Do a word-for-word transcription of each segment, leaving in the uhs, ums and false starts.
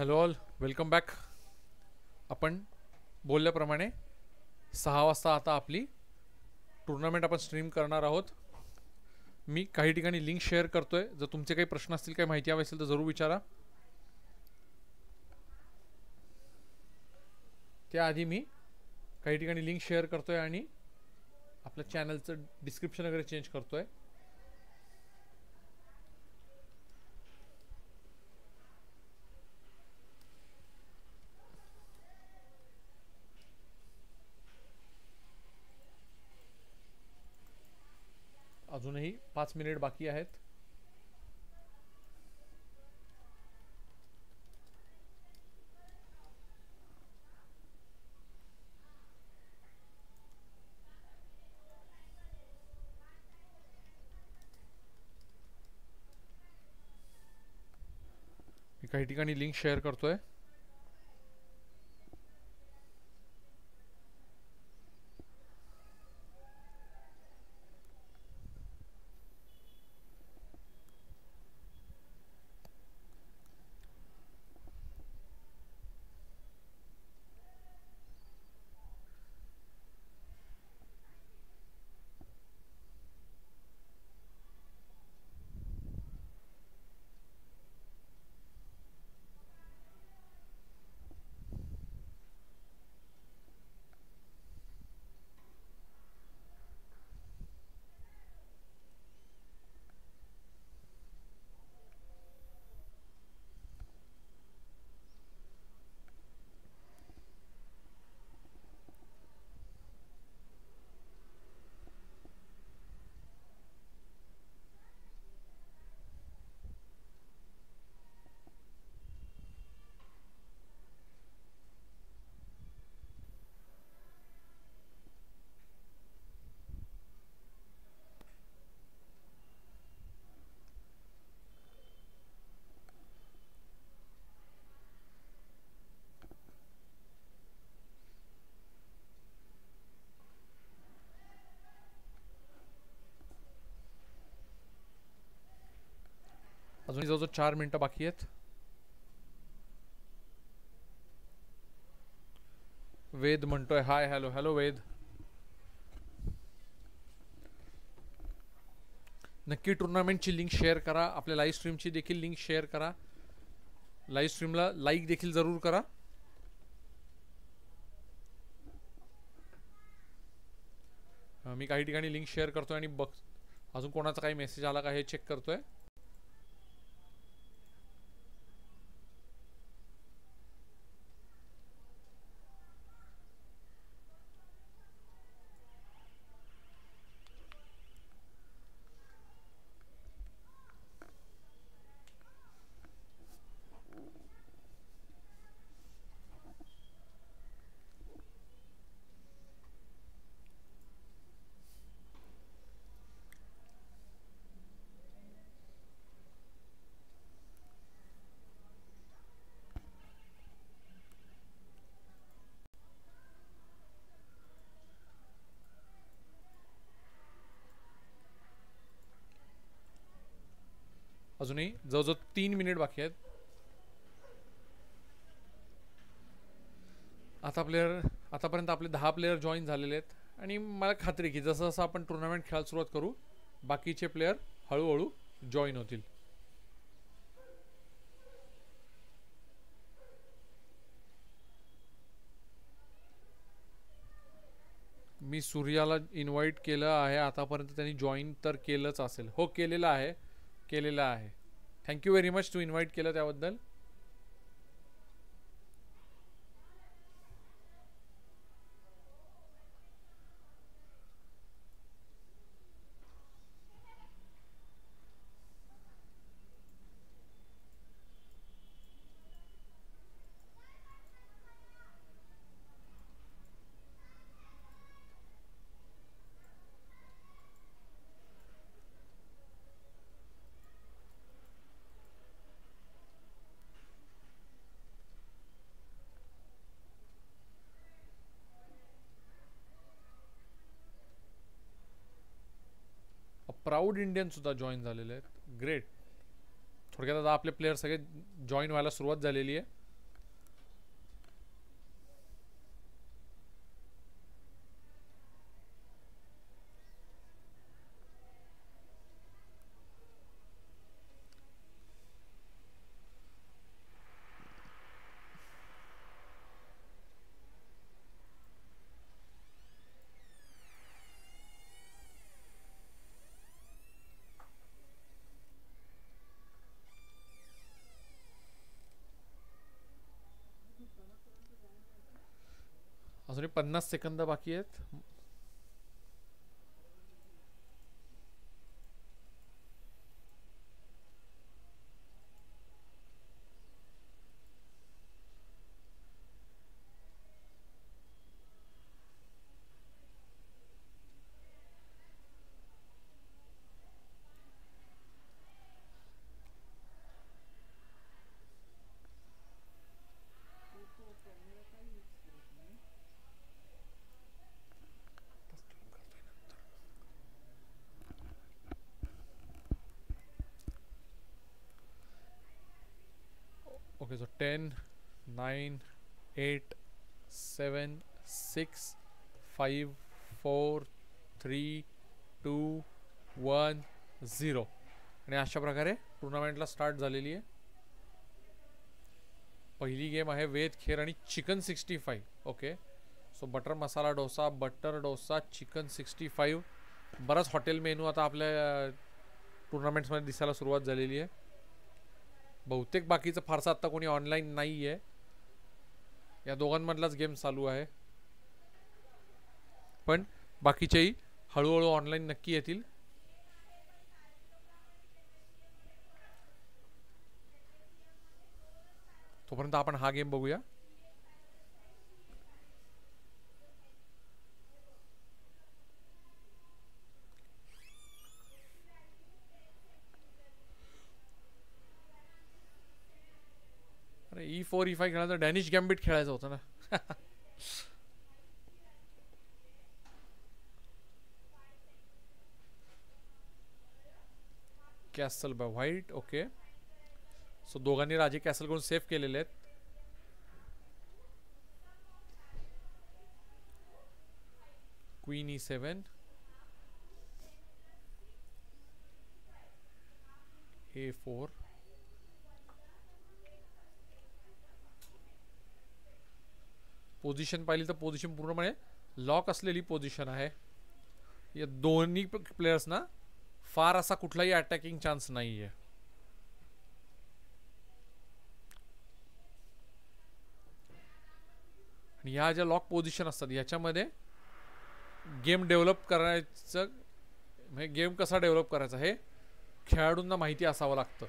Hello all, welcome back. आपण बोलल्याप्रमाणे सहा वाजता आता आपली टूर्नामेंट आपण स्ट्रीम करणार आहोत. मी काही ठिकाणी लिंक शेअर करतो आहे. जर तुमचे काही प्रश्न असतील, काही माहिती हवी असेल तर जरूर विचारा. त्याआधी मी काही ठिकाणी लिंक शेअर करतो आहे आणि आपल्या चॅनलचं डिस्क्रिप्शन वगैरे चेंज करतो आहे. अजूनही पाच मिनिट बाकी आहेत. मी काही ठिकाणी लिंक शेअर करतोय. अजून जवळजवळ चार मिनटं बाकी आहेत. वेद म्हणतोय हाय हॅलो. हॅलो वेद, नक्की टूर्नामेंटची लिंक शेअर करा. आपल्या लाईव्ह स्ट्रीमची देखील लिंक शेअर करा. लाईव्ह स्ट्रीमला लाईक देखील जरूर करा. मी काही ठिकाणी लिंक शेअर करतोय आणि बघ अजून कोणाचा काही मेसेज आला का हे चेक करतोय. अजूनही जवळजवळ तीन मिनिट बाकी आहेत. आता प्लेयर आतापर्यंत आपले दहा प्लेयर जॉईन झालेले आहेत आणि मला खात्री की जसं जसं आपण टूर्नामेंट खेळायला सुरुवात करू बाकीचे प्लेयर हळूहळू जॉईन होतील. मी सूर्याला इन्व्हाइट केलं आहे. आतापर्यंत त्यांनी जॉईन तर केलंच असेल. हो, केलेलं आहे केलेला आहे. थँक्यू व्हेरी मच, तू इन्व्हाइट केलं त्याबद्दल. प्राऊड इंडियन सुद्धा जॉईन झालेले आहेत. ग्रेट. थोडक्यात आता आपले प्लेयर सगळे जॉईन व्हायला सुरुवात झालेली आहे. पन्नास सेकंद बाकी आहेत. So ten, nine, eight, seven, six, five, four, three, two, one, zero. आणि अशा प्रकारे टूर्नामेंटला स्टार्ट झालेली आहे. पहिली गेम आहे वेद खेर आणि chicken sixty five. Okay so butter masala dosa, butter dosa, chicken sixty five. बराच हॉटेल मेनू आता आपल्या टूर्नामेंट्समध्ये दिसायला सुरुवात झालेली आहे. बहुतेक बाकीचं फारसं आत्ता कोणी ऑनलाईन नाही आहे, या दोघांमधलाच गेम चालू आहे, पण बाकीचेही हळूहळू ऑनलाईन नक्की येतील. तोपर्यंत आपण हा गेम बघूया. ई फोर ई फाय खेळायचं, डॅनिश गॅम्बिट खेळायचं होतं ना. Castle by white. Okay so दोघांनी राजे कॅसल करून सेव्ह केलेले आहेत. Queen E seven, A four, position पाहिली तर पोझिशन पूर्णपणे लॉक असलेली पोझिशन आहे. या दोन्ही प्लेयर्सना फार असा कुठलाही अटॅकिंग चान्स नाही आहे. आणि ह्या ज्या लॉक पोझिशन असतात याच्यामध्ये गेम डेव्हलप करायचं, म्हणजे गेम कसा डेव्हलप करायचा हे खेळाडूंना माहिती असावं लागतं.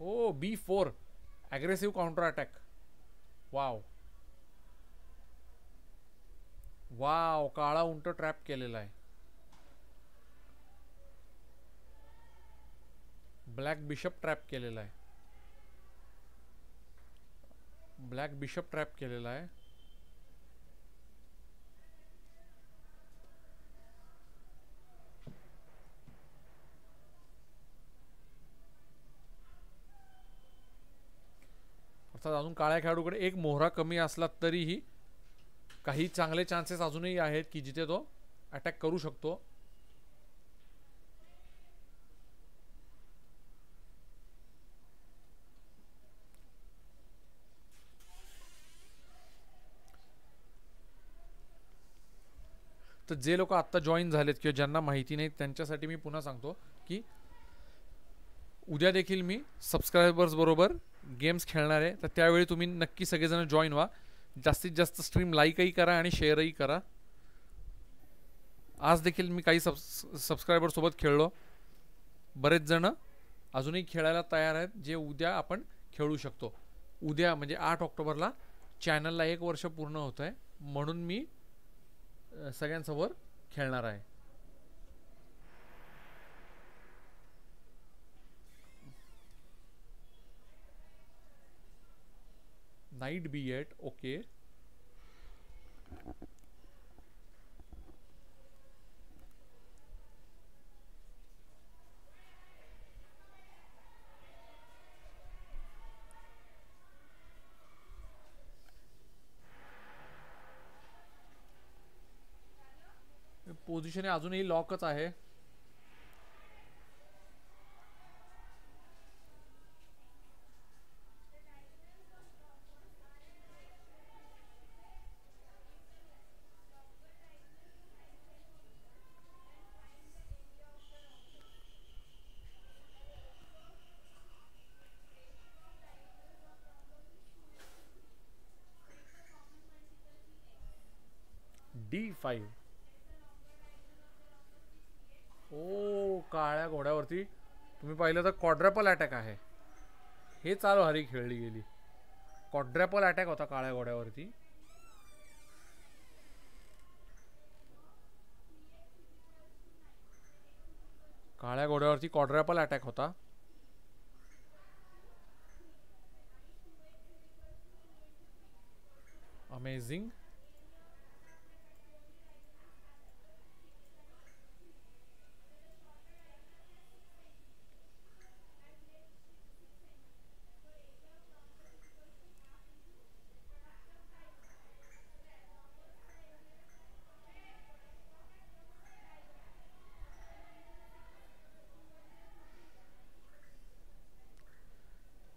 Oh B four, aggressive counter attack. Wow wow, काळा उंट ट्रॅप केलेला आहे. ब्लॅक बिशप ट्रॅप केलेला आहे, ब्लॅक बिशप ट्रॅप केलेला आहे. अजून काळ्या खेळाडूकडे एक मोहरा कमी असला तरीही काही चांगले चान्सेस अजूनही आहेत की जिथे तो अटॅक करू शकतो. तर जे लोक आत्ता जॉईन झालेत किंवा ज्यांना माहिती नाही त्यांच्यासाठी मी पुन्हा सांगतो की उद्या देखील मी सबस्क्रायबर्स बरोबर गेम्स खेळणार आहे, तर त्यावेळी तुम्ही नक्की सगळेजण जॉईन व्हा. जास्तीत जास्त स्ट्रीम लाईकही करा आणि शेअरही करा. आज देखील मी काही सब सबस्क्रायबरसोबत खेळलो, बरेच जण अजूनही खेळायला तयार आहेत जे उद्या आपण खेळू शकतो. उद्या म्हणजे आठ ऑक्टोबरला चॅनलला एक वर्ष पूर्ण होतं आहे म्हणून मी सगळ्यांसमोर खेळणार आहे. Knight B eight. Okay position अजून ही लॉकच आहे. D five. ओ काळ्या घोड्यावरती तुम्ही पाहिलं तर क्वाड्रपल अटॅक आहे. हे चालू हरी खेळली गेली. क्वाड्रपल अटॅक होता काळ्या घोड्यावरती. काळ्या घोड्यावरती क्वाड्रपल अटॅक होता. अमेजिंग.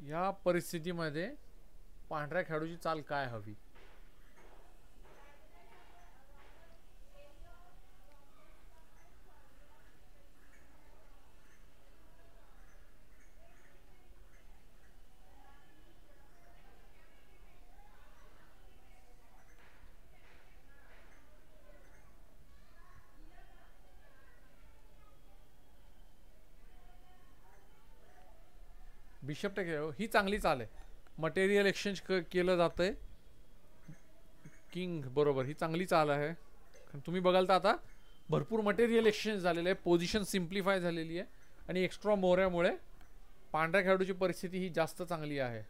या परिस्थितीमध्ये पांढऱ्या खेळाडूची चाल काय हवी? बिशप टेक ही चांगली चाल आहे. मटेरियल एक्सचेंज केलं जातंय किंग बरोबर. ही चांगली चाल आहे. तुम्ही बघाल तर आता भरपूर मटेरियल एक्सचेंज झालेलं आहे. पोझिशन सिम्प्लिफाय झालेली आहे आणि एक्स्ट्रा मोहऱ्यामुळे पांढऱ्या खेळाडूची परिस्थिती ही जास्त चांगली आहे.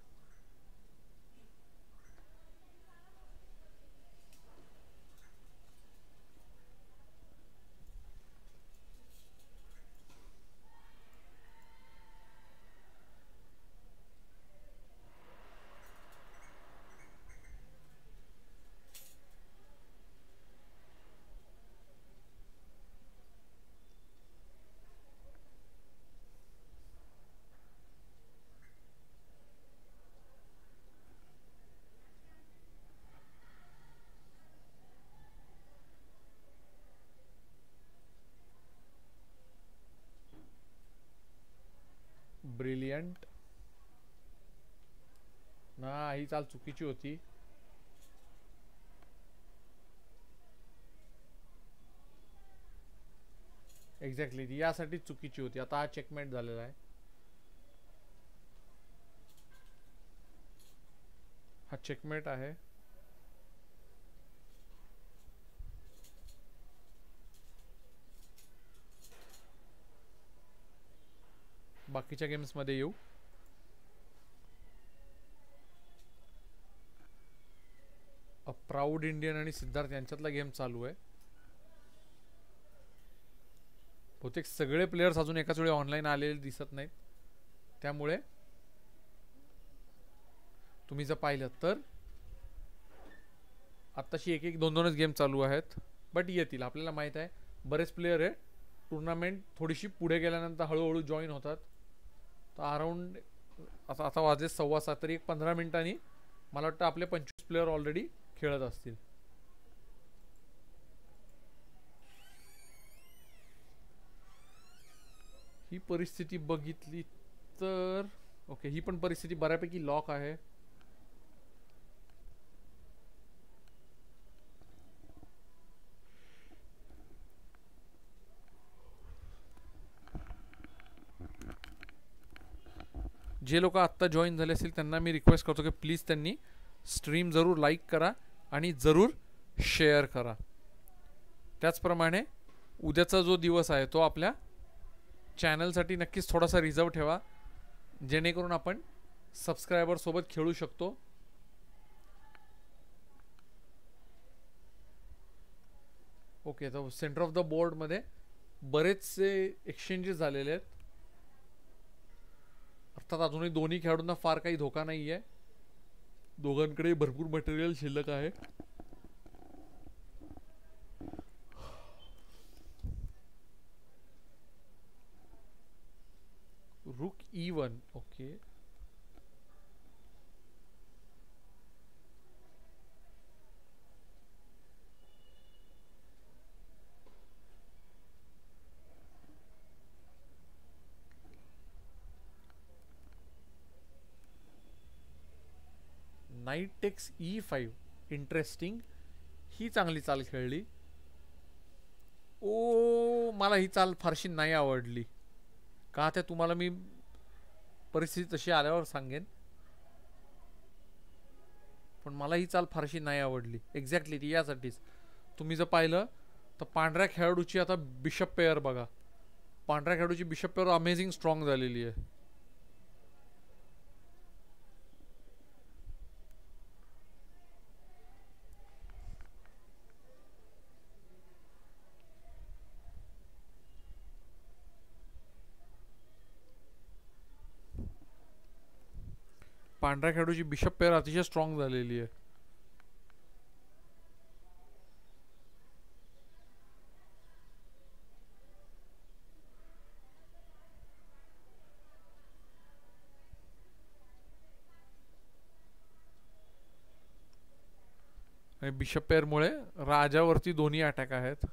ब्रिलियंट. ना ही चाल चुकीची होती. एक्झॅक्टली ती यासाठी चुकीची होती. आता हा चेकमेंट झालेला आहे. हा चेकमेंट आहे. बाकीच्या गेम्समध्ये येऊ. अ प्राऊड इंडियन आणि सिद्धार्थ यांच्यातला गेम चालू आहे. बहुतेक सगळे प्लेयर्स अजून एकाच वेळी ऑनलाईन आलेले दिसत नाहीत. त्यामुळे तुम्ही जर पाहिलं तर आत्ताशी एक एक दोन दोनच गेम चालू आहेत. बट येतील आपल्याला माहीत आहे. बरेच प्लेयर आहे. टुर्नामेंट थोडीशी पुढे गेल्यानंतर हळूहळू जॉईन होतात. तर अराउंड आता आता वाजले सव्वा सात तरी एक पंधरा मिनिटांनी मला वाटतं आपले पंचवीस प्लेयर ऑलरेडी खेळत असतील. ही परिस्थिती बघितली तर ओके ही पण परिस्थिती बऱ्यापैकी लॉक आहे. जे लोक आत्ता जॉईन झाले असतील त्यांना मी रिक्वेस्ट करतो की प्लीज त्यांनी स्ट्रीम जरूर लाईक करा आणि जरूर शेअर करा. त्याचप्रमाणे उद्याचा जो दिवस आहे तो आपल्या चॅनलसाठी नक्कीच थोडासा रिझर्व ठेवा जेणेकरून आपण सबस्क्रायबरसोबत खेळू शकतो. ओके तर सेंटर ऑफ द बोर्डमध्ये बरेचसे एक्सचेंजेस झालेले आहेत. अर्थात अजूनही दोन्ही खेळाडूंना फार काही धोका नाही आहे. दोघांकडे भरपूर मटेरियल शिल्लक आहे. Rook even okay knight takes E five. Interesting. ही चांगली चाल खेळली. मला ही चाल फारशी नाही आवडली का ते तुम्हाला मी परिस्थिती तशी आल्यावर सांगेन, पण मला ही चाल फारशी नाही आवडली एक्झॅक्टली ती यासाठीच. तुम्ही जर पाहिलं तर पांढऱ्या खेळाडूची आता बिशप पेअर बघा, पांढऱ्या खेळाडूची बिशप पेअर अमेझिंग स्ट्रॉंग झालेली आहे. पांढऱ्या खेळाडूची बिशप पेअर अतिशय स्ट्रॉंग झालेली आहे. आणि बिशप पेअरमुळे राजावरती दोन्ही अटॅक आहेत.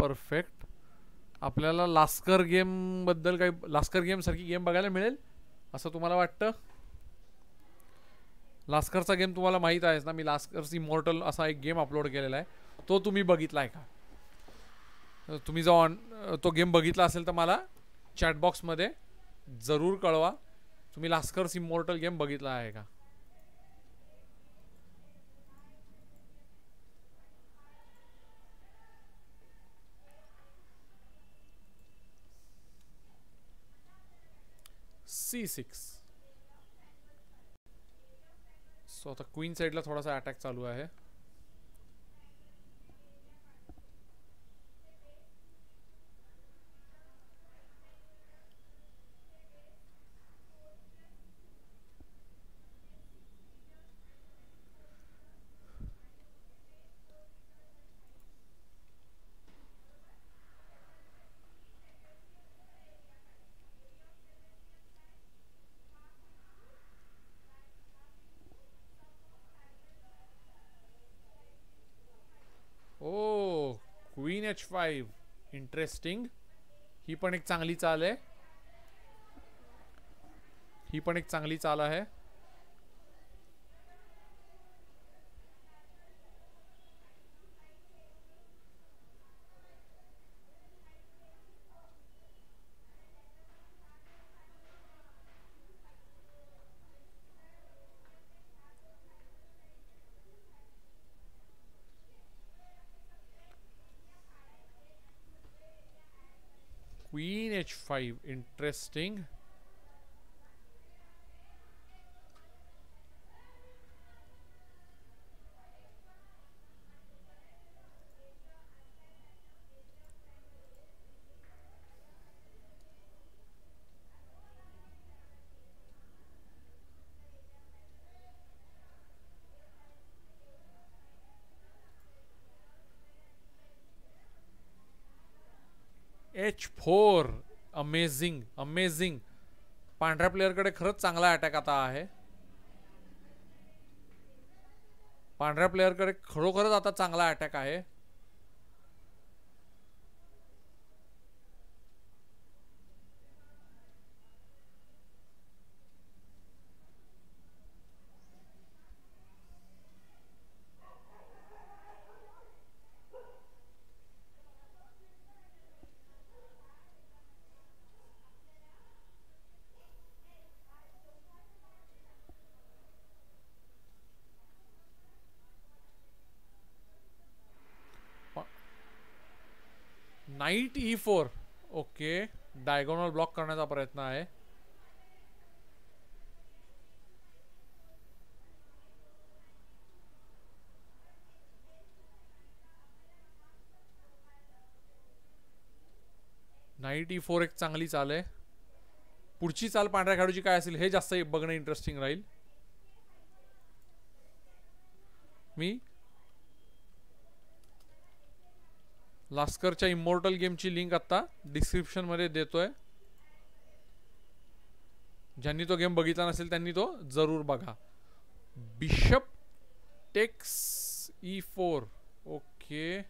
परफेक्ट. आपल्याला लास्कर गेम बद्दल काही लास्कर गेम सारखी गेम बघायला मिळेल असं तुम्हाला वाटतं? लास्करचा गेम तुम्हाला माहीत आहेच ना, मी लास्कर्स इमॉर्टल असा एक गेम अपलोड केलेला आहे, तो तुम्ही बघितला आहे का? तुम्ही जो ऑन तो गेम बघितला असेल तर मला चॅटबॉक्समध्ये जरूर कळवा तुम्ही लास्कर्स इमॉर्टल गेम बघितला आहे का. C six. सो आता क्वीन साइडला थोड़ा सा अटॅक चालू आहे. H five interesting. ही पण एक चांगली चाल आहे, ही पण एक चांगली चाल आहे. H five interesting. H four amazing amazing. पांढऱ्या प्लेअरकडे खरंच चांगला अटॅक आता आहे, पांढऱ्या प्लेअरकडे खरोखरच आता चांगला अटॅक आहे. Knight E four. Okay, diagonal block करण्याचा प्रयत्न आहे. नाइट ई फोर एक चांगली चाल आहे. पुढची चाल पांढऱ्या खेळाडूची काय असेल हे जास्त बघणं इंटरेस्टिंग राहील. मी लास्करच्या इमॉर्टल गेमची लिंक आत्ता डिस्क्रिप्शनमध्ये देतोय, ज्यांनी तो गेम बघितला नसेल त्यांनी तो जरूर बघा. Bishop takes E four. Okay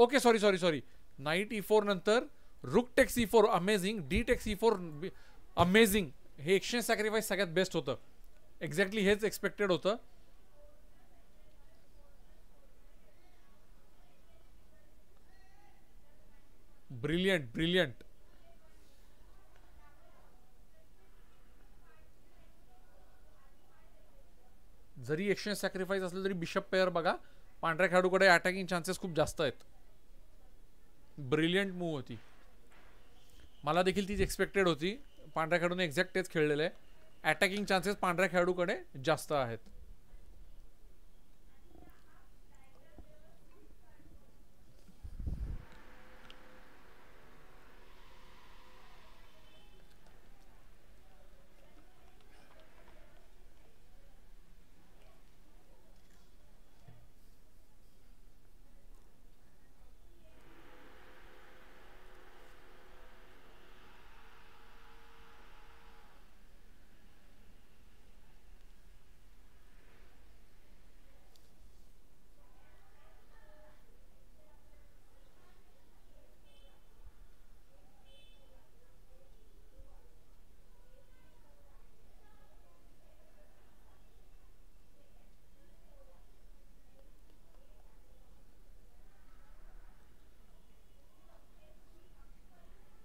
okay sorry sorry sorry knight E four नंतर rook takes E four amazing, D takes E four amazing. हे एक्सचेंज सॅक्रिफाईस सगळ्यात बेस्ट होतं. एक्झॅक्टली हेच एक्सपेक्टेड होतं. Brilliant brilliant. जरी एक्सचेंज सॅक्रिफाईस असलं तरी bishop pair बघा, पांढऱ्या खेळाडूकडे अटॅकिंग चान्सेस खूप जास्त आहेत. ब्रिलियंट मूव्ह होती, मला देखील तीच एक्सपेक्टेड होती. पांढऱ्या खेळाडूने एक्झॅक्ट तेच खेळलेलं आहे. अटॅकिंग चान्सेस पांढऱ्या खेळाडूकडे जास्त आहेत.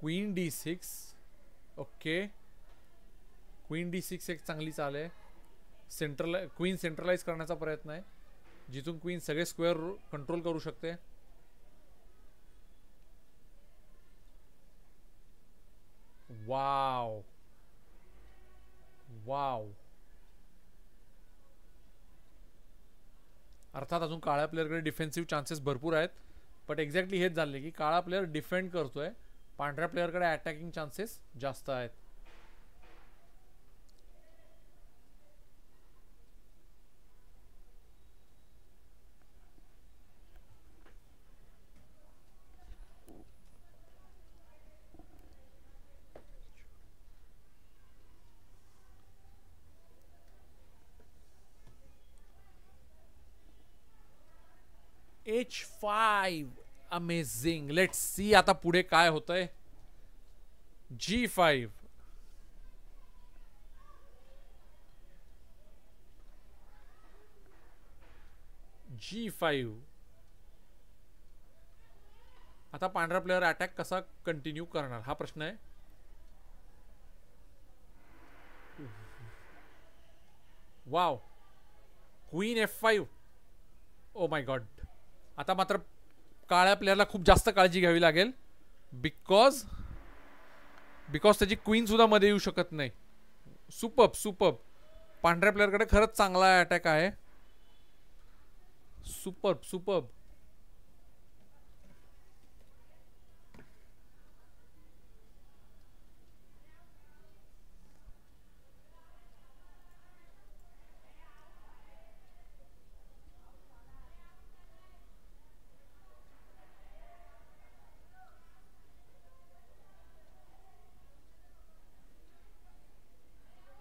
Queen D six, okay. Queen D six एक चांगली चाल आहे. सेंट्रला क्वीन सेंट्रलाइज करण्याचा प्रयत्न आहे, जिथून क्वीन सगळे स्क्वेअर कंट्रोल करू शकते. वाव वाव. अर्थात अजून काळ्या प्लेअरकडे डिफेन्सिव्ह चान्सेस भरपूर आहेत, बट एक्झॅक्टली हेच झाले की काळा प्लेअर डिफेंड करतोय, पांढऱ्या प्लेअरकडे अटॅकिंग चान्सेस जास्त आहेत. H five amazing. Let's see आता पुढे काय होतंय. G five, G five. आता पांढरा प्लेअर अटॅक कसा कंटिन्यू करणार हा प्रश्न आहे. Wow, queen F five. Oh my god. आता मात्र काळ्या प्लेअरला खूप जास्त काळजी घ्यावी लागेल, बिकॉज बिकॉज त्याची क्वीनसुद्धा मध्ये येऊ शकत नाही. Superb superb. पांढऱ्या प्लेअरकडे खरंच चांगला अटॅक आहे. Superb superb.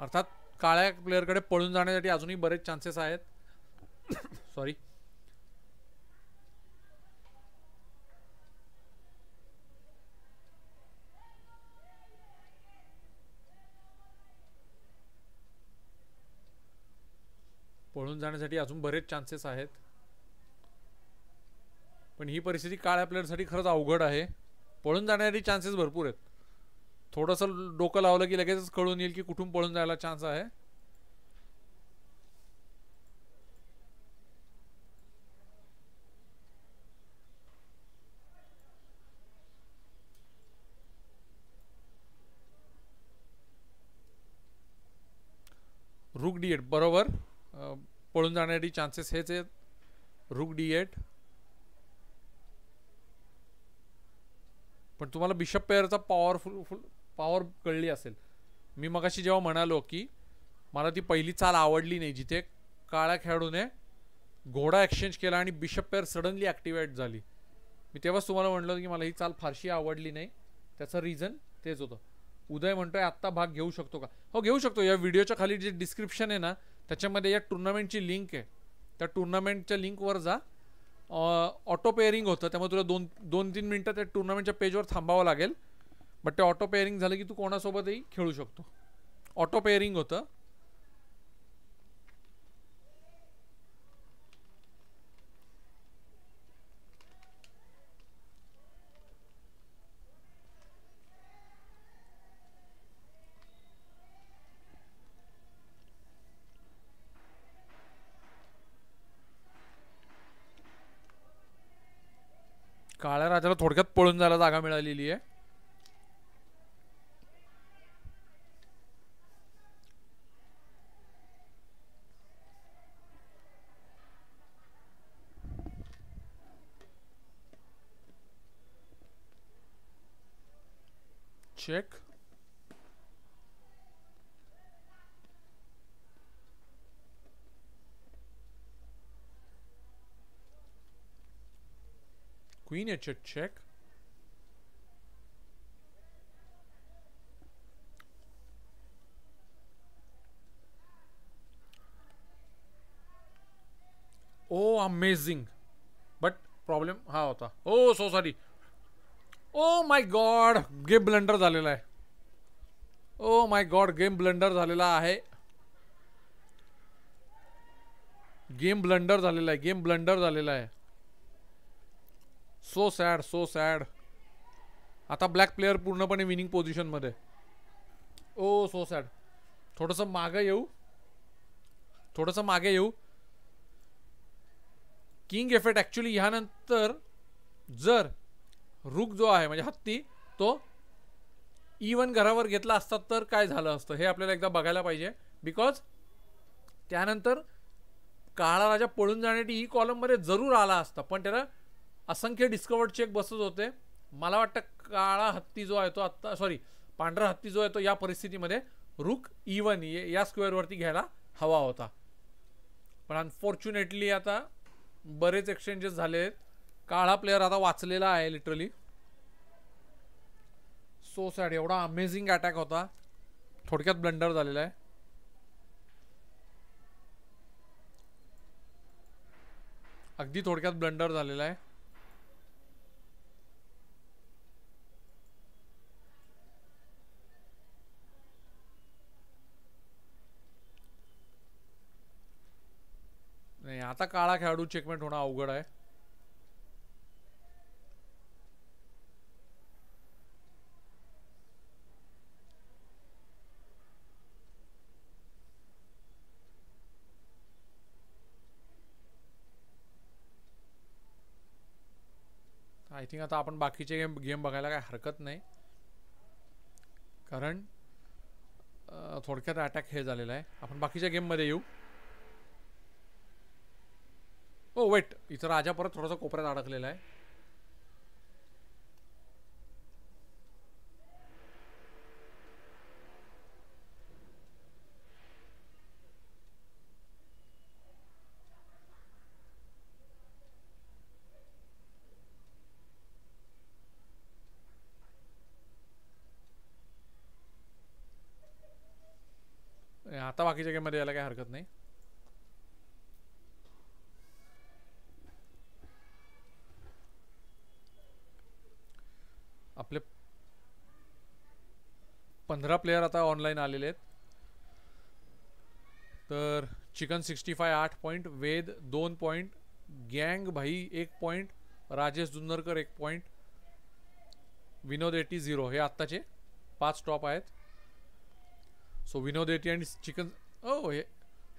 अर्थात काळ्या प्लेअरकडे पळून जाण्यासाठी अजूनही बरेच चान्सेस आहेत. सॉरी. पळून जाण्यासाठी अजून बरेच चान्सेस आहेत, पण ही परिस्थिती काळ्या प्लेअरसाठी खरंच अवघड आहे. पळून जाण्यासाठी चान्सेस भरपूर आहेत. थोडंसं डोकं लावलं की लगेचच कळून येईल की कुठून पळून जायला चान्स आहे. रुक डी एट बरोबर. पळून जाण्यासाठी चान्सेस हेच आहेत. रुक डी एट. पण तुम्हाला बिशप पेअरचा पॉवरफुल फुल पॉवर कळली असेल. मी मगाशी जेव्हा म्हणालो की मला ती पहिली चाल आवडली नाही, जिथे काळ्या खेळाडूने घोडा एक्सचेंज केला आणि बिशप पेअर सडनली ॲक्टिवेट झाली. मी तेव्हाच तुम्हाला म्हणलो की मला ही चाल फारशी आवडली नाही. त्याचं रिझन तेच होतं. उदय म्हणतोय आत्ता भाग घेऊ शकतो का. हो, घेऊ शकतो. या व्हिडिओच्या खाली जे डिस्क्रिप्शन आहे ना त्याच्यामध्ये या टुर्नामेंटची लिंक आहे. त्या टुर्नामेंटच्या लिंकवर जा ऑटो पेअरिंग होतं, त्यामुळे तुला दोन दोन तीन मिनटं त्या टुर्नामेंटच्या पेजवर थांबावं लागेल. बट ते ऑटो पेअरिंग झालं की तू कोणासोबतही खेळू शकतो. ऑटो पेअरिंग होतं. काळ्या राजाला थोडक्यात पळून जायला जागा मिळालेली आहे. Check Queen H eight check. Oh, amazing. But problem हा होता. Oh, so sorry. Oh my God, game blunder झालेला आहे. Oh my God, game blunder झालेला आहे. Game blunder झालेला आहे. Game blunder झालेला आहे. So sad so sad. आता ब्लैक प्लेयर पूर्णपणे विनिंग पोजिशन मध्ये. Oh so sad. थोडंसं मागे येऊ थोडंसं मागे येऊ. किंग एफेट ॲक्च्युली ह्यानंतर जर रुक जो आहे म्हणजे हत्ती तो इवन घरावर घेतला असता तर काय झालं असतं हे आपल्याला एकदा बघायला पाहिजे. बिकॉज त्यानंतर काळा राजा पळून जाण्यासाठी ही कॉलममध्ये जरूर आला असता, पण त्याला असंख्य डिस्कवर्ड चेक बसत होते. मला वाटतं काळा हत्ती जो आहे तो आत्ता सॉरी पांढरा हत्ती जो आहे तो या परिस्थितीमध्ये रुक इवन या स्क्वेअरवरती घ्यायला हवा होता. पण अनफॉर्च्युनेटली आता बरेच एक्सचेंजेस झाले आहेत. काळा प्लेअर आता वाचलेला आहे लिटरली. So sad. एवढा अमेझिंग अटॅक होता, थोडक्यात ब्लंडर झालेला आहे. अगदी थोडक्यात ब्लंडर झालेला आहे. नहीं आता काला खेळाडू चेकमेंट होना अवघड है. आई थिंक आता अपन बाकी गेम गेम बघायला काय हरकत नहीं, कारण थोडक्यात अटॅक हे झालेला आहे. अपन बाकी गेम मध्ये येऊ. ओ वेट, इथं राजा परत थोडासा कोपऱ्यात अडकलेला आहे. आता बाकीच्या गेममध्ये यायला काही हरकत नाही. आपले पंधरा प्लेयर आता ऑनलाइन आलेले आहेत. तर चिकन सिक्स्टी फाय आठ पॉइंट, वेद दोन पॉइंट, गैंग भाई एक पॉइंट, राजेश जुन्नरकर एक पॉइंट, विनोद रेड्डी झिरो. हे आत्ताचे पाच टॉप आहेत. So Vinod Reddy and chicken. Oh हे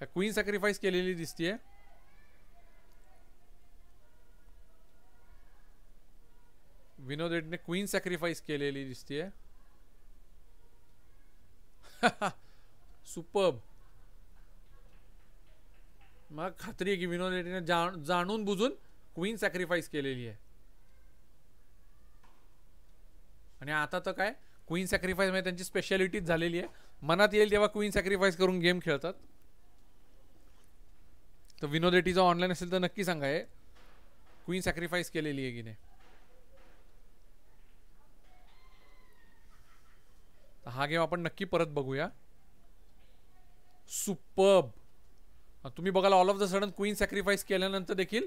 क्वीन सॅक्रिफाईस केलेली दिसतीये. विनोद रेड्डी ने क्वीन सॅक्रिफाईस केलेली दिसतीये. सुपर्ब. मला खात्री आहे की विनोद रेड्डीने जाण जाणून बुजून क्वीन सॅक्रिफाईस केलेली आहे. आणि आता तर काय क्वीन सॅक्रिफाईस म्हणजे त्यांची स्पेशालिटीच झालेली आहे. मनात येईल तेव्हा क्वीन सॅक्रिफाईस करून गेम खेळतात. तर विनोद रेड्डीचा ऑनलाईन असेल तर नक्की सांगा हे क्वीन सॅक्रिफाईस केलेली आहे की नाही. हा गेम आपण नक्की परत बघूया. सुपर्ब. तुम्ही बघाल all of the sudden queen sacrifice केल्यानंतर देखील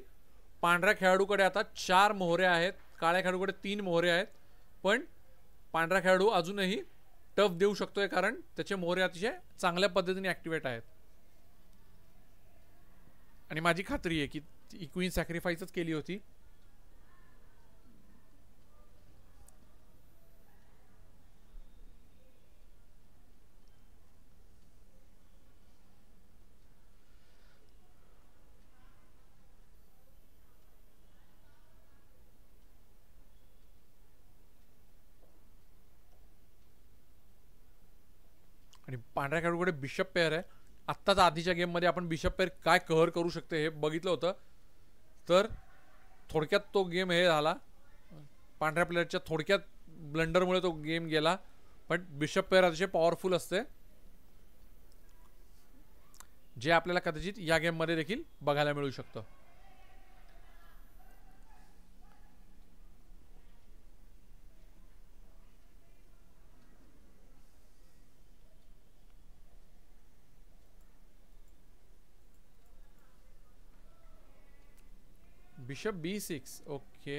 पांढऱ्या खेळाडूकडे आता चार मोहऱ्या आहेत, काळ्या खेळाडूकडे तीन मोहऱ्या आहेत, पण पांढरा खेळाडू अजूनही टफ देऊ शकतोय कारण त्याचे मोहरे अतिशय चांगल्या पद्धतीने ऍक्टिव्हेट आहेत. आणि माझी खात्री आहे की ती क्वीन सॅक्रिफाईसच केली होती. आणि पांढऱ्या खेळाडूकडे बिशप पेअर आहे. आत्ताच आधीच्या गेममध्ये आपण बिशप पेअर काय कहर करू शकते हे बघितलं होतं. तर थोडक्यात तो गेम हे झाला, पांढऱ्या प्लेअरच्या थोडक्यात ब्लंडरमुळे तो गेम गेला. पण बिशप पेअर अतिशय पॉवरफुल असते, जे आपल्याला कदाचित या गेममध्ये देखील बघायला मिळू शकतं. Bishop B six, okay.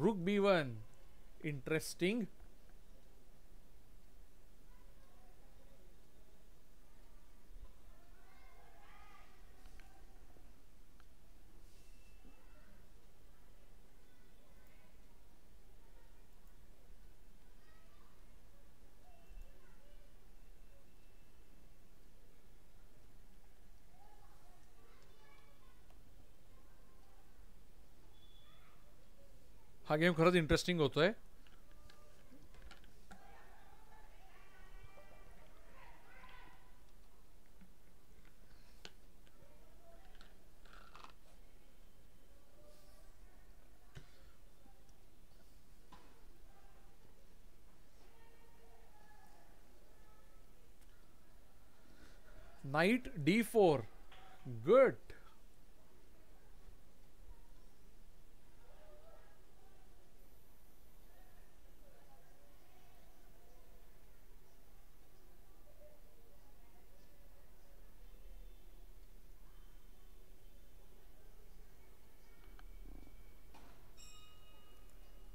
Rook B one, interesting. हा गेम खरंच इंटरेस्टिंग होतोय. Knight D four, good.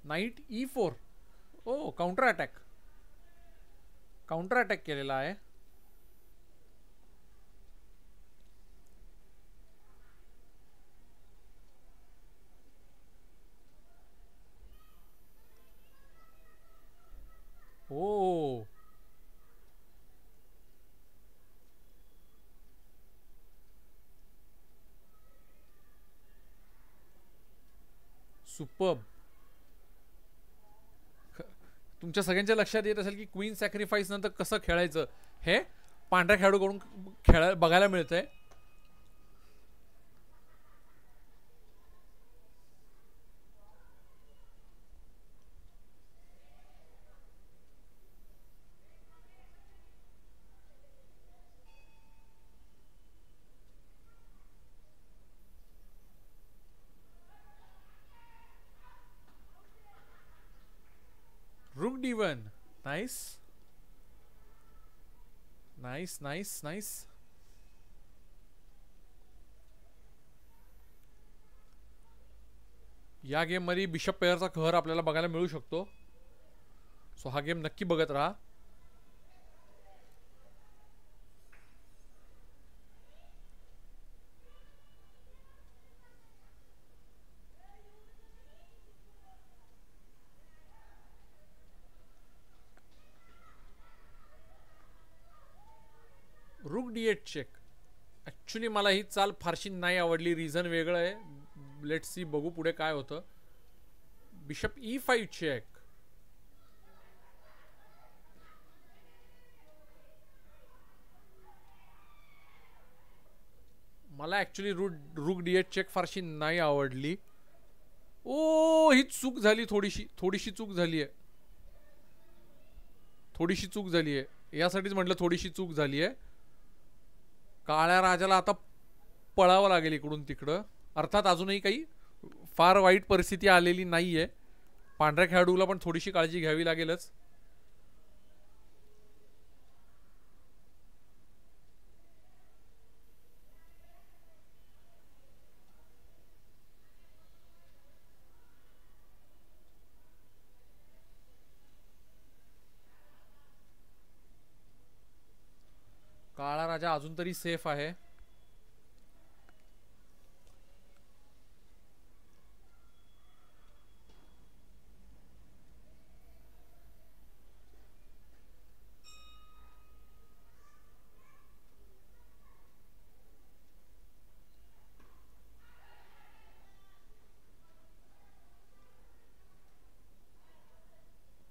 Knight E four, oh counter attack, counter attack केलेला आहे. Oh superb. तुमच्या सगळ्यांच्या लक्षात येत असेल की क्वीन सॅक्रिफाईस नंतर कसं खेळायचं हे पांढऱ्या खेळाडूकडून खेळायला बघायला मिळतंय. Even nice, nice, nice, nice. या गेम मध्ये बिशप पेअरचा कहर आपल्याला बघायला मिळू शकतो. सो हा गेम नक्की बघत राहा. चेक. ॲक्च्युली मला ही चाल फारशी नाही आवडली, रिझन वेगळं आहे. लेट्स सी, बघू पुढे काय होतं. Bishop E five check. मला actually root rook D eight check फारशी नाही आवडली. ओ ही चूक झाली, थोडीशी थोडीशी चूक झाली आहे, थोडीशी चूक झाली आहे. यासाठीच म्हटलं थोडीशी चूक झाली आहे. काळ्या राजाला आता पळावं लागेल इकडून तिकडं. अर्थात अजूनही काही फार वाईट परिस्थिती आलेली नाही आहे. पांढऱ्या खेळाडूला पण थोडीशी काळजी घ्यावी लागेलच. राजा अजून तरी सेफ आहे.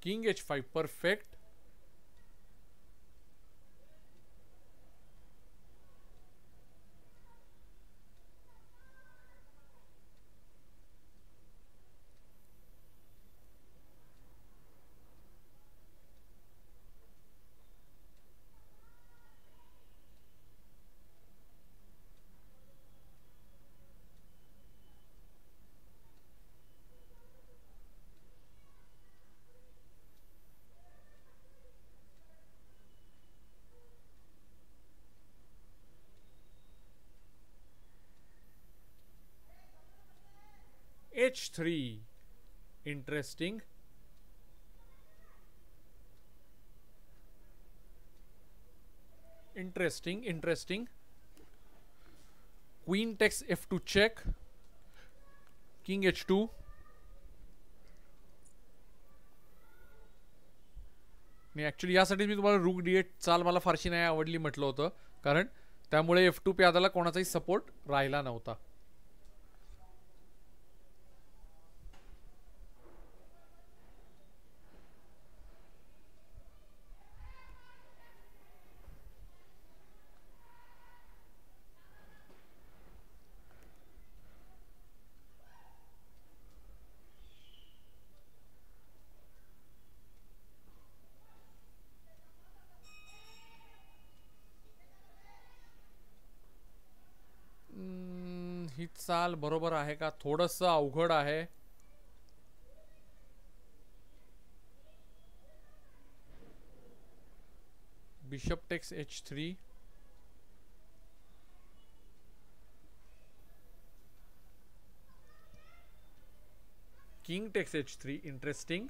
King H five perfect. H three, interesting. Interesting, interesting. Queen takes F two check. King H two. मैं actually यासाठी मी तुम्हाला रूक D एट चाल मला फारशी नाही आवडली म्हटलं होतं कारण त्यामुळे F टू प्यादाला कोणाचाही सपोर्ट राहिला नव्हता. चाल बरोबर आहे का? थोडंसं अवघड आहे. Bishop takes H three. King takes H three. Interesting.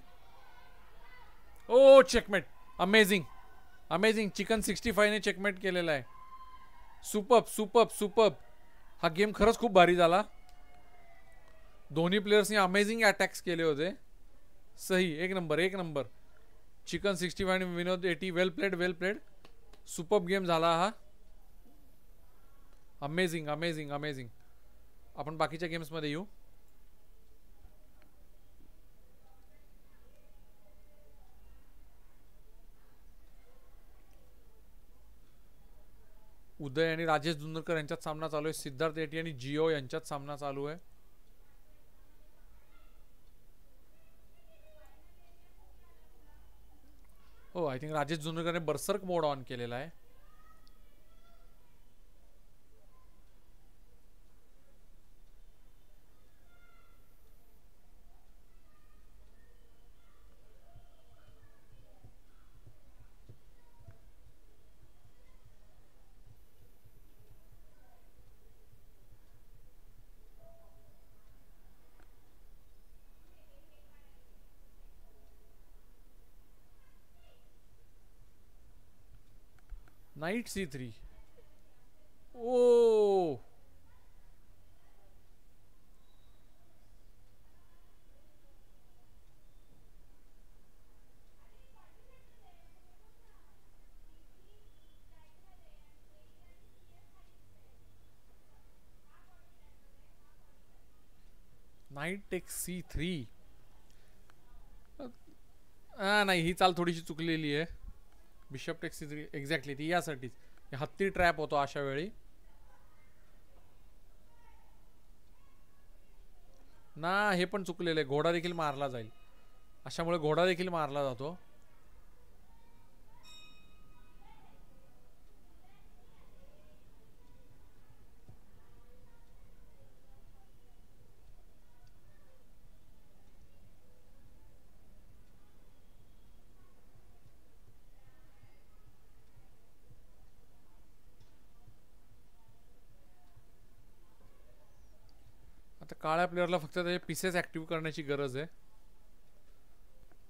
Oh checkmate. Amazing amazing. Chicken sixty five ने चेकमेट केलेला आहे. Superb superb superb. हा गेम खरंच खूप भारी झाला. दोन्ही प्लेयर्सनी अमेझिंग अटॅक्स केले होते. सही एक नंबर एक नंबर. चिकन सिक्स्टी फाइव आणि Vinod eighty. Well played well played. Superb game झाला हा. Amazing amazing amazing. आपण बाकीच्या गेम्समध्ये येऊ. उदय आणि राजेश जुन्नरकर यांच्यात सामना चालू आहे. सिद्धार्थ एटी आणि जिओ यांच्यात सामना चालू आहे. ओ आय थिंक राजेश जुन्नरकरने बर्सर्क मोड ऑन केलेला आहे. Knight C three. Oh knight takes C three. हाँ नहीं ही चाल थोड़ीसी चुकलेली है. Bishop takes C three exactly ती यासाठीच हत्ती ट्रॅप होतो अशा वेळी. ना हे पण चुकलेलं आहे. घोडा देखील मारला जाईल अशामुळे घोडा देखील मारला जातो. काळ्या प्लेयरला फक्त त्याचे पीसेस ॲक्टिव्ह करण्याची गरज आहे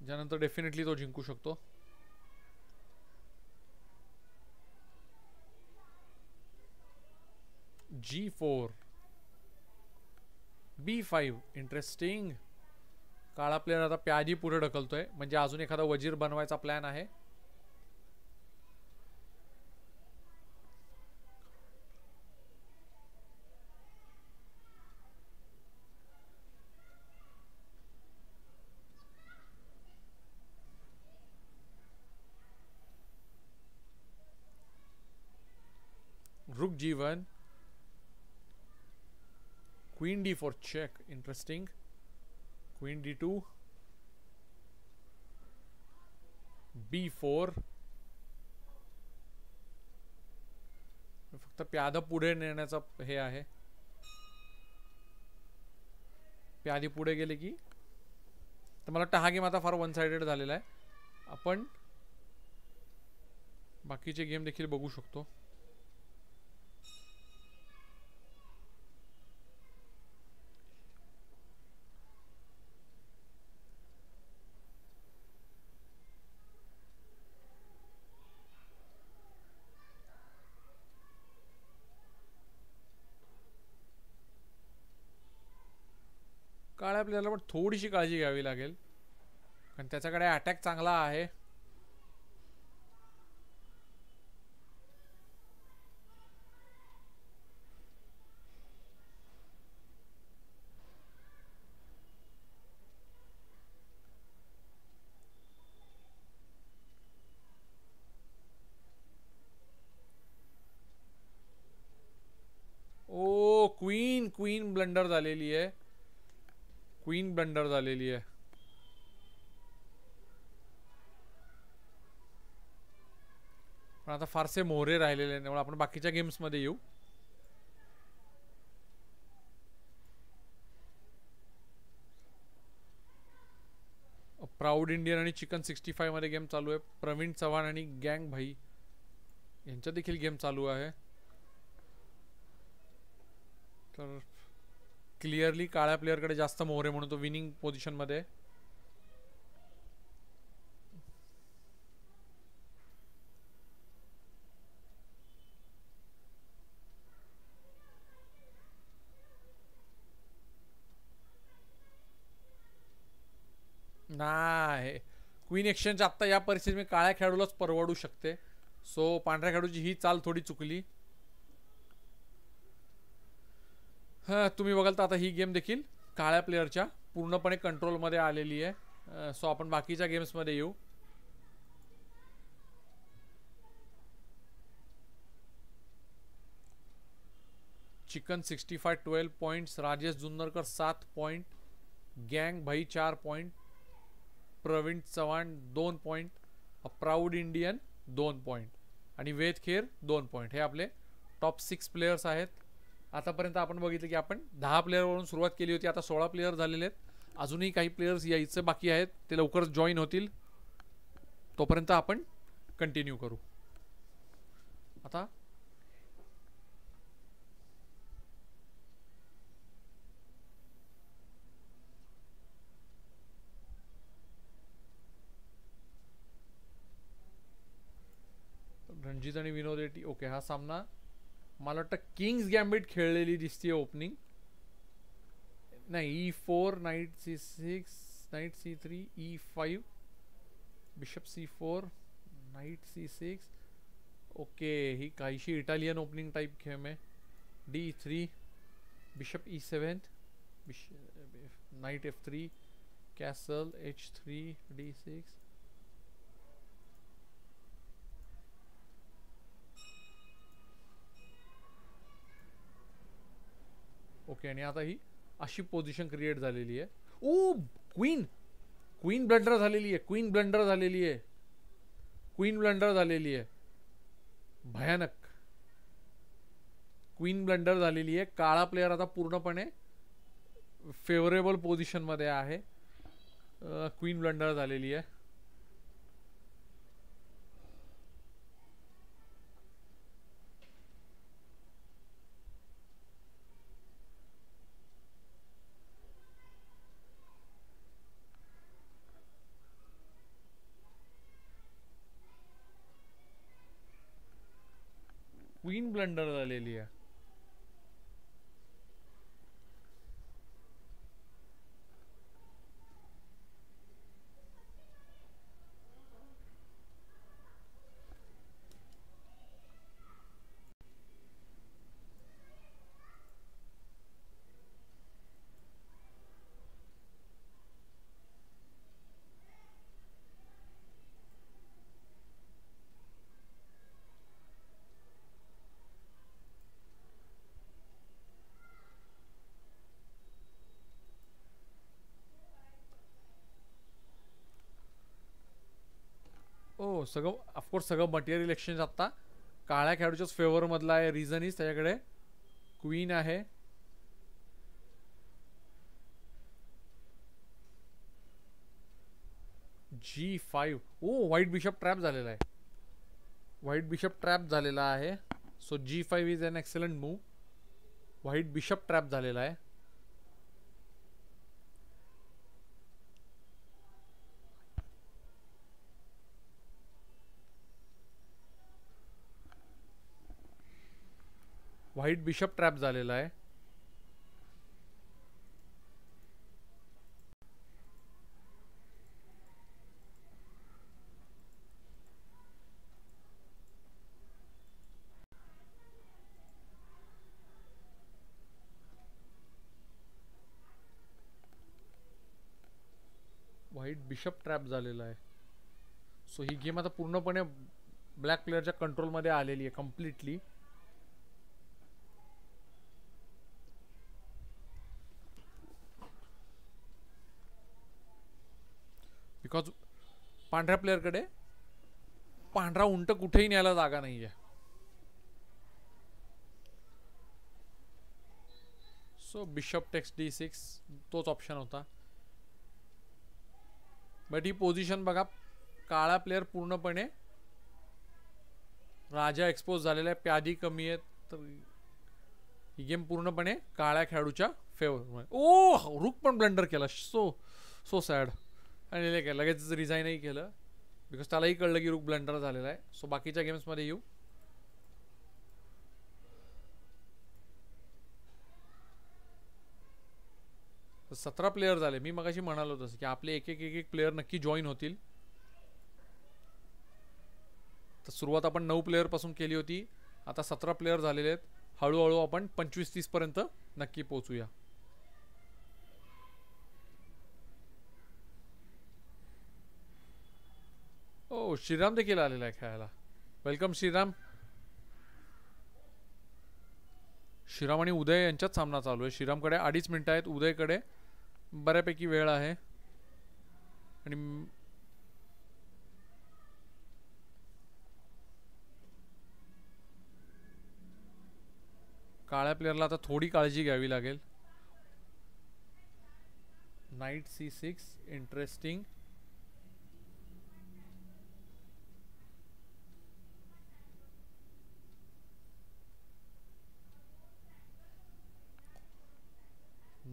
ज्यानंतर डेफिनेटली तो जिंकू शकतो. G four, B five. Interesting. काळा प्लेअर आता प्याजी पुढे ढकलतोय, म्हणजे अजून एखादा वजीर बनवायचा प्लॅन आहे. Rook G one, queen D four check. Interesting. Queen D two, B four. फक्त प्यादा पुढे नेण्याचा हे आहे. प्यादी पुढे गेले की तर मला वाटतं हा गेम आता फार वन साइडेड झालेला आहे. आपण बाकीचे गेम देखील बघू शकतो. काळ्या प्लेअरला पण थोडीशी काळजी घ्यावी लागेल, कारण त्याच्याकडे अटॅक चांगला आहे. ओ क्वीन क्वीन ब्लंडर झालेली आहे. क्वीन ब्लंडर झालेली आहे. पण आता फारसे मोहरे राहिलेले, त्यामुळे आपण बाकीच्या गेम्स मध्ये येऊ. प्राऊड इंडियन आणि चिकन सिक्स्टी फाइव मध्ये गेम चालू आहे. प्रवीण चव्हाण आणि गँग भाई यांच्या देखील गेम चालू आहे. तर क्लिअरली काळ्या प्लेअरकडे जास्त मोहरे, म्हणून तो विनिंग पोझिशनमध्ये. नाही, क्वीन एक्सचेंज आत्ता या परिस्थितीत काळ्या खेळाडूलाच परवडू शकते. सो पांढऱ्या खेळाडूची ही चाल थोडी चुकली. हां, तुम्ही बघाल तर आता ही गेम देखील काळ्या प्लेअरच्या पूर्णपणे कंट्रोलमध्ये आलेली आहे. सो आपण बाकीच्या गेम्समध्ये येऊ. Chicken sixty five twelve points, Rajesh Junnarkar सात पॉईंट, गँग भाई चार पॉईंट, प्रवीण चव्हाण दोन पॉईंट, प्राऊड इंडियन दोन पॉईंट आणि वेद खेर दोन पॉईंट. हे आपले टॉप सिक्स प्लेयर्स आहेत. आतापर्यंत आपण बघितलं की आपण दहा प्लेअरवरून सुरुवात केली होती. आता सोळा प्लेयर झालेले आहेत. अजूनही काही प्लेयर्स यायचं बाकी आहेत, ते लवकरच जॉईन होतील. तोपर्यंत आपण कंटिन्यू करू. आता रणजित आणि विनोद रेड्डी. ओके, हा सामना मला वाटतं किंग्स गॅम्बिट खेळलेली दिसते. ओपनिंग नाही, E four, knight C six, knight C three, E five, bishop C four, knight C six. Okay, ही काहीशी इटालियन ओपनिंग टाईप गेम आहे. D three, bishop E seven, बिश knight F three, castle H three, D six. Okay, आणि आता ही अशी position create झालेली आहे. ओ queen queen blunder झालेली आहे. क्वीन ब्लंडर झालेली आहे. क्वीन ब्लंडर झालेली आहे. भयानक क्वीन ब्लंडर झालेली आहे. काळा प्लेअर आता पूर्णपणे फेवरेबल पोझिशनमध्ये आहे. क्वीन ब्लंडर झालेली आहे. क्वीन ब्लंडर झालेली आहे. हो सगळं ऑफकोर्स सगळं मटेरियल एक्सचेंज आता काळ्या खेळाडूच्याच फेवरमधला आहे. रिझन इज त्याच्याकडे क्वीन आहे. G five oh white bishop trap झालेला आहे. व्हाईट बिशप ट्रॅप झालेला आहे. So G five is an excellent move. White bishop trap झालेला आहे. व्हाईट बिशप ट्रॅप झालेला आहे. व्हाईट बिशप ट्रॅप झालेला आहे. सो ही गेम आता पूर्णपणे ब्लॅक प्लेअरच्या कंट्रोलमध्ये आलेली आहे कम्प्लिटली. बिकॉज पांढऱ्या प्लेअरकडे पांढरा उंट कुठेही न्यायला जागा नाही आहे. So bishop takes D six तोच ऑप्शन होता. बट ही पोझिशन बघा काळा प्लेअर पूर्णपणे राजा एक्सपोज झालेला आहे. प्यादी कमी आहेत तर ही गेम पूर्णपणे काळ्या खेळाडूच्या फेवरमध्ये. ओ रुक पण ब्लंडर केला. So so sad. आणि काय लगेच रिझाईनही केलं बिकॉज त्यालाही कळलं की रुक ब्लंडर झालेला आहे. सो बाकीच्या गेम्समध्ये येऊ. सतरा प्लेयर झाले. मी मगाशी म्हणालो तसं की आपले एक एक एक एक प्लेयर नक्की जॉईन होतील. तर सुरुवात आपण नऊ प्लेयर पासून केली होती. आता सतरा प्लेयर झालेले आहेत. हळूहळू आपण पंचवीस तीस पर्यंत नक्की पोहोचूया. ओ श्रीराम देखील आलेला आहे खेळायला. वेलकम श्रीराम. श्रीराम आणि उदय यांच्यात सामना चालू आहे. श्रीरामकडे अडीच मिनटं आहेत. उदयकडे बऱ्यापैकी वेळ आहे. आणि काळ्या प्लेअरला आता थोडी काळजी घ्यावी लागेल. Knight C six interesting.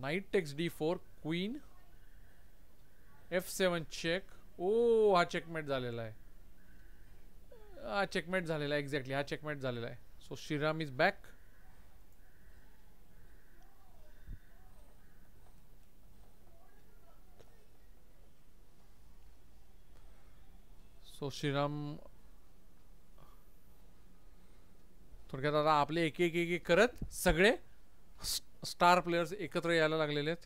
Knight takes D four queen F seven check. Oh हा चेकमेट झालेला आहे. हा चेकमेट झालेला आहे. एक्झॅक्टली हा चेकमेट झालेला आहे. So Shriram is back. So Shriram थोडक्यात आता आपले एक एक एक करत सगळे स्टार प्लेयर्स एकत्र यायला लागलेले आहेत.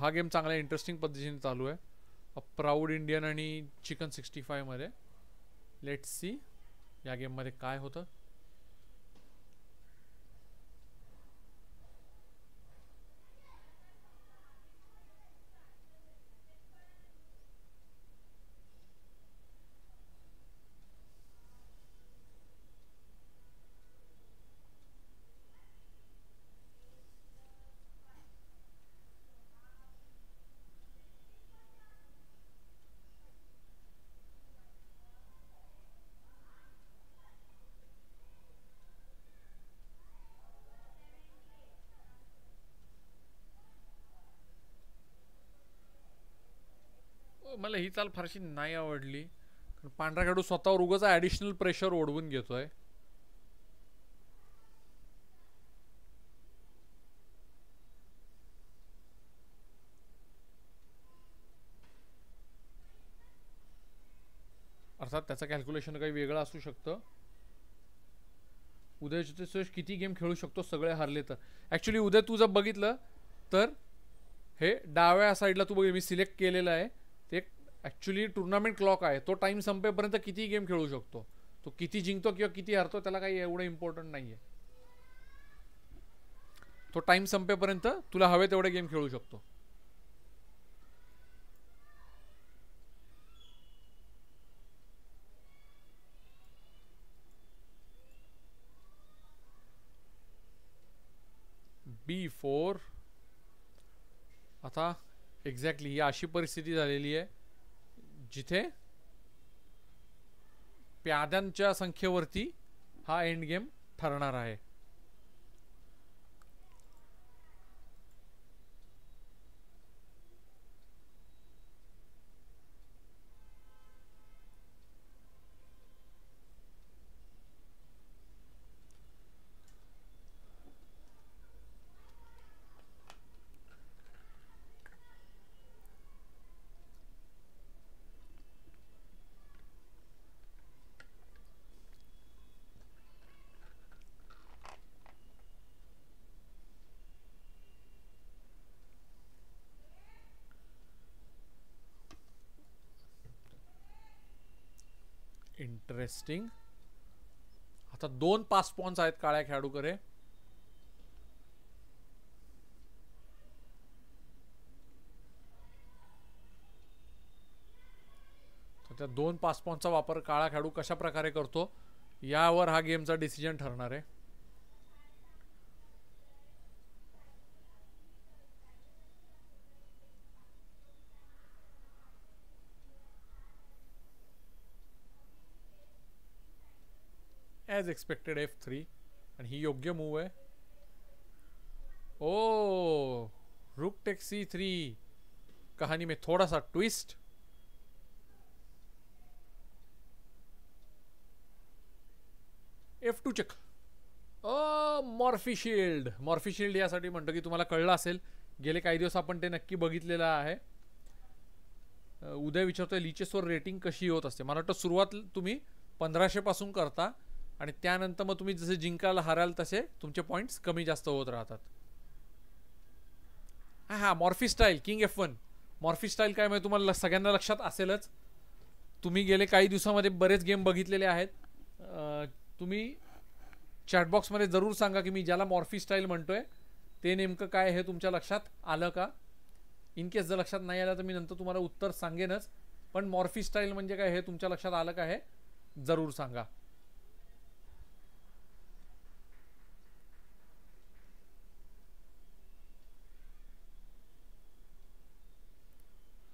हा गेम चांगला इंटरेस्टिंग पद्धतीने चालू आहे. प्राऊड इंडियन आणि चिकन सिक्स्टी फायमध्ये लेट्स सी या गेममध्ये काय होतं. मला ही चाल फारशी नाही आवडली कारण पांढरा खेळाडू स्वतःवर उगाच ॲडिशनल प्रेशर ओढवून घेतोय. अर्थात त्याचं कॅल्क्युलेशन काही वेगळं असू शकतं. उदयचे सुयश किती गेम खेळू शकतो सगळे हारले तर. ॲक्च्युली उदय तू जर बघितलं तर हे डाव्या साईडला तू बघितलं मी सिलेक्ट केलेलं आहे ते ॲक्च्युली टुर्नामेंट क्लॉक आहे. तो टाईम संपेपर्यंत किती गेम खेळू शकतो. तो किती जिंकतो किंवा किती हरतो त्याला काही एवढं इम्पॉर्टंट नाही आहे. तो टाईम संपेपर्यंत तुला हवे तेवढे गेम खेळू शकतो. B four. आता एक्झॅक्टली ही अशी परिस्थिती झालेली आहे जिथे प्याद्यांच्या संख्येवरती हा एंड गेम ठरणार आहे. इंटरेस्टिंग. आता दोन पास पॉन्स आहेत काळ्या खेळाडूकडे. त्या दोन पास पॉन्सचा वापर काळा खेळाडू कशा प्रकारे करतो यावर हा गेमचा डिसिजन ठरणार आहे. As expected एफ थ्री आणि ही योग्य मूव आहे. ओ रुक टेक सी थ्री. कहाणी में थोड़ा सा twist. F two check. Oh Morphy shield. Morphy shield यासाठी म्हणतो की तुम्हाला कळलं असेल, गेले काही दिवस आपण ते नक्की बघितलेलं आहे. उदय विचारतोय लीचेसवर रेटिंग कशी होत असते. मला वाटतं सुरुवात तुम्ही पंधराशे पासून करता आणि त्यानंतर मग तुम्ही जसे जिंकायला हाराल तसे तुमचे पॉईंट्स कमी जास्त होत राहतात. हां हां Morphy style king F one. Morphy style काय म्हणजे तुम्हाला सगळ्यांना लक्षात असेलच. तुम्ही गेले काही दिवसामध्ये बरेच गेम बघितलेले आहेत. तुम्ही चॅटबॉक्समध्ये जरूर सांगा की मी ज्याला मॉर्फी स्टाईल म्हणतोय ते नेमकं काय हे तुमच्या लक्षात आलं का. इन केस जर लक्षात नाही आलं तर मी नंतर तुम्हाला उत्तर सांगेनच, पण मॉर्फी स्टाईल म्हणजे काय हे तुमच्या लक्षात आलं का हे जरूर सांगा.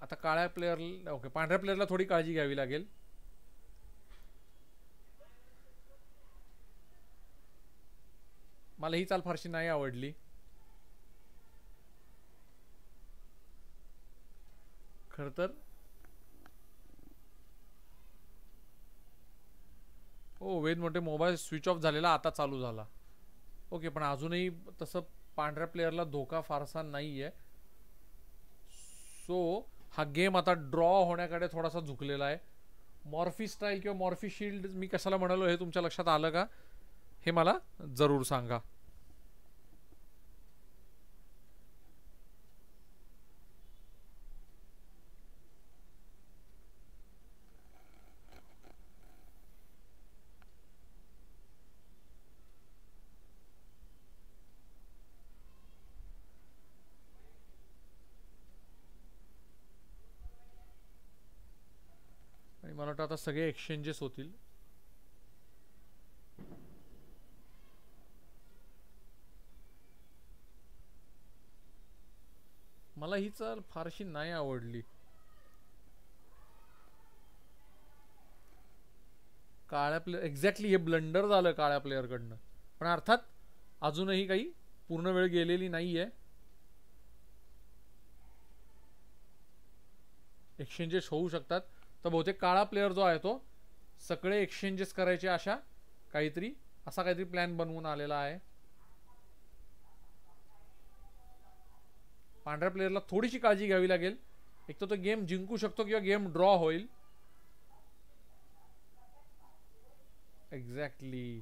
आता काळ्या प्लेअरला ओके पांढऱ्या प्लेअरला थोडी काळजी घ्यावी लागेल. मला ही चाल फारशी नाही आवडली. खर तर ओ वेदमोंटे मोबाईल स्विच ऑफ झालेला आता चालू झाला. ओके पण अजूनही तसं पांढऱ्या प्लेअरला धोका फारसा नाही आहे. सो हा गेम आता ड्रॉ होण्याकडे थोडासा झुकलेला आहे. मॉर्फी स्टाईल किंवा मॉर्फी शील्ड मी कशाला म्हणालो हे तुमच्या लक्षात आलं का हे मला जरूर सांगा. मला वाटतं आता सगळे एक्सचेंजेस होतील. मला ही चाल फारशी नाही आवडली. काळ्या प्लेअर एक्झॅक्टली हे ब्लंडर झालं काळ्या प्लेअरकडनं, पण अर्थात अजूनही काही पूर्ण वेळ गेलेली नाही आहे. एक्सचेंजेस होऊ शकतात. तर बहुतेक काळा प्लेअर जो आहे तो सगळे एक्सचेंजेस करायचे अशा काहीतरी असा काहीतरी प्लॅन बनवून आलेला आहे. पांढऱ्या प्लेअरला थोडीशी काळजी घ्यावी लागेल. एक तर तो गेम जिंकू शकतो किंवा गेम ड्रॉ होईल. एक्झॅक्टली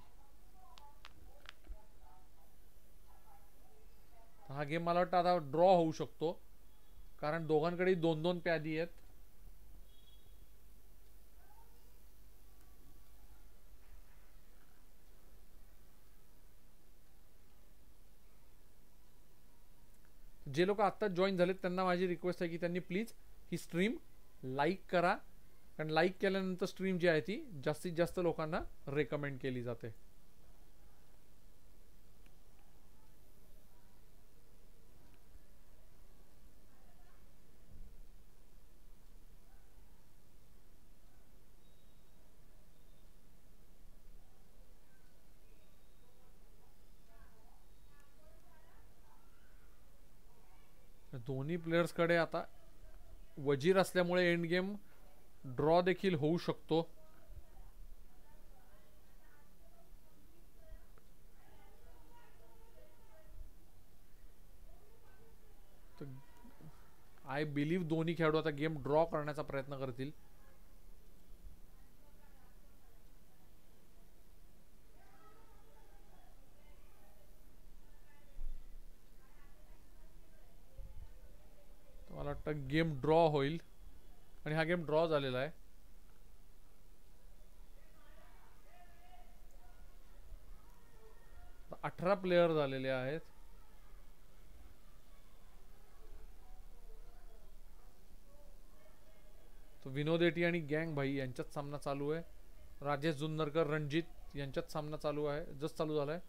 हा गेम मला वाटतं आता ड्रॉ होऊ शकतो कारण दोघांकडे दोन दोन प्यादी आहेत. जे लोक आत्ताच जॉईन झालेत त्यांना माझी रिक्वेस्ट आहे की त्यांनी प्लीज ही स्ट्रीम लाईक करा, कारण लाईक केल्यानंतर स्ट्रीम जी आहे ती जास्तीत जास्त लोकांना रेकमेंड केली जाते. दोन्ही प्लेयर्सकडे आता वजीर असल्यामुळे एंड गेम ड्रॉ देखील होऊ शकतो. आय बिलीव्ह दोन्ही खेळाडू आता गेम ड्रॉ करण्याचा प्रयत्न करतील. मला वाटतं गेम ड्रॉ होईल आणि हा गेम ड्रॉ झालेला आहे. अठरा प्लेयर झालेले आहेत. विनोद रेड्डी आणि गँग भाई यांच्यात सामना चालू आहे. राजेश जुन्नरकर रणजित यांच्यात सामना चालू आहे. जस चालू झालाय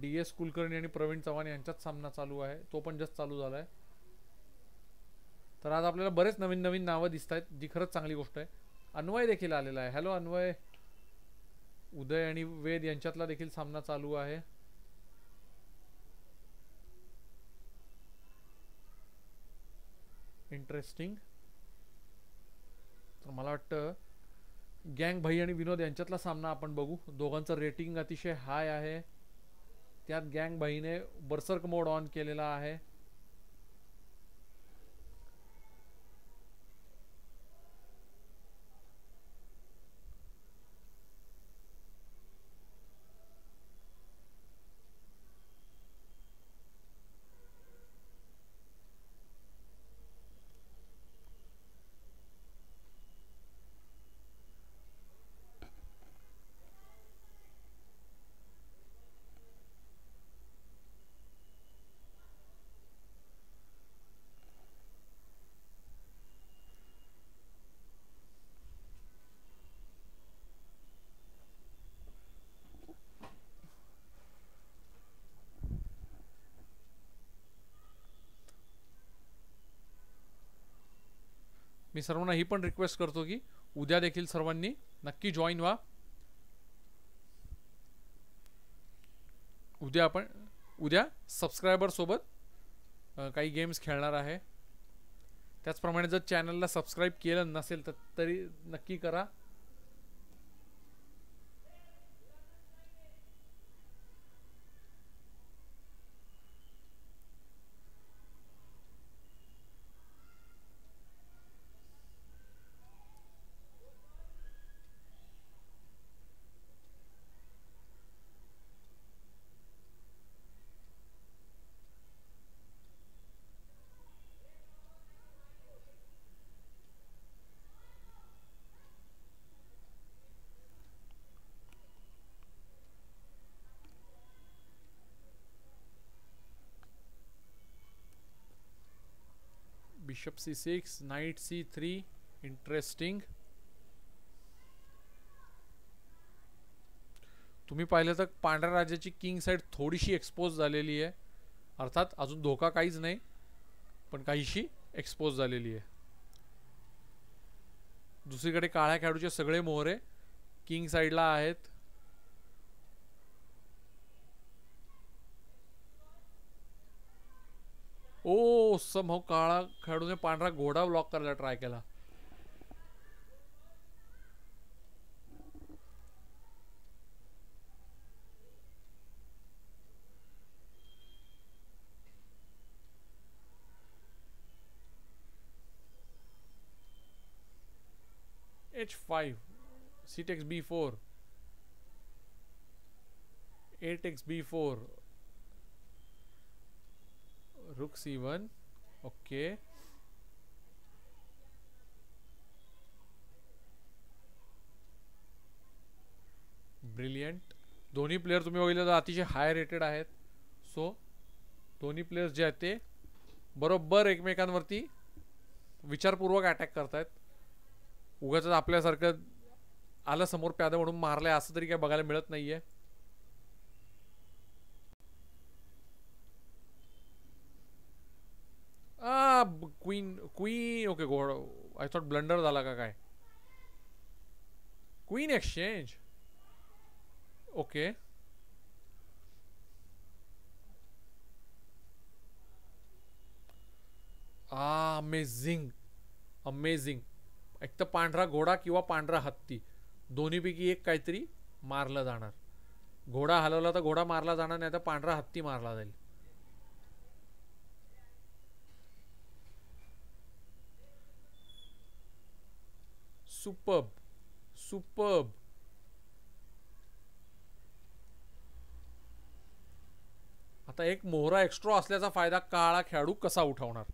डीएस कुलकर्णी आणि प्रवीण चव्हाण यांच्यात सामना चालू आहे, तो पण जस चालू झालाय. तर आज आपल्याला बरेच नवीन नवीन नावं दिसत आहेत जी खरंच चांगली गोष्ट आहे. अन्वय देखील आलेला आहे. हॅलो अन्वय. उदय आणि वेद यांच्यातला देखील सामना चालू आहे. इंटरेस्टिंग. तर मला वाटतं गँग भाई आणि विनोद यांच्यातला सामना आपण बघू. दोघांचं रेटिंग अतिशय हाय आहे. त्यात गँग भाईने बर्सर्क मोड ऑन केलेला आहे. मी सर्वांना ही पण रिक्वेस्ट करतो की उद्या देखील सर्वांनी नक्की जॉईन व्हा. उद्या आपण उद्या सबस्क्रायबर सोबत काही गेम्स खेळणार आहे. त्याचप्रमाणे जर चॅनलला सबस्क्राईब केलं नसेल तर तरी नक्की करा. Bishop C six, Knight C three, interesting. तुम्ही पाहिलं तर पांढऱ्या राजाची किंग साइड थोडीशी एक्सपोज झालेली आहे. अर्थात अजून धोका काहीच नाही पण काहीशी एक्सपोज झालेली आहे. दुसरीकडे काळ्या खेळाडूचे सगळे मोहरे किंग साइडला आहेत. ओ समहाऊ काळा खेळाडूने पांढरा घोडा ब्लॉक करायला ट्राय केला. H five C takes B four A takes B four rook C one okay. Brilliant. दोन्ही प्लेयर तुम्ही बघितलं तर अतिशय हाय रेटेड आहेत. सो दोन्ही प्लेयर्स जे आहेत ते बरोबर एकमेकांवरती विचारपूर्वक अटॅक करतायत. उगाच आपल्यासारखं आलं समोर प्यादं म्हणून मारलंय असं तरी काय बघायला मिळत नाहीये. Queen queen okay god I thought blunder झाला का काय. Queen exchange okay amazing amazing. एक तर पांढरा घोडा किंवा पांढरा हत्ती दोन्हीपैकी एक काहीतरी मारला जाणार. घोडा हलवला तर घोडा मारला जाणार नाही तर पांढरा हत्ती मारला जाईल. Superb superb. आता एक मोहरा एक्स्ट्रा असल्याचा फायदा काळा खेळाडू कसा उठवणार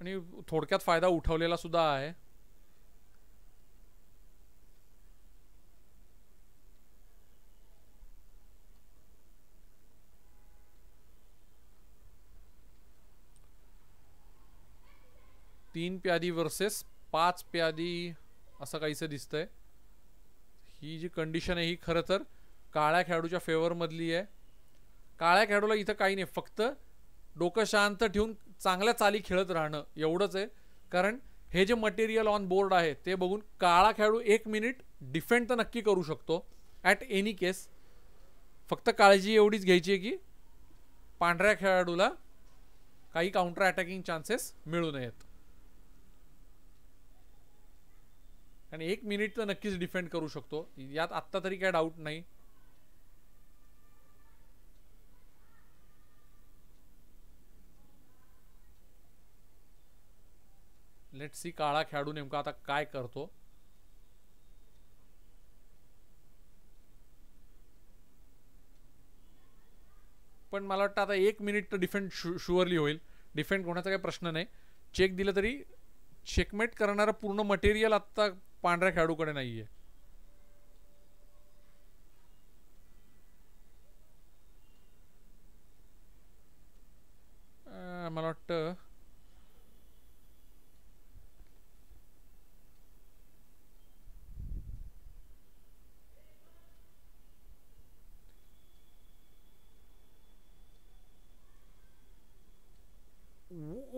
आणि थोडक्यात फायदा उठवलेला सुद्धा आहे. तीन प्यादी वर्सेस पाच प्यादी असं काहीच दिसतंय. ही जी कंडिशन आहे ही खरं तर काळ्या खेळाडूच्या फेवरमधली आहे. काळ्या खेळाडूला इथं काही नाही, फक्त डोकं शांत ठेवून चांगल्या चाली खेळत राहणं एवढंच आहे. कारण हे जे मटेरियल ऑन बोर्ड आहे ते बघून काळा खेळाडू एक मिनिट डिफेंड तर नक्की करू शकतो ॲट एनी केस. फक्त काळजी एवढीच घ्यायची आहे की पांढऱ्या खेळाडूला काही काउंटर अटॅकिंग चान्सेस मिळू नयेत. आणि एक मिनिट तर नक्कीच डिफेंड करू शकतो यात आत्ता तरी काय डाऊट नाही. लेट्स सी काळा खेळाडू नेमका आता काय करतो. पण मला वाटतं आता एक मिनिट तर डिफेंड शुअरली होईल. डिफेंड होण्याचा काही प्रश्न नाही. चेक दिलं तरी चेकमेट करणारं पूर्ण मटेरियल आत्ता पांढऱ्या खेळाडूकडे नाहीये. मला वाटतं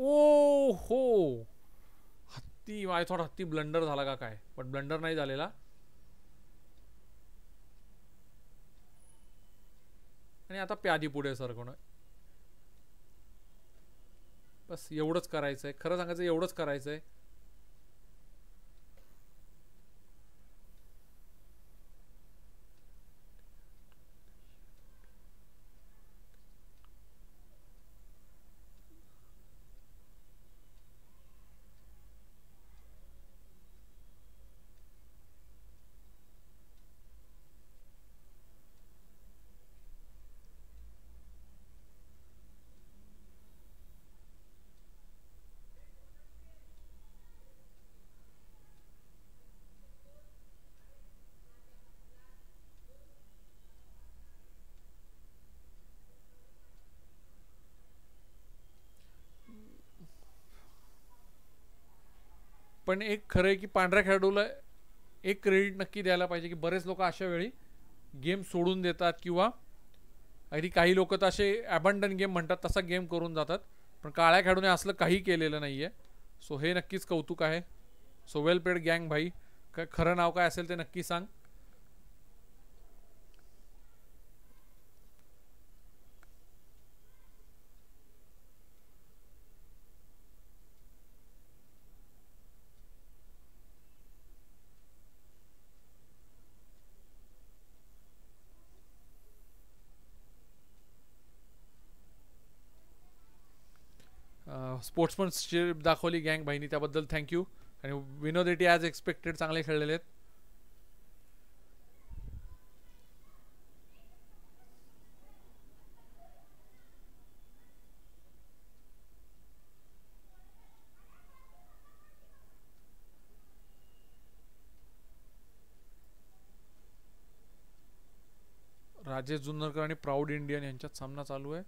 ओ हो हत्ती आय थॉट हत्ती ब्लंडर झाला का काय, बट ब्लंडर नाही झालेला. आणि आता प्यादी पुढे सरकवणं बस एवढंच करायचंय. खरं सांगायचं एवढंच करायचंय. पण एक खरं आहे की पांढऱ्या खेळाडूला एक क्रेडिट नक्की द्यायला पाहिजे की बरेच लोक अशा वेळी गेम सोडून देतात किंवा अगदी काही लोक तर असे ॲबंडन गेम म्हणतात तसा गेम करून जातात. पण काळ्या खेळाडूने असलं काही केलेलं नाही आहे. सो हे नक्कीच कौतुक आहे. सो वेल पेड गँग भाई. काय खरं नाव काय असेल ते नक्की सांग. स्पोर्ट्समनशिप दाखवली गँग भाईनी त्याबद्दल थँक्यू. आणि विनोद रेड्डी ॲज एक्सपेक्टेड चांगले खेळलेले आहेत. राजेश जुन्नरकर आणि प्राऊड इंडियन यांच्यात सामना चालू आहे.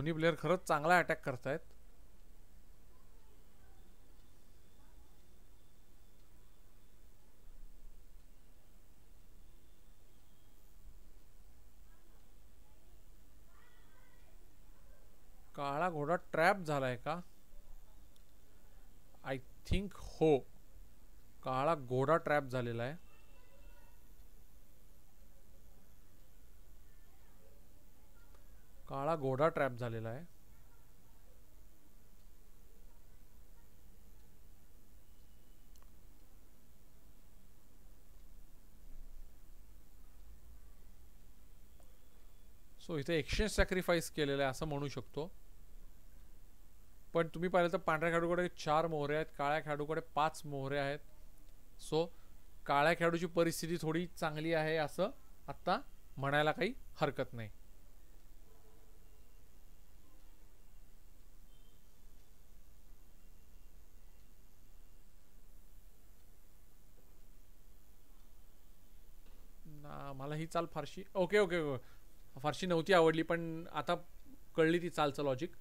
दोन्ही प्लेयर खरंच चांगला अटॅक करतायत. काळा घोडा ट्रॅप झालाय का? आय थिंक हो, काळा घोडा ट्रॅप झालेला आहे. काळा घोडा ट्रॅप झालेला आहे. सो इथे एक्सचेंज सॅक्रिफाईस केलेला आहे असं म्हणू शकतो. पण तुम्ही पाहिलं तर पांढऱ्या खेळाडूकडे चार मोहरे आहेत, काळ्या खेळाडूकडे पाच मोहरे आहेत. सो काळ्या खेळाडूची परिस्थिती थोडी चांगली आहे असं आत्ता म्हणायला काही हरकत नाही. मला ही चाल फारशी ओके ओके ओके फारशी नव्हती आवडली, पण आता कळली ती चालचं logic.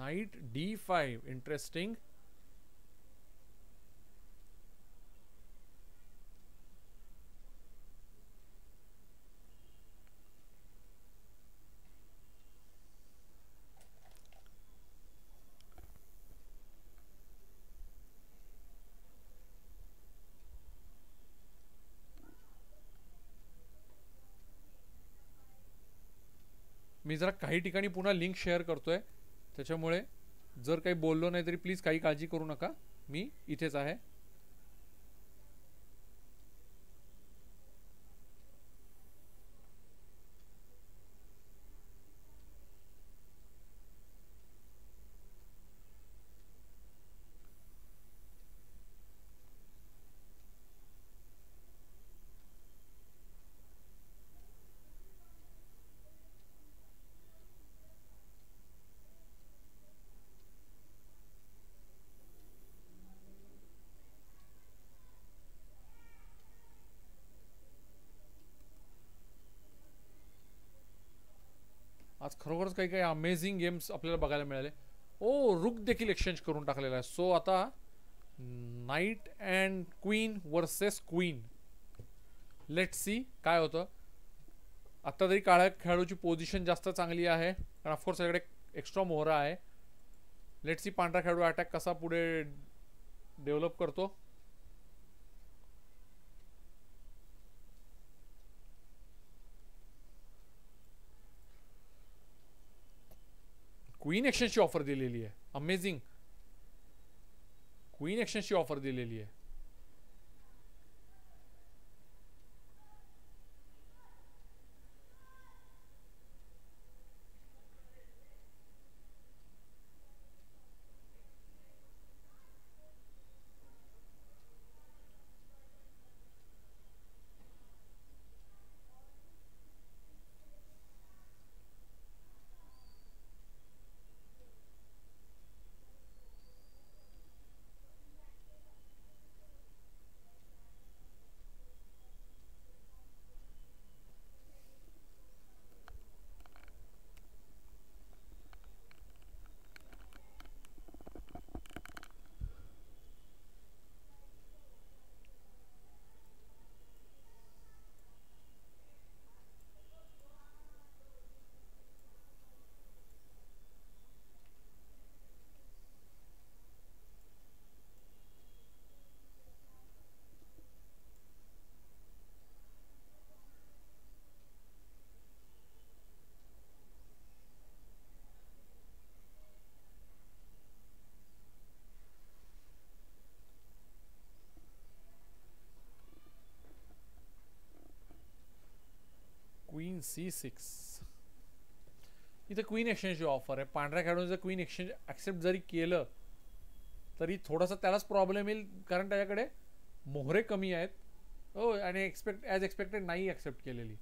Knight D five interesting. मी जरा काही ठिकाणी पुन्हा लिंक शेअर करतोय, त्याच्यामुळे जर काही बोललो नाही तरी प्लीज काही काळजी करू नका, मी इथेच आहे. खरोखरच काही काही अमेझिंग गेम्स आपल्याला बघायला मिळाले. ओ रुक देखील एक्सचेंज करून टाकलेला आहे. सो आता knight and queen versus queen, let see काय होतं. आत्ता तरी काळ्या खेळाडूची पोझिशन जास्त चांगली आहे कारण ऑफकोर्स त्याकडे एक्स्ट्रा मोहरा आहे. लेट सी पांढरा खेळाडू अटॅक कसा पुढे डेव्हलप करतो. क्वीन एक्सचेंजची ऑफर दिलेली आहे, अमेझिंग. क्वीन एक्सचेंजची ऑफर दिलेली आहे. C six. इथे क्वीन एक्सचेंजची ऑफर आहे. पांढऱ्या खेळाडूंचं क्वीन एक्सचेंज ॲक्सेप्ट जरी केलं तरी थोडासा त्यालाच प्रॉब्लेम येईल कारण त्याच्याकडे मोहरे कमी आहेत. हो आणि एक्सपेक्ट ॲज एक्सपेक्टेड नाही ॲक्सेप्ट केलेली.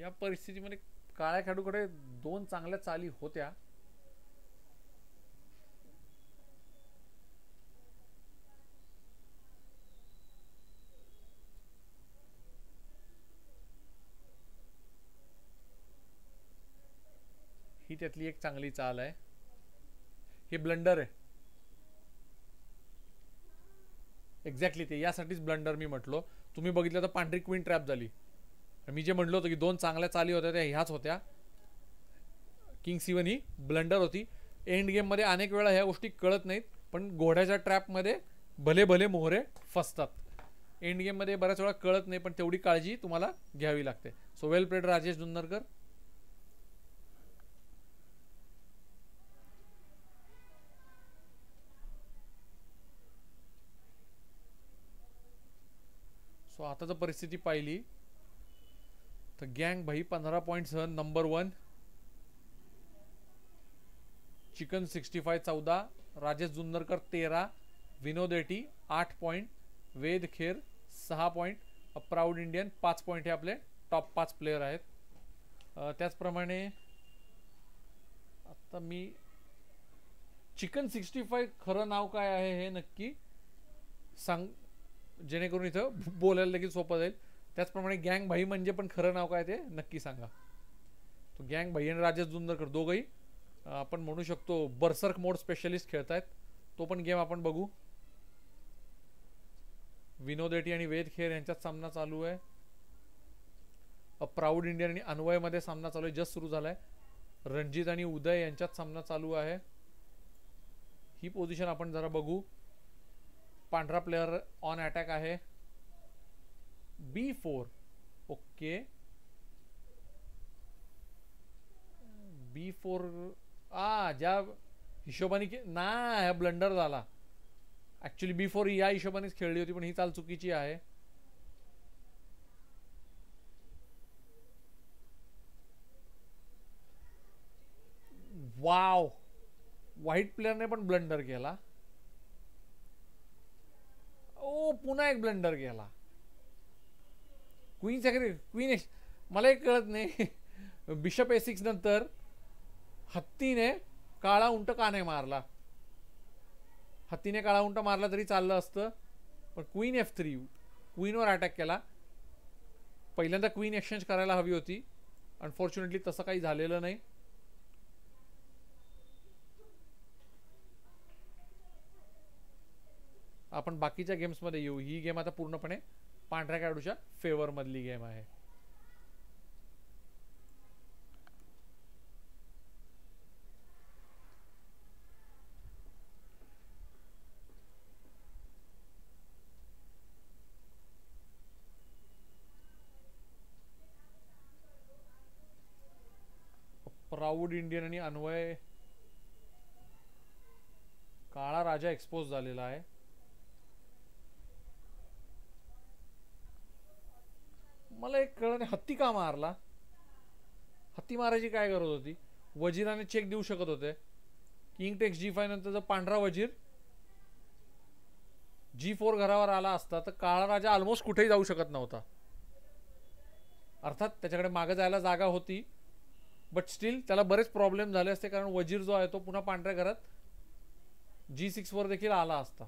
या परिस्थितीमध्ये काळ्या खेळाडूकडे दोन चांगल्या चाली होत्या. ही त्यातली एक चांगली चाल आहे. हे ब्लंडर आहे एक्झॅक्टली ते, यासाठीच ब्लंडर मी म्हटलो. तुम्ही बघितलं तर पांढरी क्वीन ट्रॅप झाली. मी जे म्हटलं होतं की दोन चांगल्या चाली होत्या त्या ह्याच होत्या. किंग सेवन ही ब्लंडर होती. एंड गेममध्ये अनेक वेळा ह्या गोष्टी कळत नाहीत पण घोड्याच्या ट्रॅपमध्ये भले भले मोहरे फसतात. एंड गेममध्ये बऱ्याच वेळा कळत नाही पण तेवढी काळजी तुम्हाला घ्यावी लागते. So well played Rajesh Junnarkar. So आता जर परिस्थिती पाहिली तर गँग भाई पंधरा पॉइंट सह number one, chicken sixty five चौदह, राजेश जुन्नरकर तेरह, विनोद रेड्डी आठ पॉइंट, वेद खेर सहा पॉइंट, प्राउड इंडियन पांच पॉइंट. हे अपने टॉप पांच प्लेयर है. त्याचप्रमाणे आता मी चिकन सिक्स्टी फाइव खरं नाव काय आहे हे नक्की सांग जेणेकरून इथं बोलायला देखील सोपं जाईल. त्याचप्रमाणे गँग भाई म्हणजे पण खरं नाव काय ते नक्की सांगा. तो गँग भाई आणि राजेश जुन्नरकर दोघंही आपण म्हणू शकतो बर्सर्क मोड स्पेशलिस्ट खेळत आहेत. तो पण गेम आपण बघू. विनोद रेड्डी आणि वेद खेर यांच्यात सामना चालू आहे. अ प्राऊड इंडियन आणि अन्वयमध्ये सामना चालू आहे, जस्ट सुरू झाला आहे. रणजित आणि उदय यांच्यात सामना चालू आहे. ही पोझिशन आपण जरा बघू. पांढरा प्लेअर ऑन अटॅक आहे. B four okay. B four आ ज्या हिशोबाने ना हा ब्लंडर झाला. ऍक्च्युली बी फोर या हिशोबानेच खेळली होती पण ही चाल चुकीची आहे. वाव, व्हाईट प्लेअरने पण ब्लंडर केला. ओ पुन्हा एक ब्लंडर केला. क्वीन सॅक्रि क्वीन एक्स मला एक कळत नाही. बिशप ए सिक्स नंतर हत्तीने काळा उंट का नाही मारला? हत्तीने काळा उंट मारला तरी चाललं असतं पण क्वीन एफ थ्री क्वीनवर अटॅक केला. पहिल्यांदा क्वीन एक्सचेंज करायला हवी होती. अनफॉर्च्युनेटली तसं काही झालेलं नाही. आपण बाकीच्या गेम्समध्ये येऊ. ही गेम आता पूर्णपणे पांढऱ्या खेळाडूच्या फेवर मधली गेम आहे. प्राऊड इंडियन आणि अन्वय काळा राजा एक्सपोज झालेला आहे. मला एक कळलं नाही हत्ती का मारला? हत्ती मारायची काय गरज होती? वजीराने चेक देऊ शकत होते. किंग टेक्स जी फाय नंतर पांढरा वजीर जी फोर घरावर आला असता तर काळा राजा ऑलमोस्ट कुठेही जाऊ शकत नव्हता. अर्थात त्याच्याकडे मागे जायला जागा होती बट स्टील त्याला बरेच प्रॉब्लेम झाले असते कारण वजीर जो आहे तो पुन्हा पांढऱ्या घरात जी सिक्सवर देखील आला असता.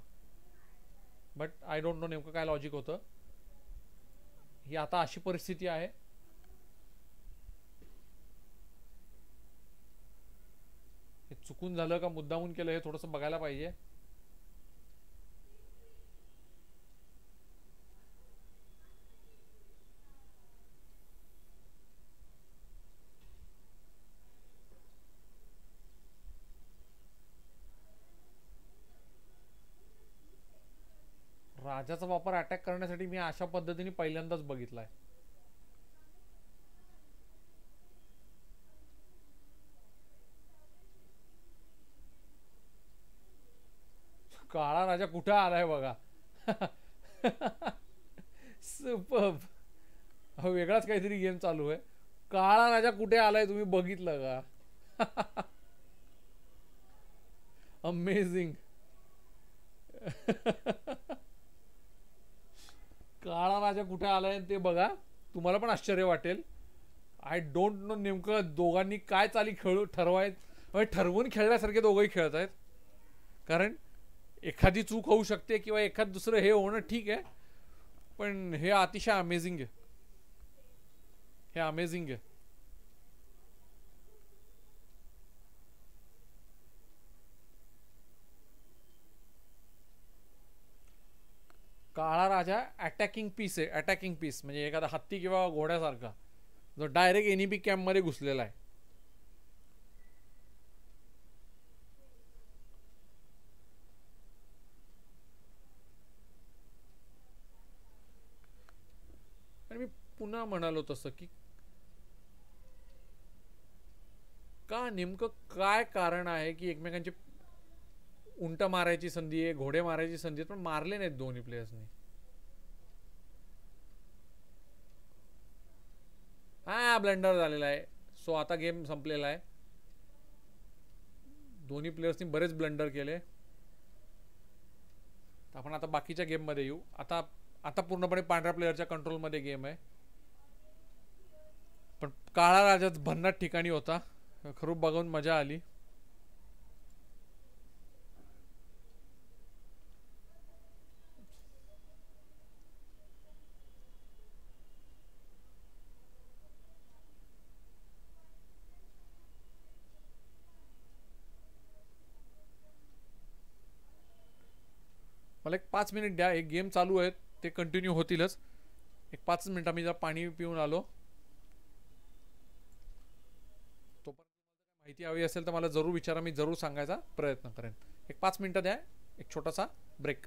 बट आय डोंट नो नेमकं काय लॉजिक होतं. ही आता अशी परिस्थिती आहे. हे चुकून झालं का मुद्दामून केलं हे थोडंसं बघायला पाहिजे. राजाचा वापर अटॅक करण्यासाठी मी अशा पद्धतीने पहिल्यांदाच बघितलाय. काळा राजा कुठे आलाय बघा. सुपर्ब. वेगळाच काहीतरी गेम चालू आहे. काळा राजा कुठे आलाय तुम्ही बघितलं का? अमेजिंग. काळा राजा कुठे आलाय ते बघा, तुम्हाला पण आश्चर्य वाटेल. आय डोंट नो नेमकं दोघांनी काय चाली खेळू ठरवायत, ठरवून खेळल्यासारखे दोघंही खेळत आहेत. कारण एखादी चूक होऊ शकते किंवा एखाद दुसरं हे होणं ठीक आहे, पण हे अतिशय अमेझिंग आहे. हे अमेझिंग आहे. काळा राजा अटॅकिंग पीस आहे. अटॅकिंग पीस म्हणजे एखादा हत्ती किंवा घोड्यासारखा जो डायरेक्ट एनिमी कॅम्प मध्ये घुसलेला आहे. मी पुन्हा म्हणालो तसं की का नेमकं काय कारण आहे की एकमेकांची उंट मारायची संधी आहे, घोडे मारायची संधी आहे, पण मारले नाहीत दोन्ही प्लेयर्सनी. हा ब्लंडर झालेला आहे. सो आता गेम संपलेला आहे. दोन्ही प्लेयर्सनी बरेच ब्लंडर केले. आपण आता बाकीच्या गेममध्ये येऊ. आता आता पूर्णपणे पांढऱ्या प्लेयरच्या कंट्रोलमध्ये गेम आहे. पण काळा राजाच भन्नाट ठिकाणी होता. खरूप बघून मजा आली. मला एक पाच मिनिट द्या. एक गेम चालू आहेत, ते कंटिन्यू होतीलच. एक पाच मिनिटं मी जरा पाणी पिऊन आलो. तो पण माहिती हवी असेल तर मला जरूर विचारा, मी जरूर सांगायचा प्रयत्न करेन. एक पाच मिनिटं द्या, एक छोटासा ब्रेक.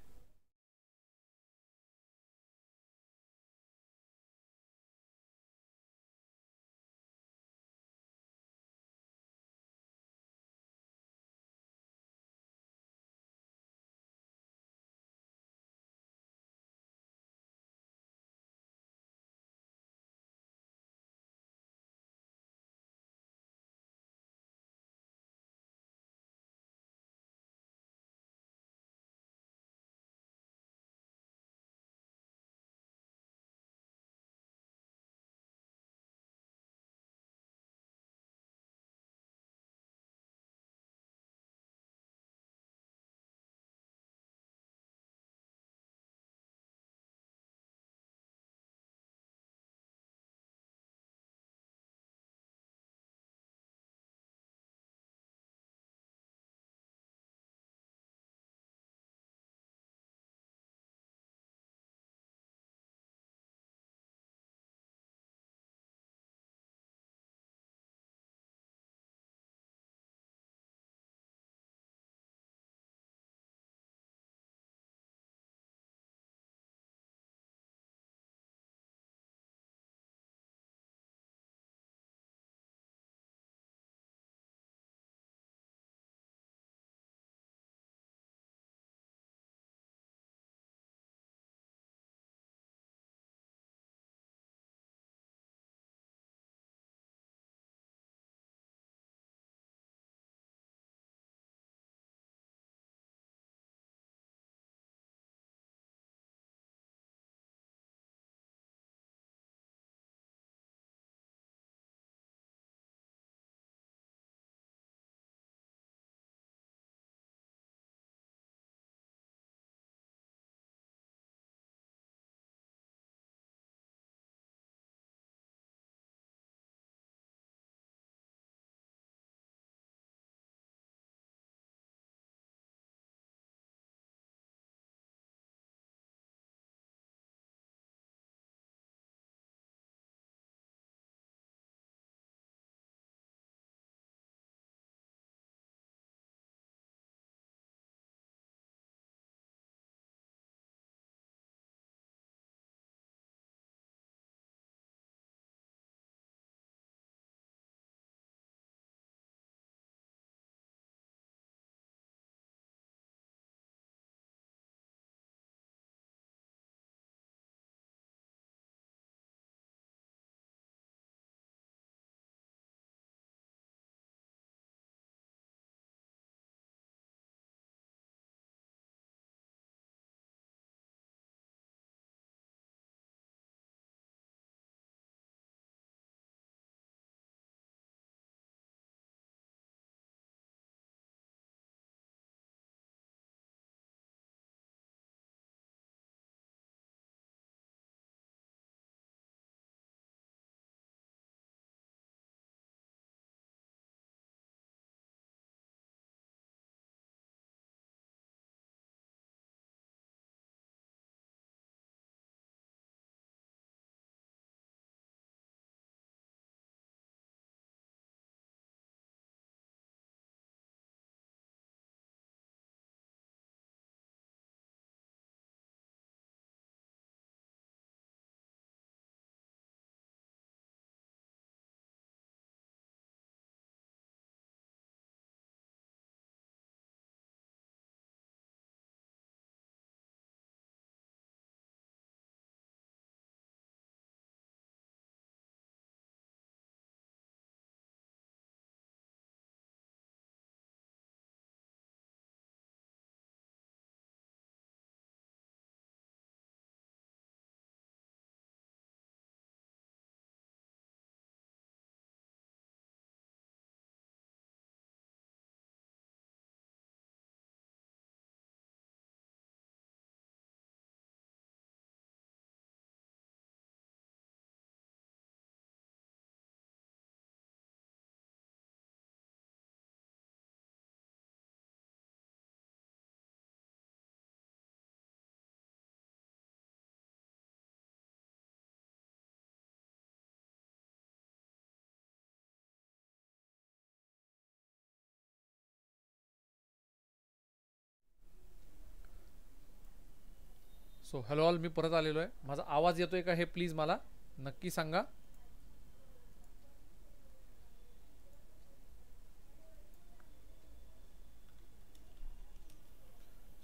सो हॅलो ऑल, मी परत आलेलो आहे. माझा आवाज येतोय का हे प्लीज मला नक्की सांगा.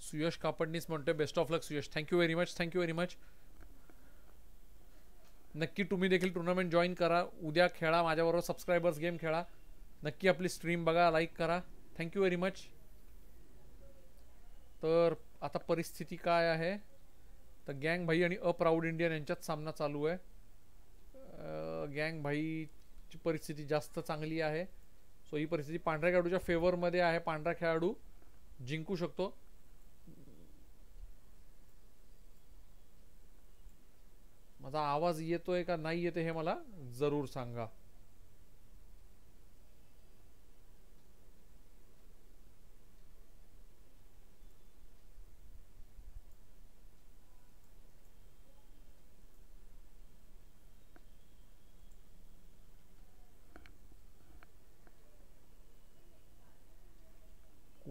सुयश कापडनीस म्हणतोय best of luck Suyash. Thank you very much, thank you very much. नक्की तुम्ही देखील टुर्नामेंट जॉईन करा, उद्या खेळा माझ्याबरोबर, सबस्क्रायबर्स गेम खेळा, नक्की आपली स्ट्रीम बघा, लाईक करा. Thank you very much. तर आता परिस्थिती काय आहे, तर गँग भाई आणि अ प्राऊड इंडियन यांच्यात सामना चालू आहे. गँग भाईची परिस्थिती जास्त चांगली आहे. सो ही परिस्थिती पांढऱ्या खेळाडूच्या फेवरमध्ये आहे, पांढरा खेळाडू जिंकू शकतो. माझा आवाज येतोय का नाही येते हे मला जरूर सांगा.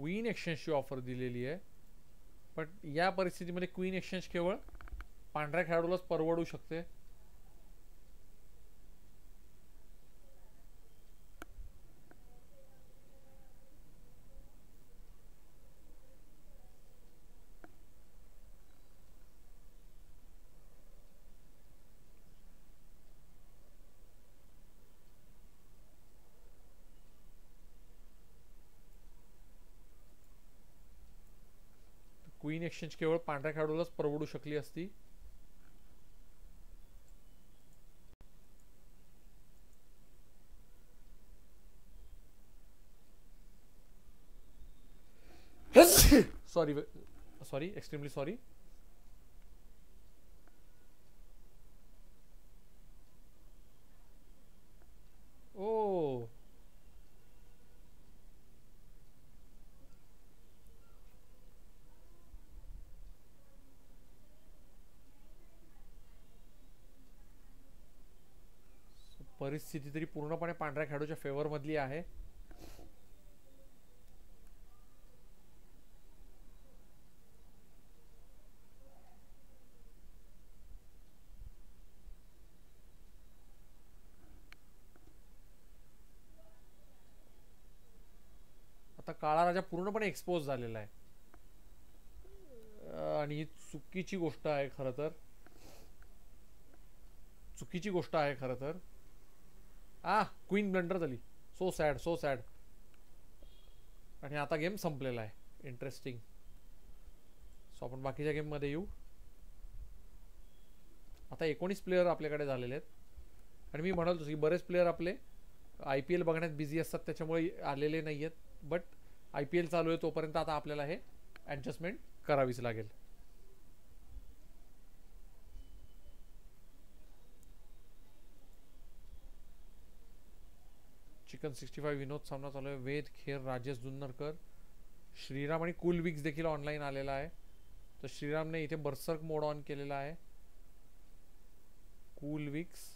क्वीन एक्सचेंजची ऑफर दिलेली आहे, पण या परिस्थितीमध्ये क्वीन एक्सचेंज केवळ पांढऱ्या खेळाडूलाच परवडू शकते. क्वीन एक्सचेंज केवळ पांढऱ्या खेळाडूलाच परवडू शकली असती. Sorry sorry extremely sorry. ओ परिस्थिती तरी पूर्णपणे पांढऱ्या खेळाडूच्या फेवर मधली आहे. काळा राजा पूर्णपणे एक्सपोज झालेला आहे आणि चुकीची गोष्ट आहे खरं तर, चुकीची गोष्ट आहे खरं तर. आ क्वीन ब्लंडर झाली, सो सॅड सो सॅड. आणि आता गेम संपलेला आहे. इंटरेस्टिंग. सो आपण बाकीच्या गेम मध्ये येऊ. आता एकोणीस प्लेयर आपल्याकडे झालेले आहेत आणि मी म्हणालो की बरेच प्लेयर आपले आय पी एल बघण्यात बिझी असतात त्याच्यामुळे आलेले नाही आहेत, बट आय पी एल चालू आहे तोपर्यंत आता आपल्याला हे ॲडजस्टमेंट करावीच लागेल. चिकन सिक्स्टी फाईव्ह विनोद सामना चालू आहे. वेद खेर, राजेश जुन्नरकर, श्रीराम आणि कुल विक्स देखील ऑनलाईन आलेला आहे. तर श्रीरामने इथे बर्सर्क मोड ऑन केलेला आहे. कुल विक्स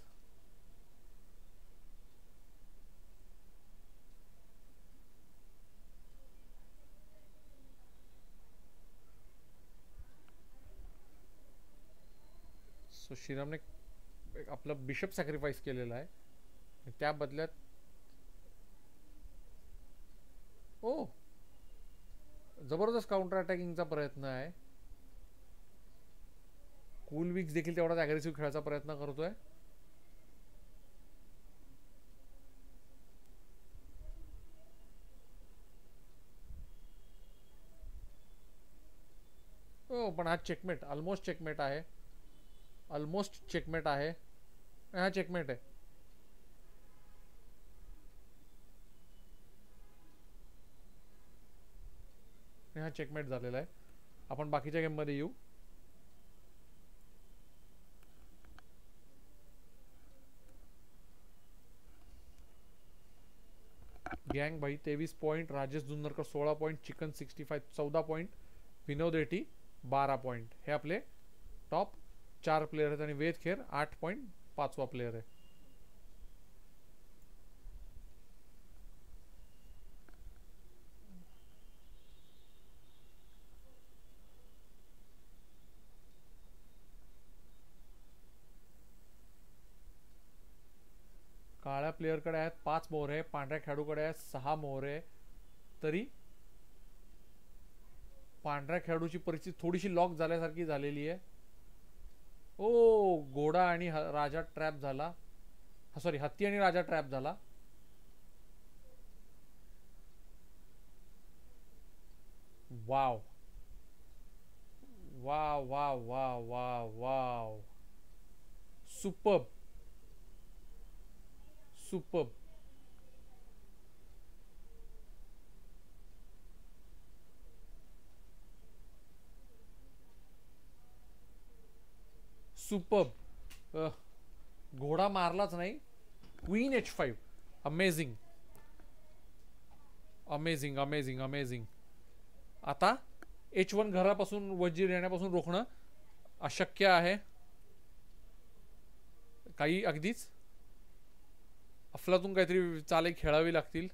तो श्रीरामने आपला बिशप सॅक्रिफाईस केलेला आहे त्या बदल्यात. ओ जबरदस्त काउंटर अटॅकिंगचा प्रयत्न आहे. कुल विक्स देखील तेवढाच अग्रेसिव्ह खेळायचा प्रयत्न करतोय. ओ पण हा चेकमेट, ऑलमोस्ट चेकमेट आहे, ऑलमोस्ट चेकमेट आहे. हा चेकमेट आहे. हा चेकमेट झालेला आहे. आपण बाकीच्या गेम मध्ये येऊ. गँग भाई तेवीस पॉइंट, राजेश जुन्नरकर सोळा पॉइंट, चिकन सिक्स्टी फाईव्ह चौदा पॉइंट, विनोद रेड्डी बारा पॉइंट. हे आपले टॉप चार प्लेयर आहेत आणि वेद खेर आठ पॉईंट पाचवा प्लेयर आहे. प्लेअरकडे आहेत पाच मोहरे, पांढऱ्या खेळाडूकडे आहेत सहा मोहरे. तरी पांढऱ्या खेळाडूची परिस्थिती थोडीशी लॉक झाल्यासारखी झालेली आहे. ओ घोडा आणि राजा ट्रॅप झाला, सॉरी हत्ती आणि राजा ट्रॅप झाला. Wow wow wow wow wow wow superb superb. घोडा मारलाच नाही. Queen H five amazing amazing amazing amazing. आता एच वन घरापासून वजीर येण्यापासून रोखणं अशक्य आहे. काही अगदीच अफलातून काहीतरी चाले खेळावी लागतील.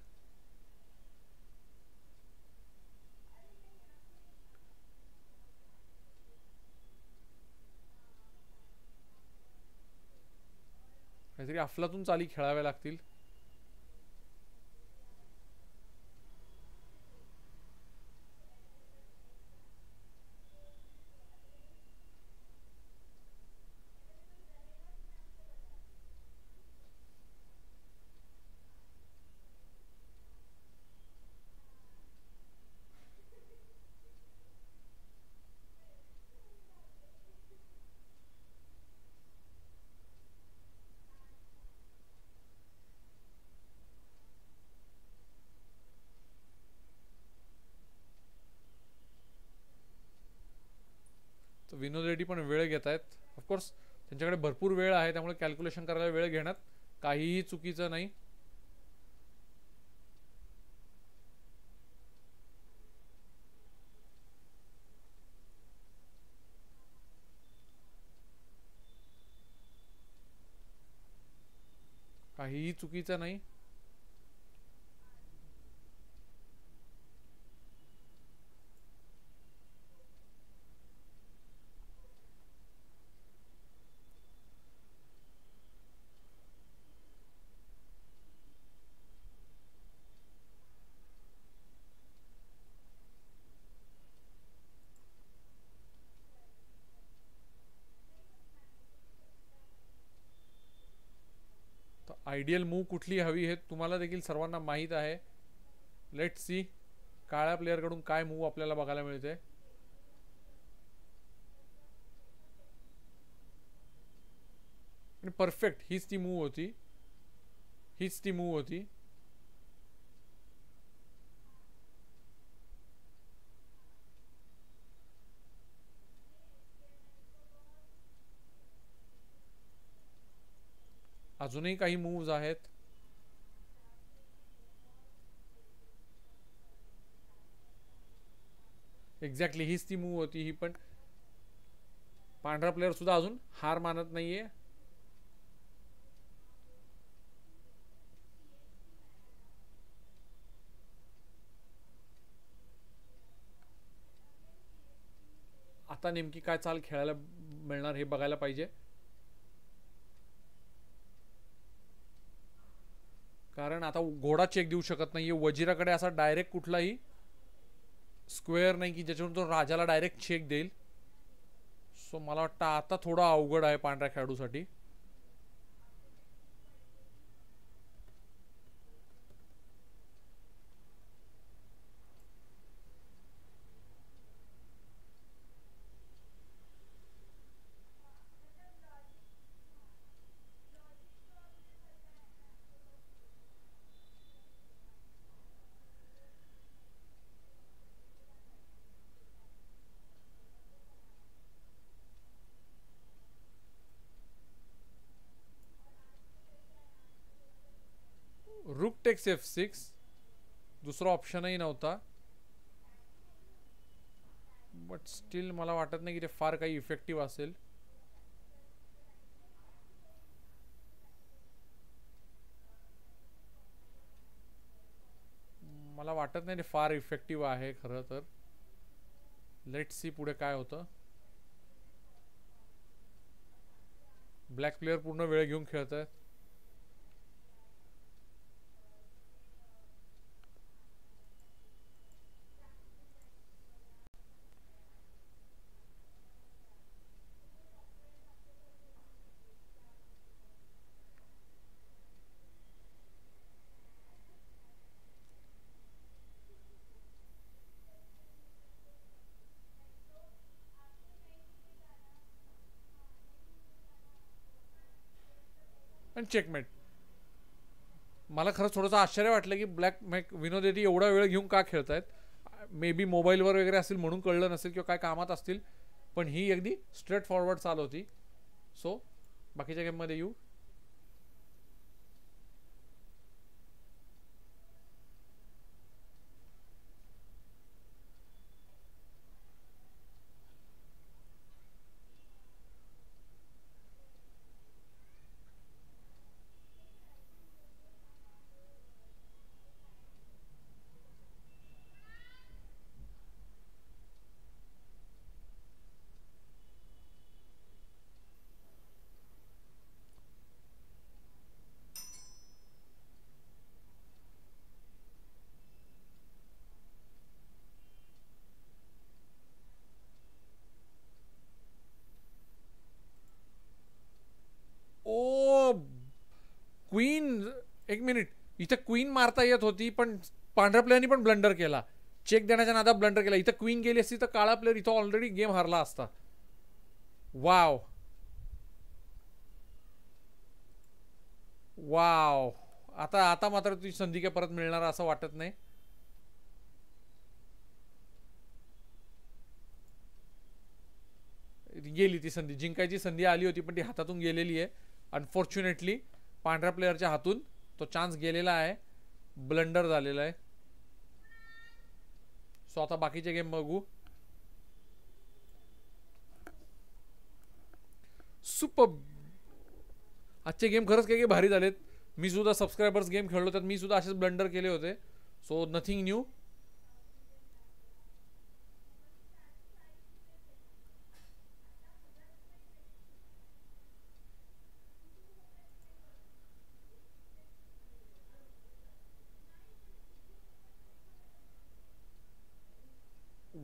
काहीतरी अफलातून चाली खेळाव्या लागतील. विनोद रेड्डी पण वेळ घेत आहेत. ऑफकोर्स त्यांच्याकडे भरपूर वेळ आहे त्यामुळे कॅल्क्युलेशन करायला वेळ घेण्यात काहीही चुकीचं नाही. काहीही चुकीचं नाही. आयडियल मूव कुठली हवी हे तुम्हाला देखील सर्वांना माहीत आहे. लेट्स सी काळ्या प्लेअरकडून काय मूव आपल्याला बघायला मिळते. आणि परफेक्ट हीच ती मूव होती हीच ती मूव होती अजूनही काही मूव्ज आहेत. एक्झॅक्टली हीच ती मूव होती. ही पण पांढरा प्लेअर सुद्धा अजून हार मानत नाहीये. आता नेमकी काय चाल खेळायला मिळणार हे बघायला पाहिजे. कारण आता घोडा चेक देऊ शकत नाहीये. वजीराकडे असा डायरेक्ट कुठलाही स्क्वेअर नाही की ज्याच्यावरून तो राजाला डायरेक्ट चेक देईल. सो मला वाटतं आता थोडं अवघड आहे पांढऱ्या खेळाडूसाठी. एफ सिक्स दुसरा ऑप्शनही नव्हता. बट स्टील मला वाटत नाही की ते फार काही इफेक्टिव्ह असेल. मला वाटत नाही ते फार इफेक्टिव्ह आहे खरं तर. लेट्स सी पुढे काय होतं. ब्लॅक प्लेअर पूर्ण वेळ घेऊन खेळत आहेत. आणि चेकमेट. मला खरंच थोडंसं आश्चर्य वाटलं की ब्लॅक मॅक विनोद रेड्डी एवढा वेळ घेऊन का खेळत आहेत. मे बी मोबाईलवर वगैरे असेल म्हणून कळलं नसेल किंवा काय कामात असतील, पण ही अगदी स्ट्रेट फॉरवर्ड चाल होती. सो बाकीच्या गेममध्ये येऊ. क्वीन एक मिनिट, इथं क्वीन मारता येत होती पण पांढऱ्या प्लेअरनी पण ब्लंडर केला, चेक देण्याच्या नादात ब्लंडर केला. इथं क्वीन गेली असती तर काळा प्लेअर इथं ऑलरेडी गेम हरला असता. वाव वाव, आता आता मात्र तुझी संधी काय परत मिळणार असं वाटत नाही. गेली ती संधी, जिंकायची संधी आली होती पण ती हातातून गेलेली आहे अनफॉर्च्युनेटली. पांढऱ्या प्लेयरच्या हातून तो चान्स गेलेला आहे, ब्लंडर झालेला आहे. सो आता बाकीचे गेम बघू. सुपर, आजचे गेम खरंच काही भारी झालेत. मी सुद्धा सबस्क्रायबर्स गेम खेळलो त्यात मी सुद्धा असेच ब्लंडर केले होते. So nothing new.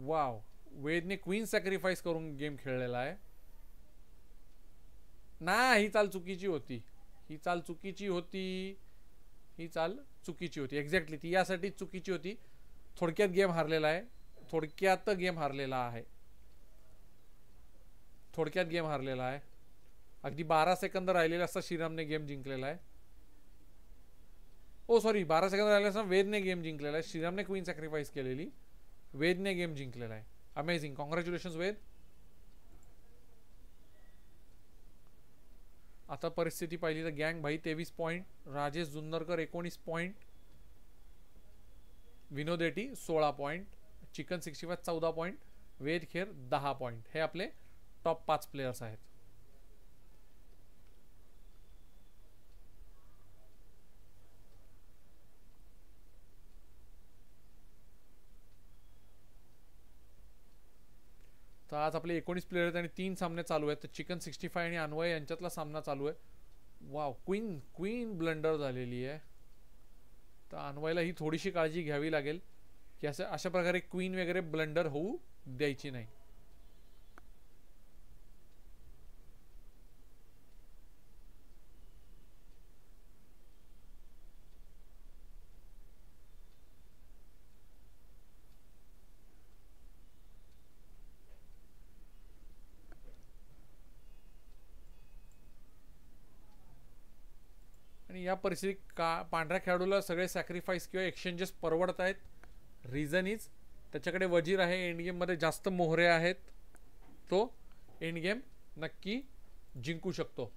वाव, वेदने क्वीन सॅक्रिफाईस करून गेम खेळलेला आहे. ना ही चाल चुकीची होती, ही चाल चुकीची होती, ही चाल चुकीची होती. एक्झॅक्टली ती यासाठी चुकीची होती. थोडक्यात गेम हारलेला आहे, थोडक्यात गेम हारलेला आहे, थोडक्यात गेम हारलेला आहे. अगदी बारा सेकंद राहिलेला असता श्रीरामने गेम जिंकलेला आहे. ओ सॉरी, बारा सेकंद राहिलेला असता वेदने गेम जिंकलेला आहे. श्रीरामने क्वीन सॅक्रिफाईस केलेली, वेदने गेम जिंकलेला आहे. Amazing, congratulations Ved. आता परिस्थिती पाहिली तर गँग भाई तेवीस पॉईंट, राजेश जुन्नरकर एकोणीस पॉईंट, विनोद रेड्डी सोळा पॉईंट, चिकन सिक्स्टी फाईव्ह चौदा पॉईंट, वेद खेर दहा पॉईंट. हे आपले टॉप पाच प्लेयर्स आहेत. तर आज आपले एकोणीस प्लेयर आहेत आणि तीन सामने चालू आहेत. तर चिकन सिक्स्टी फाय आणि अन्वय यांच्यातला सामना चालू आहे. वाव, क्वीन क्वीन ब्लंडर झालेली आहे. तर अन्वयला ही थोडीशी काळजी घ्यावी लागेल की असं अशा प्रकारे क्वीन वगैरे ब्लंडर होऊ द्यायची नाही. या परिस्थितीत का पांढऱ्या खेळाडूला सगळे सॅक्रिफाईस किंवा एक्सचेंजेस परवडत आहेत. रिझन इज त्याच्याकडे वजीर आहे, एंड गेममध्ये जास्त मोहरे आहेत, तो एंड गेम नक्की जिंकू शकतो.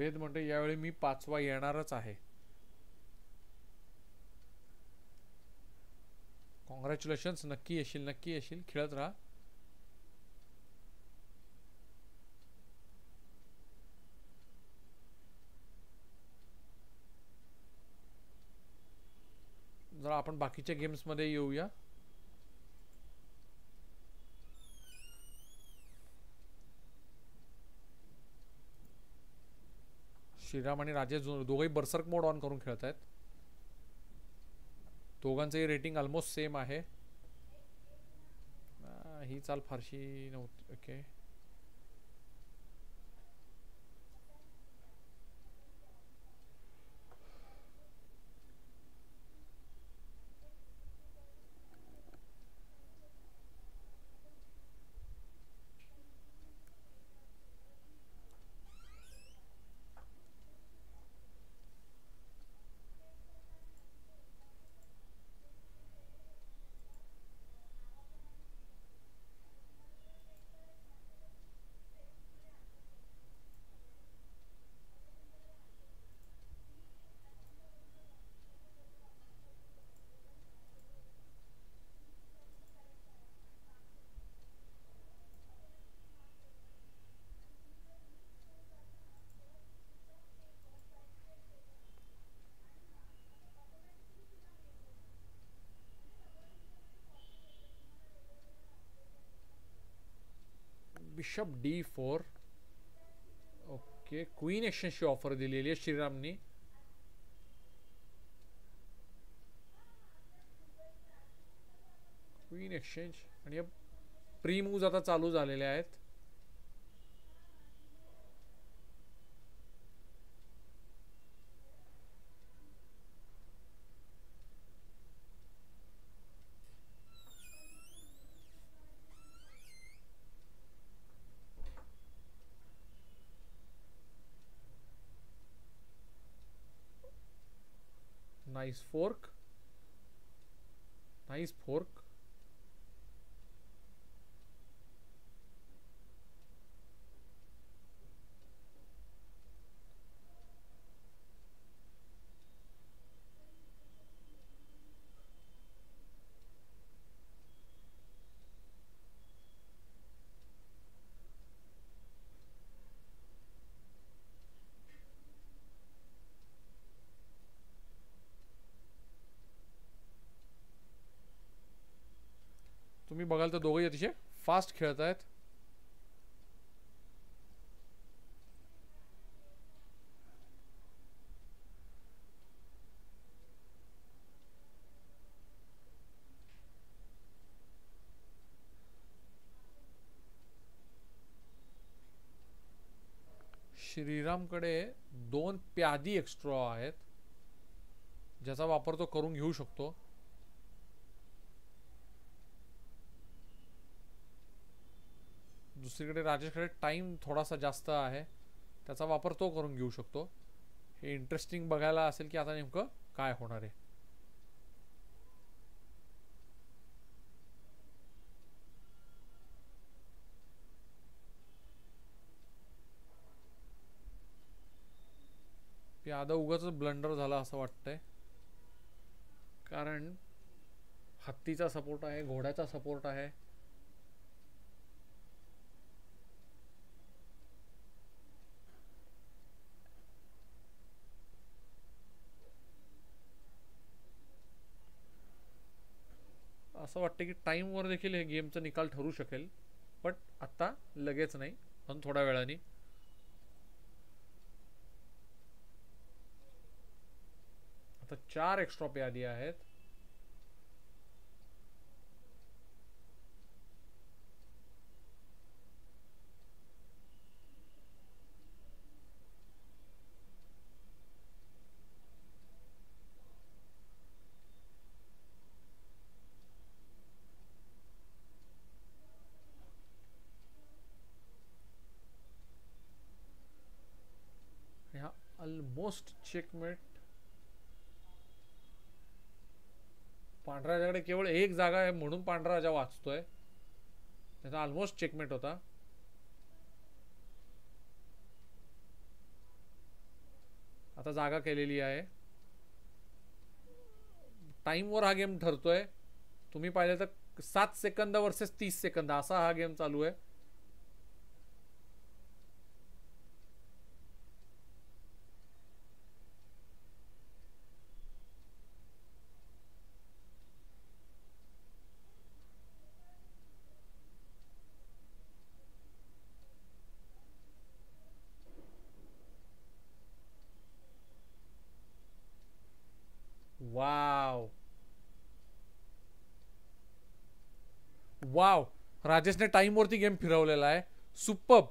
वेदमोंटे यावेळी मी पाचवा येणारच आहे. कॉंग्रॅच्युलेशन्स, नक्की येशील नक्की येशील, खेळत राहा. जरा आपण बाकीच्या गेम्समध्ये येऊया. श्रीराम आणि राजेश दोघेही बर्सर्क मोड ऑन करून खेळत आहेत. दोघांचंही रेटिंग ऑलमोस्ट सेम आहे. ही चाल फारशी नव्हती. Okay, bishop D four. Okay, queen एक्सचेंजची ऑफर दिलेली आहे श्रीरामनी. क्वीन एक्सचेंज आणि या प्री मूव्ज आता चालू झालेले आहेत. Nice fork, nice fork. तुम्ही बघाल तर दोघेही अतिशय फास्ट खेळत आहेत. श्रीरामकडे दोन प्यादी एक्स्ट्रा आहेत ज्याचा वापर तो करून घेऊ शकतो. दुसरीकडे राजेशकडे टाइम थोडासा जास्त आहे, त्याचा वापर तो करून घेऊ शकतो. हे इंटरेस्टिंग बघायला असेल की आता नेमकं काय होणार आहे. प्यादा उगाच ब्लंडर झाला असं वाटतंय, कारण हत्तीचा सपोर्ट आहे, घोड्याचा सपोर्ट आहे. असं वाटतं की टाईमवर देखील हे गेमचा निकाल ठरू शकेल, पण आत्ता लगेच नाही, पण थोड्या वेळाने. आता चार एक्स्ट्रा प्यादी आहेत. Almost checkmate. पांढरा राजाकडे केवळ एक जागा आहे म्हणून पांढरा राजा वाचतोय, त्याचा ऑलमोस्ट चेकमेट होता. आता जागा केलेली आहे. टाईमवर हा गेम ठरतोय. तुम्ही पाहिलं तर सात सेकंद वर्सेस तीस सेकंद असा हा गेम चालू आहे. वाव, राजेश ने टाइम वरती गेम फिरवलेला आहे. Superb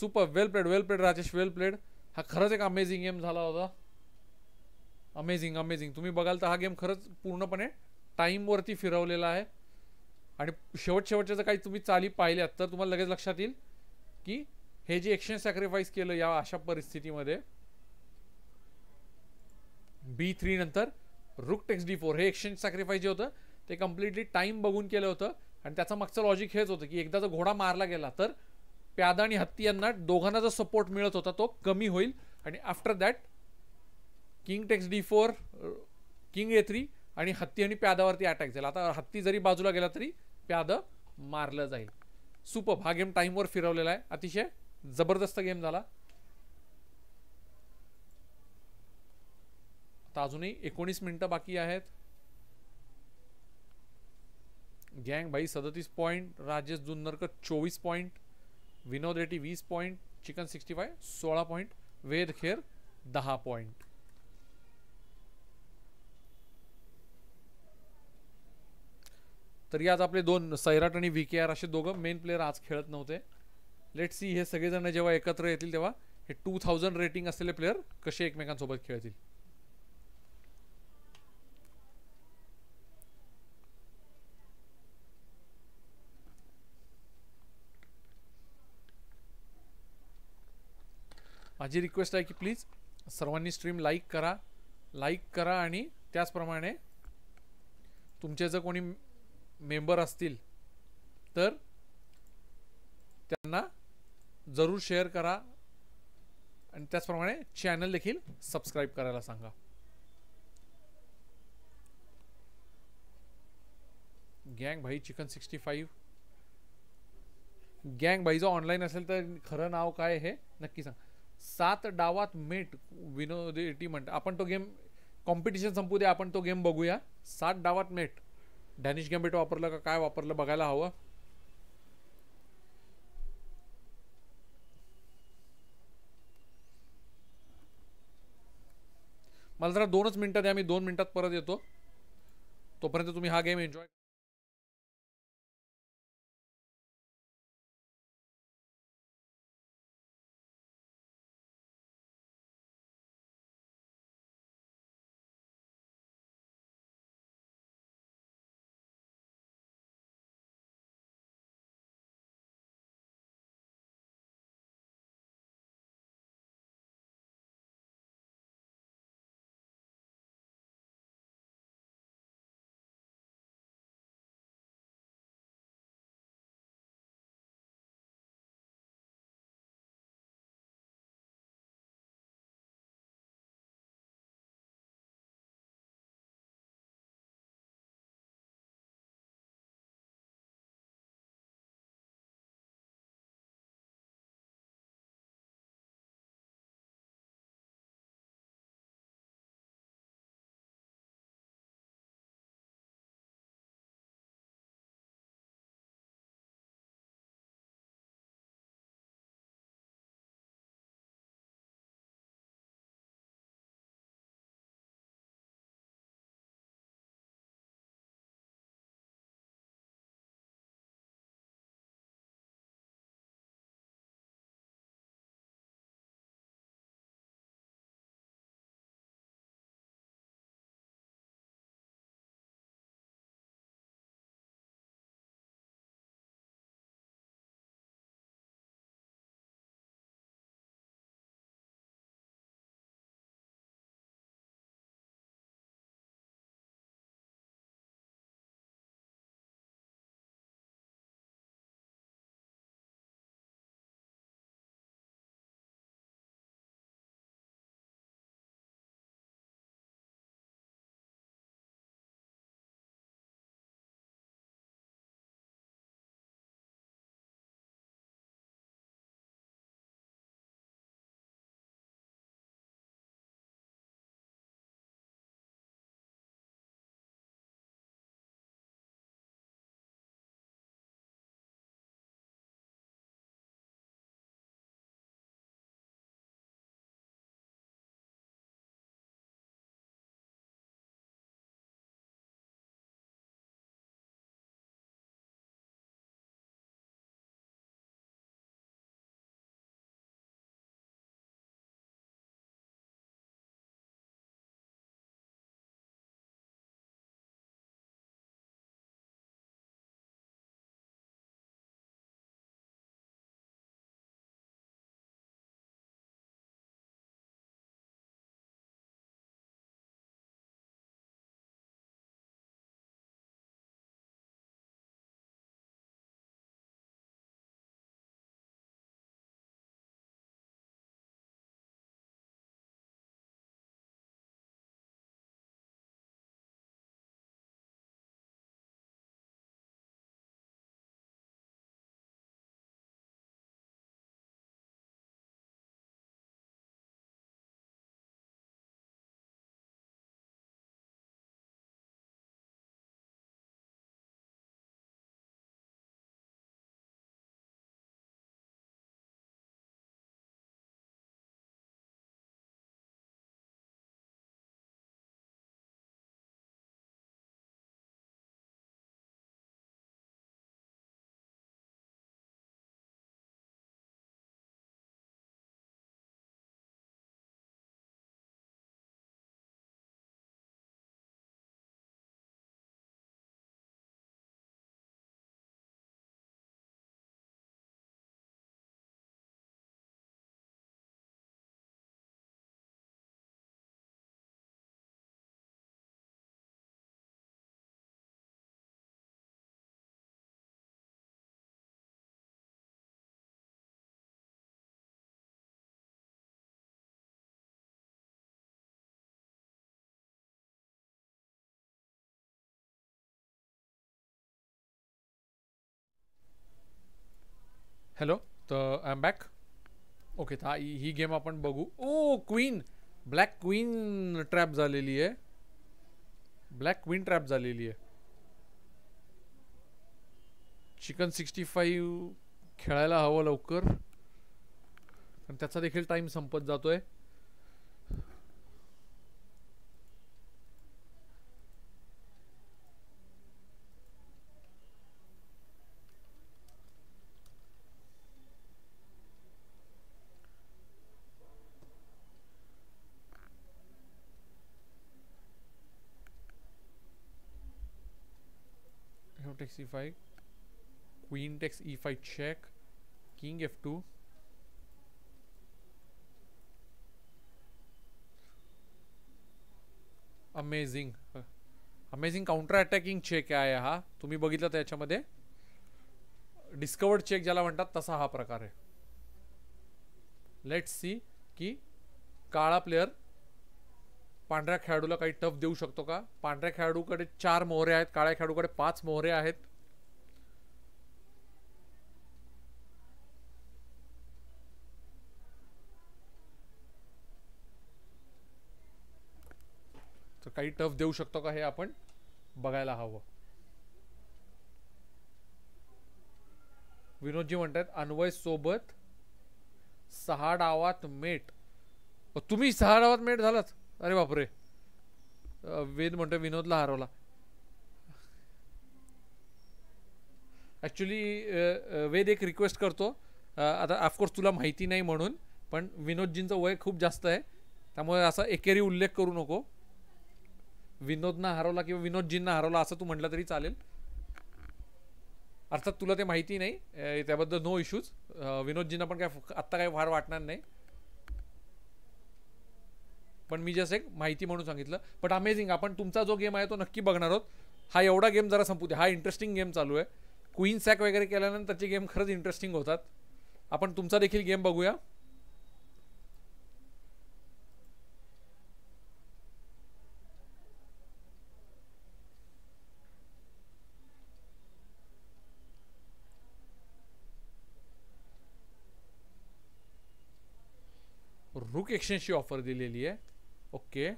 superb, well played well played Rajesh, well played. हा खरंच एक अमेझिंग गेम झाला होता. Amazing amazing. तुम्ही बघाल तर हा गेम खरंच पूर्णपणे टाइम वरती फिरवलेला आहे. आणि शेवट शेवटच्या जर काही तुम्ही चाली पाहिल्यात तर तुम्हाला लगेच लक्षात येईल की हे जे एक्शन सॅक्रिफाईस केलं या अशा परिस्थितीमध्ये बी थ्री नंतर रुक टेक्स डी फोर, हे एक्शन सॅक्रिफाईस जे होतं ते कम्प्लिटली टाइम बघून केलं होतं. आणि त्याचं मागचं लॉजिक हेच होतं की एकदा जर घोडा मारला गेला तर प्यादा आणि हत्ती यांना दोघांना जो सपोर्ट मिळत होता तो कमी होईल. आणि after that king takes D four, king A three आणि हत्ती आणि प्यादावरती अटॅक झाला. आता हत्ती जरी बाजूला गेला तरी प्यादं मारलं जाईल. सुपर, हा गेम टाईमवर फिरवलेला आहे. अतिशय जबरदस्त गेम झाला. आता अजूनही एकोणीस मिनटं बाकी आहेत. गैंग भाई सदतीस पॉइंट, राजेश जुन्नरकर चौबीस पॉइंट, विनोद रेड्डी वीस पॉइंट, चिकन सिक्स्टी फाइव सोलह पॉइंट, वेद खेर दहा पॉइंट. तरी आज आपले दोन सैराट आणि वी के आर असे दोघं मेन प्लेयर आज खेळत नव्हते. लेट सी हे सगळेजण जेव्हा एकत्र येतील तेव्हा हे टू थाउजंड रेटिंग असलेले प्लेयर कसे एकमेकांसोबत खेळतील. माझी रिक्वेस्ट आहे की प्लीज सर्वांनी स्ट्रीम लाईक करा, लाईक करा. आणि त्याचप्रमाणे तुमचे जर कोणी मेंबर असतील तर त्यांना जरूर शेअर करा. आणि त्याचप्रमाणे चॅनल देखील सबस्क्राईब करायला सांगा. गँग भाई चिकन सिक्स्टी फाईव्ह. गँग भाई जो ऑनलाईन असेल तर खरं नाव काय हे नक्की सांग. सात डावात मेट विनोद रेड्डी म्हणतात. आपण तो गेम कॉम्पिटिशन संपू दे, आपण तो गेम बघूया. सात डावात मेट डॅनिश गॅम्बिट वापरलं का काय वापरलं बघायला हवं. मला जरा दोनच मिनिटं द्या, मी दोन मिनिटात परत येतो. तोपर्यंत तुम्ही हा गेम एन्जॉय. हॅलो तर आय एम बॅक. ओके तर ही गेम आपण बघू. ओ क्वीन ब्लॅक क्वीन ट्रॅप झालेली आहे. ब्लॅक क्वीन ट्रॅप झालेली आहे. चिकन सिक्स्टी फाईव्ह खेळायला हवं लवकर कारण त्याचा देखील टाईम संपत जातोय. Takes e five, queen takes e five check, king f two. Amazing, amazing counter attacking check आहे हा. तुम्ही बघितलं तर याच्यामध्ये डिस्कवर्ड चेक ज्याला म्हणतात तसा हा प्रकार आहे. लेट्स सी की काळा प्लेयर पांढऱ्या खेळाडूला काही टफ देऊ शकतो का. पांढऱ्या खेळाडूकडे चार मोहरे आहेत, काळ्या खेळाडूकडे पाच मोहरे आहेत. तर काही टफ देऊ शकतो का हे आपण बघायला हवं. विनोदजी म्हणतात अन्वय सोबत सहा डावात मेट. तुम्ही सहा डावात मेट झालात. अरे बापरे. वेद म्हणतो विनोदला हरवला. ॲक्च्युली वेद एक रिक्वेस्ट करतो. आता ऑफकोर्स तुला माहिती नाही म्हणून, पण विनोदजींचं वय खूप जास्त आहे त्यामुळे असा एकेरी उल्लेख करू नको. विनोदना हरवला किंवा विनोदजींना हरवला असं तू म्हटलं तरी चालेल. अर्थात तुला ते माहिती नाही त्याबद्दल नो इश्यूज. विनोदजींना पण काय आत्ता काय फार वाटणार नाही, पण मी जसं एक माहिती म्हणून सांगितलं. But amazing. आपण तुमचा जो गेम आहे तो नक्की बघणार आहोत. हा एवढा गेम जरा संपू दे. हा इंटरेस्टिंग गेम चालू आहे. क्वीन सॅक वगैरे केल्यानंतर त्याचे गेम खरंच इंटरेस्टिंग होतात. आपण तुमचा देखील गेम बघूया. रुक एक्सचेंजची ऑफर दिलेली आहे. Okay okay.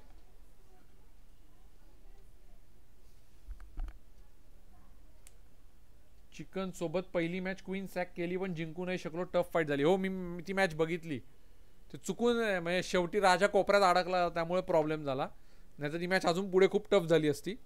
चिकन सोबत पहिली मॅच क्वीन सॅक केली पण जिंकू नाही शकलो. टफ फाईट झाली. हो मी ती मॅच बघितली. ते चुकून म्हणजे शेवटी राजा कोपऱ्यात अडकला त्यामुळे प्रॉब्लेम झाला, नाही तर ती मॅच अजून पुढे खूप टफ झाली असती.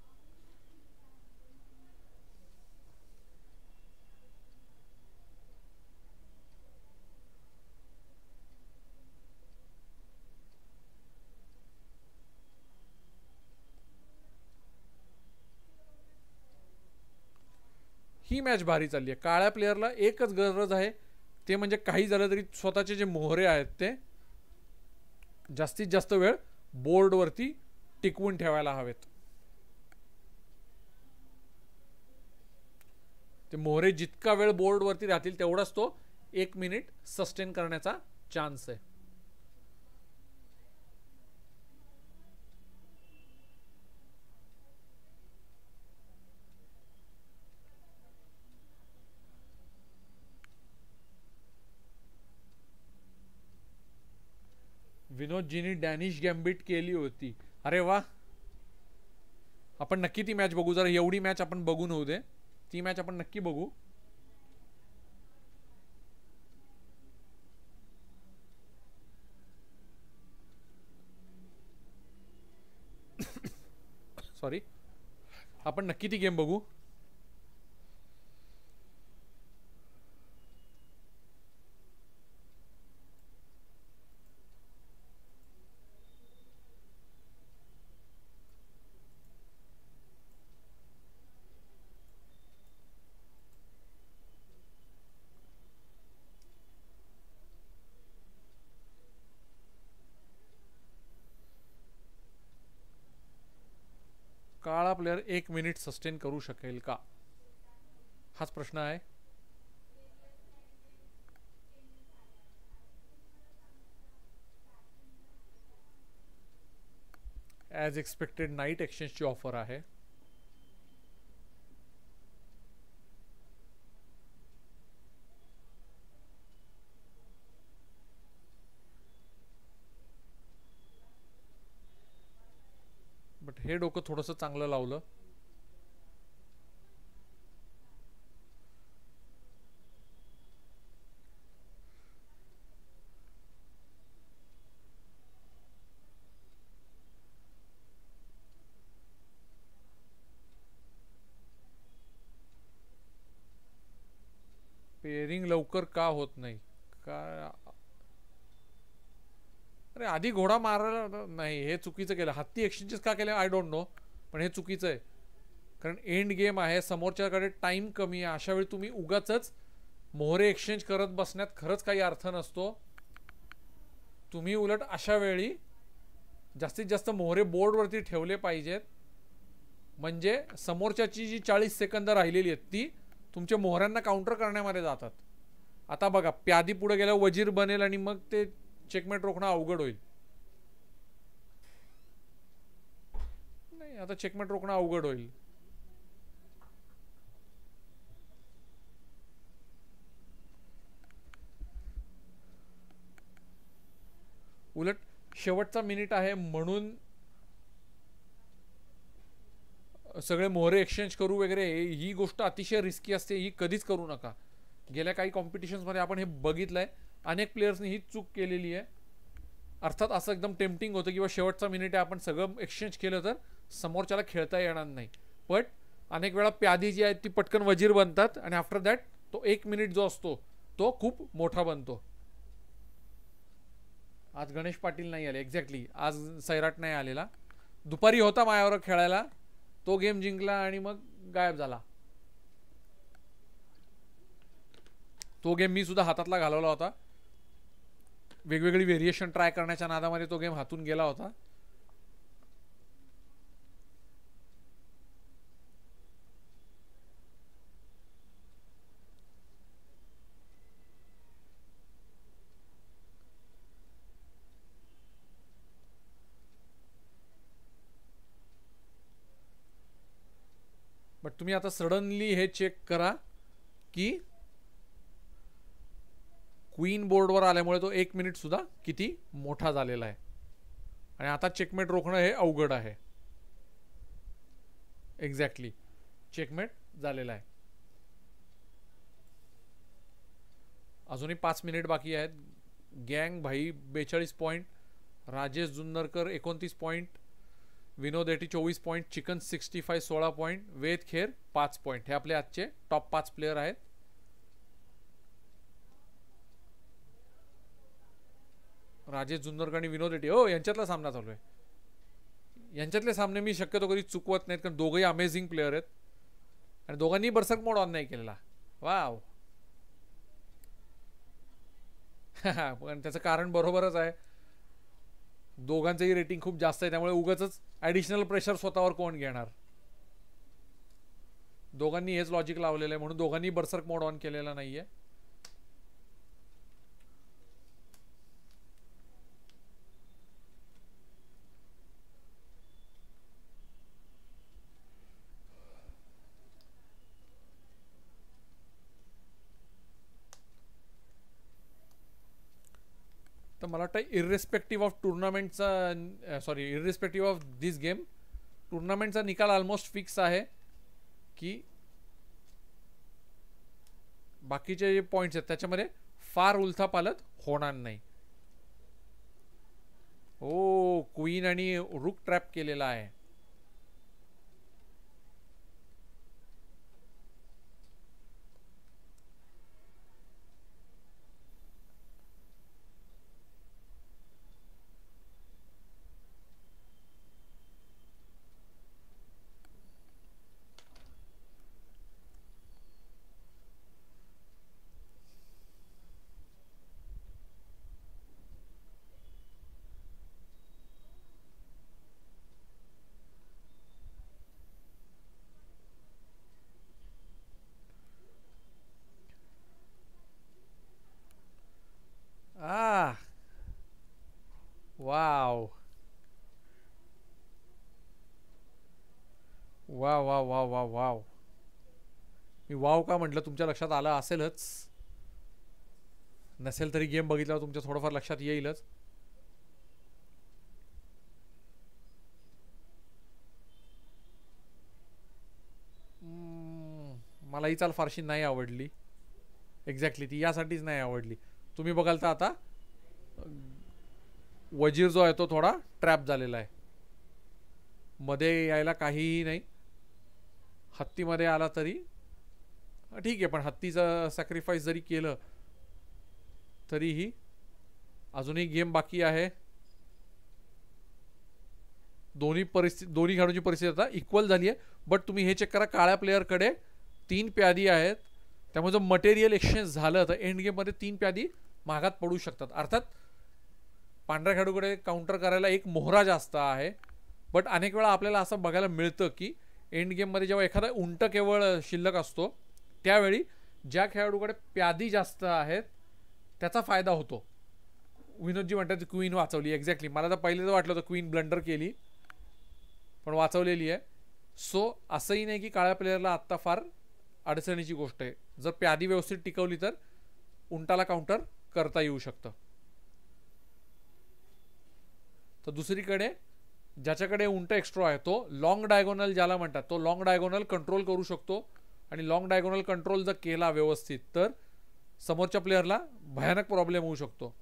ही मॅच भारी चालली आहे. काळ्या प्लेअरला एकच गरज आहे ते म्हणजे काही झालं तरी स्वतःचे जे मोहरे आहेत ते जास्तीत जास्त वेळ बोर्डवरती टिकवून ठेवायला हवेत. ते मोहरे जितका वेळ बोर्डवरती राहतील तेवढाच तो एक मिनिट सस्टेन करण्याचा चान्स आहे. विनोदजींनी डॅनिश गॅम्बिट केली होती. अरे वा. आपण नक्की ती मॅच बघू. जरा एवढी मॅच आपण बघून होऊ दे. ती मॅच आपण नक्की बघू. सॉरी. आपण नक्की ती गेम बघू. काळा प्लेअर एक मिनिट सस्टेन करू शकेल का हाच प्रश्न आहे. ॲज एक्सपेक्टेड नाईट एक्सचेंजची ऑफर आहे. बट हे डोकं थोडंसं चांगलं लावलं. पेरिंग लवकर का होत नाही का? अरे आधी घोडा मारायला नाही, हे चुकीचं केलं. हत्ती एक्सचेंजेस का केलं आय डोंट नो, पण हे चुकीचं आहे कारण एंड गेम आहे, समोरच्याकडे टाइम कमी आहे. अशा वेळी तुम्ही उगाचच मोहरे एक्सचेंज करत बसण्यात खरंच काही अर्थ नसतो. तुम्ही उलट अशा वेळी जास्तीत जास्त मोहरे बोर्डवरती ठेवले पाहिजेत, म्हणजे समोरच्याची जी चाळीस सेकंद राहिलेली आहेत ती तुमच्या मोहऱ्यांना काउंटर करण्यामध्ये जातात. आता बघा प्यादी पुढे गेल्या वजीर बनेल आणि मग ते चेकमेट रोखणं अवघड होईल. नाही आता चेकमेट रोखणं अवघड होईल. उलट शेवटचा मिनिट आहे म्हणून सगळे मोहरे एक्सचेंज करू वगैरे ही गोष्ट अतिशय रिस्की असते, ही कधीच करू नका. गेल्या काही कॉम्पिटिशन्समध्ये आपण हे बघितलंय, अनेक प्लेयर्सनी ही चूक केलेली आहे. अर्थात असं एकदम टेम्प्टिंग होतं किंवा शेवटचा मिनिट आहे आपण सगळं एक्सचेंज केलं तर समोरच्याला खेळता येणार नाही. बट अनेक वेळा प्यादी जी आहे ती पटकन वजीर बनतात आणि आफ्टर दॅट तो एक मिनिट जो असतो तो खूप मोठा बनतो. आज गणेश पाटील नाही आले, एक्झॅक्टली आज सैराट नाही आलेला, दुपारी होता माझ्यावर खेळायला, तो गेम जिंकला आणि मग गायब झाला. तो गेम मी सुद्धा हातातला घालवला होता, वेगवेगळी व्हेरिएशन ट्राय करण्याच्या नादामध्ये तो गेम हातून गेला होता. बट तुम्ही आता सडनली हे चेक करा की क्वीन बोर्डवर आल्यामुळे तो एक मिनिट सुद्धा किती मोठा झालेला आहे आणि आता चेकमेट रोखणं हे अवघड आहे. एक्झॅक्टली चेकमेट झालेला आहे. अजूनही पाच मिनिट बाकी आहेत. गँग भाई बेचाळीस पॉईंट, राजेश जुन्नरकर एकोणतीस पॉईंट, विनोद रेड्डी चोवीस पॉईंट, चिकन सिक्स्टी फाईव्ह सोळा पॉईंट, वेद खेर पाच पॉईंट. हे आपले आजचे टॉप पाच प्लेयर आहेत. राजेश जुन्नरकर आणि विनोद रेड्डी हो यांच्यातला सामना चालू आहे. यांच्यातले सामने मी शक्यतो कधी चुकवत नाहीत कारण दोघंही अमेझिंग प्लेयर आहेत आणि दोघांनी बर्सक मोड ऑन नाही केलेला. वाव पण त्याचं कारण बरोबरच आहे, दोघांचंही रेटिंग खूप जास्त आहे त्यामुळे उगाचच ॲडिशनल प्रेशर स्वतःवर कोण घेणार. दोघांनी हेच लॉजिक लावलेलं आहे म्हणून दोघांनी बर्सक मोड ऑन केलेला नाही आहे. तर मला वाटतं इररेस्पेक्टिव्ह ऑफ टुर्नामेंटचा sorry irrespective of this game टुर्नामेंटचा निकाल ऑलमोस्ट फिक्स आहे की बाकीचे जे पॉईंट्स आहेत त्याच्यामध्ये फार उलथापालथ होणार नाही. हो क्वीन आणि रूक ट्रॅप केलेला आहे. वाव वाव वाव वाव वाव मी वाव का म्हटलं तुमच्या लक्षात आलं असेलच, नसेल तरी गेम बघितल्यावर तुमच्या थोडंफार लक्षात येईलच. मला ही चाल फारशी नाही आवडली एक्झॅक्टली, ती यासाठीच नाही आवडली. तुम्ही बघाल तर आता वजीर जो आहे तो थोडा ट्रॅप झालेला आहे, मध्ये यायला काहीही नाही. हत्तीमध्ये आला तरी ठीक आहे, पण हत्तीचं सॅक्रिफाईस जरी केलं तरीही अजूनही गेम बाकी आहे. दोन्ही परिस्थिती दोन्ही खेळाडूंची परिस्थिती आता इक्वल झाली आहे. बट तुम्ही हे चेक करा, काळ्या प्लेअरकडे तीन प्यादी आहेत, त्यामुळे जर मटेरियल एक्सचेंज झालं तर एंड गेममध्ये तीन प्यादी महागात पडू शकतात. अर्थात पांढऱ्या खेळाडूकडे काउंटर करायला एक मोहरा जास्त आहे, बट अनेक वेळा आपल्याला असं बघायला मिळतं की एंड गेममध्ये जेव्हा एखादा उंट केवळ शिल्लक असतो त्यावेळी ज्या खेळाडूकडे प्यादी जास्त आहेत त्याचा फायदा होतो. विनोदजी म्हणतात क्वीन वाचवली. एक्झॅक्टली, मला तर पहिले तर वाटलं होतं क्वीन ब्लंडर केली, पण वाचवलेली आहे. सो असंही नाही की काळ्या प्लेअरला आत्ता फार अडचणीची गोष्ट आहे. जर प्यादी व्यवस्थित टिकवली तर उंटाला काउंटर करता येऊ शकतं. तर दुसरीकडे ज्याच्याकडे उंट एक्स्ट्रा आहे तो लॉंग डायगोनल ज्याला म्हणतात तो लॉंग डायगोनल कंट्रोल करू शकतो, आणि लॉंग डायगोनल कंट्रोल जर केला व्यवस्थित तर समोरच्या प्लेअरला भयानक प्रॉब्लेम होऊ शकतो.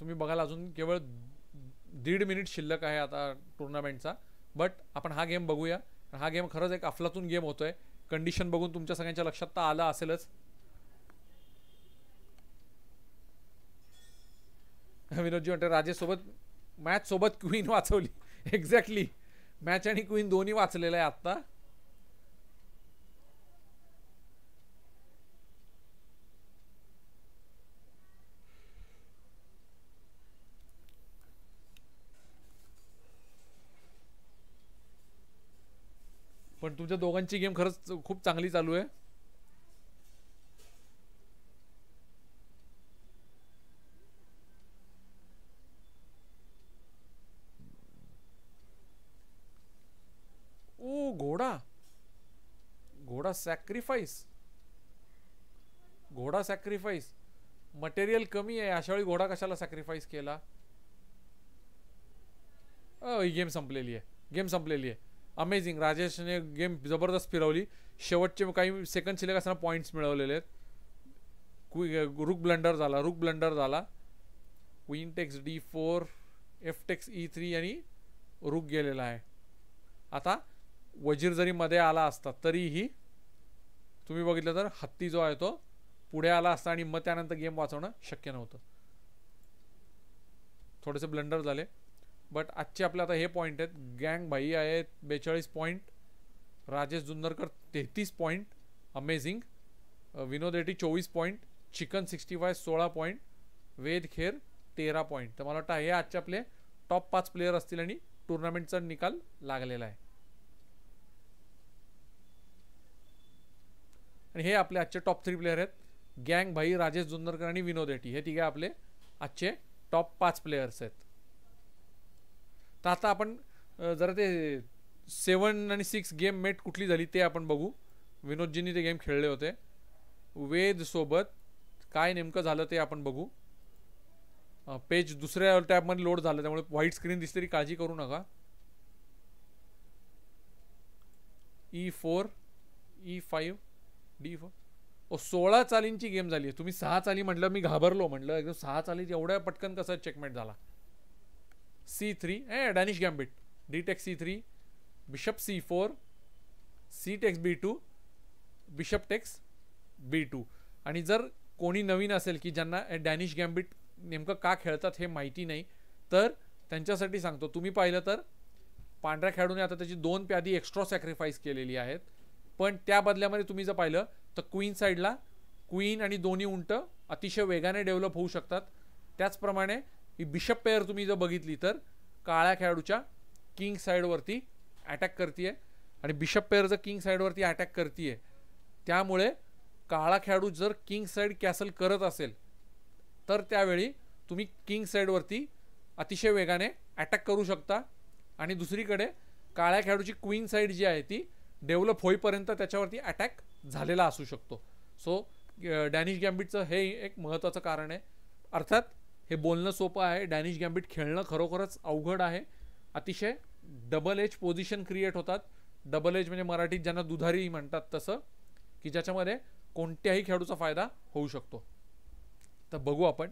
तुम्ही बघाल अजून केवळ दीड मिनिट शिल्लक आहे आता टुर्नामेंटचा, बट आपण हा गेम बघूया. हा गेम खरंच एक अफलातून गेम होतोय. कंडिशन बघून तुमच्या सगळ्यांच्या लक्षात तर आलं असेलच. विनोदजी म्हणते राजेशसोबत मॅच सोबत क्वीन वाचवली. एक्झॅक्टली, मॅच आणि क्वीन दोन्ही वाचलेलं आहे आत्ता. पण तुमच्या दोघांची गेम खरंच खूप चांगली चालू आहे. ओ घोडा घोडा सॅक्रिफाईस घोडा सॅक्रिफाईस मटेरियल कमी आहे, अशा वेळी घोडा कशाला सॅक्रिफाईस केला. अ ही गेम संपलेली आहे, गेम संपलेली आहे. अमेझिंग, राजेशने गेम जबरदस्त फिरवली. शेवटचे काही सेकंड शिल्लक असताना पॉईंट्स मिळवलेले आहेत. क्वी रुक ब्लंडर झाला रुक ब्लंडर झाला queen takes D four, F takes E three आणि रुक गेलेला आहे. आता वजीर जरी मध्ये आला असता तरीही तुम्ही बघितलं तर हत्ती जो आहे तो पुढे आला असता आणि मग त्यानंतर गेम वाचवणं शक्य नव्हतं. थोडेसे ब्लंडर झाले, बट आजचे आपले आता हे पॉईंट आहेत. गँग भाई आहेत बेचाळीस पॉईंट, राजेश जुन्नरकर तेहतीस पॉईंट, अमेझिंग विनोद रेड्डी चोवीस पॉईंट, चिकन सिक्स्टी फाय सोळा पॉईंट, वेद खेर तेरा पॉईंट. तर मला वाटतं हे आजचे आपले टॉप पाच प्लेयर असतील आणि टुर्नामेंटचा निकाल लागलेला आहे. आणि हे आपले आजचे टॉप थ्री प्लेयर आहेत. गँग भाई, राजेश जुन्नरकर आणि विनोद रेड्डी हे तिघे आपले आजचे टॉप पाच प्लेयर्स आहेत. तर आता आपण जरा ते सेवन आणि सिक्स गेम मेट कुठली झाली ते आपण बघू. विनोदजींनी ते गेम खेळले होते वेदसोबत, काय नेमकं झालं ते आपण बघू. पेज दुसऱ्या टॅबमध्ये लोड झालं त्यामुळे व्हाईट स्क्रीन दिसते तरी काळजी करू नका. E four E five D four ओ सोळा चालींची गेम झाली आहे. तुम्ही सहा चाली म्हटलं मी घाबरलो, म्हटलं एकदम सहा चाली एवढ्या पटकन कसा चेकमेट झाला. C three A Danish gambit D takes C three bishop C four C takes B two bishop takes B two. आणि जर कोणी नवीन असेल की ज्यांना डॅनिश गॅम्बिट नेमकं का खेळतात हे माहिती नाही तर त्यांच्यासाठी सांगतो. तुम्ही पाहिलं तर पांढऱ्या खेळाडूने आता त्याची दोन प्यादी एक्स्ट्रा सॅक्रिफाईस केलेली आहेत, पण त्या बदल्यामध्ये तुम्ही जर पाहिलं तर क्वीन साईडला क्वीन आणि दोन्ही उंट अतिशय वेगाने डेव्हलप होऊ शकतात. त्याचप्रमाणे ही बिशप पेअर तुम्ही जर बघितली तर काळ्या खेळाडूच्या किंग साईडवरती अटॅक करते आहे, आणि बिशप पेअर जर किंग साईडवरती अटॅक करते आहे त्यामुळे काळा खेळाडू जर किंग साईड कॅसल करत असेल तर त्यावेळी तुम्ही किंग साईडवरती अतिशय वेगाने अटॅक करू शकता. आणि दुसरीकडे काळ्या खेळाडूची क्वीन साईड जी आहे ती डेव्हलप होईपर्यंत त्याच्यावरती अटॅक झालेला असू शकतो. सो डॅनिश गॅम्बिटचं हे एक महत्त्वाचं कारण आहे. अर्थात हे बोलणं सोपं आहे, डॅनिश गॅम्बिट खेळणं खरोखरच अवघड आहे. अतिशय डबल एज पोझिशन क्रिएट होतात. डबल एज म्हणजे मराठीत ज्यांना दुधारी म्हणतात तसं, की ज्याच्यामध्ये कोणत्याही खेळाडूचा फायदा होऊ शकतो. तर बघू आपण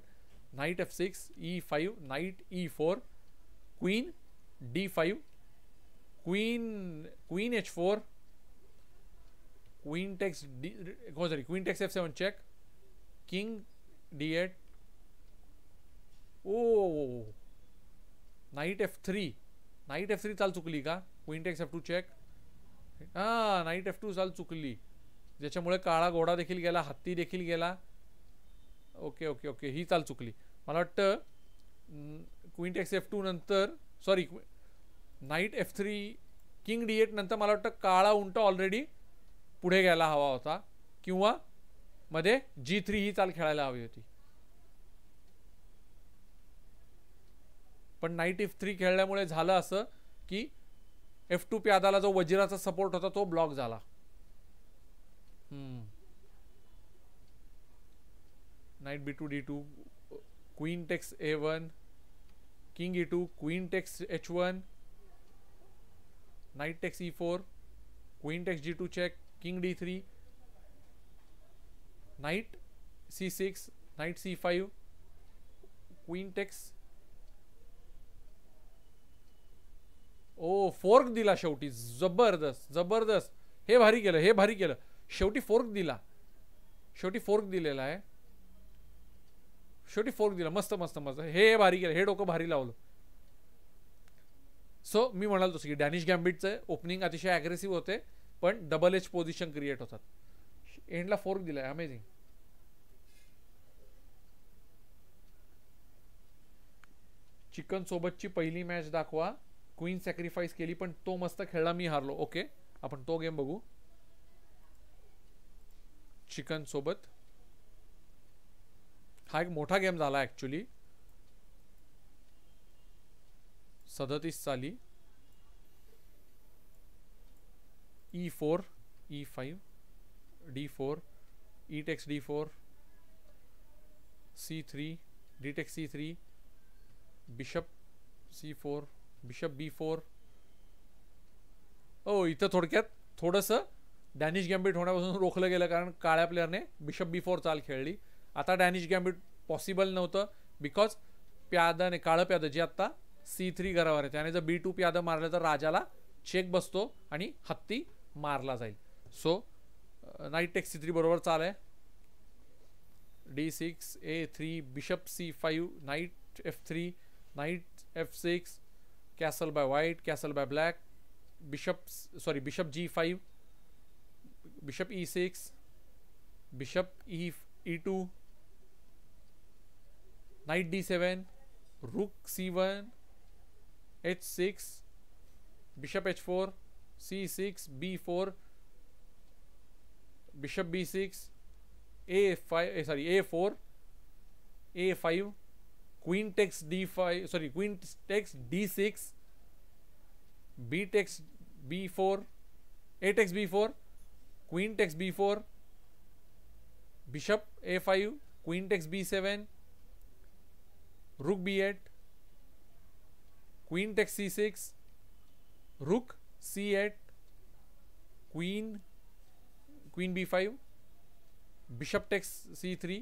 knight F six E five knight E four queen D five queen queen H four queen takes D sorry queen takes F seven check king D eight ओ knight F three knight F three चाल चुकली का queen takes F two check हां knight F two चाल चुकली ज्याच्यामुळे काळा घोडा देखील गेला हत्ती देखील गेला. ओके ओके ओके ही चाल चुकली मला वाटतं. क्वीन टेक्स एफ टू नंतर sorry knight F three king D eight नंतर मला वाटतं काळा उंट ऑलरेडी पुढे घ्यायला हवा होता किंवा मध्ये जी थ्री ही चाल खेळायला हवी होती. पण नाईट एफ थ्री खेळल्यामुळे झालं असं की एफ टू प्यादाला जो वजिराचा सपोर्ट होता तो ब्लॉक झाला. Knight B two D two queen takes A one king E two queen takes H one knight takes E four queen takes G two check king D three knight C six knight C five queen takes O fork दिला शेवटी. जबरदस्त जबरदस्त हे भारी केलं हे भारी केलं शेवटी fork दिला शेवटी फोर्क दिलेला आहे शेवटी फोर्क दिला मस्त मस्त मस्त हे भारी केलं हे डोकं भारी लावलं. सो मी म्हणाल तसं की डॅनिश गॅम्बिटचं ओपनिंग अतिशय ॲग्रेसिव्ह होते पण डबल एज पोझिशन क्रिएट होतात. एंडला फोर्क दिला आहे अमेझिंग. चिकन सोबतची पहिली मॅच दाखवा. क्वीन सॅक्रिफाईस केली पण तो मस्त खेळला मी हारलो. ओके आपण तो गेम बघू. चिकन सोबत हा एक मोठा गेम झाला ॲक्च्युली. सदतीस साली E four E five D four E takes D four C three D takes C three bishop C four bishop B four. ओ इथं थोडक्यात थोडंसं डॅनिश गॅम्बिट होण्यापासून रोखलं गेलं कारण काळ्या प्लेअरने बिशप बी फोर चाल खेळली. आता डॅनिश गॅम्बिट पॉसिबल नव्हतं बिकॉज प्यादाने काळं प्यादं जे आत्ता सी थ्री घरावर आहे त्याने जर बी टू प्यादं मारलं तर राजाला चेक बसतो आणि हत्ती मारला जाईल. So knight takes C three बरोबर चाल आहे. D six A three bishop C five knight F three knight F six castle by white castle by black bishop sorry bishop G five bishop E six bishop E E two knight D seven rook C one H six bishop H four C six B four bishop B six A five sorry A four A five queen takes D five sorry queen takes D six B takes B four A takes B four queen takes B four bishop A five queen takes B seven rook B eight queen takes C six rook C eight queen queen B five bishop takes C three.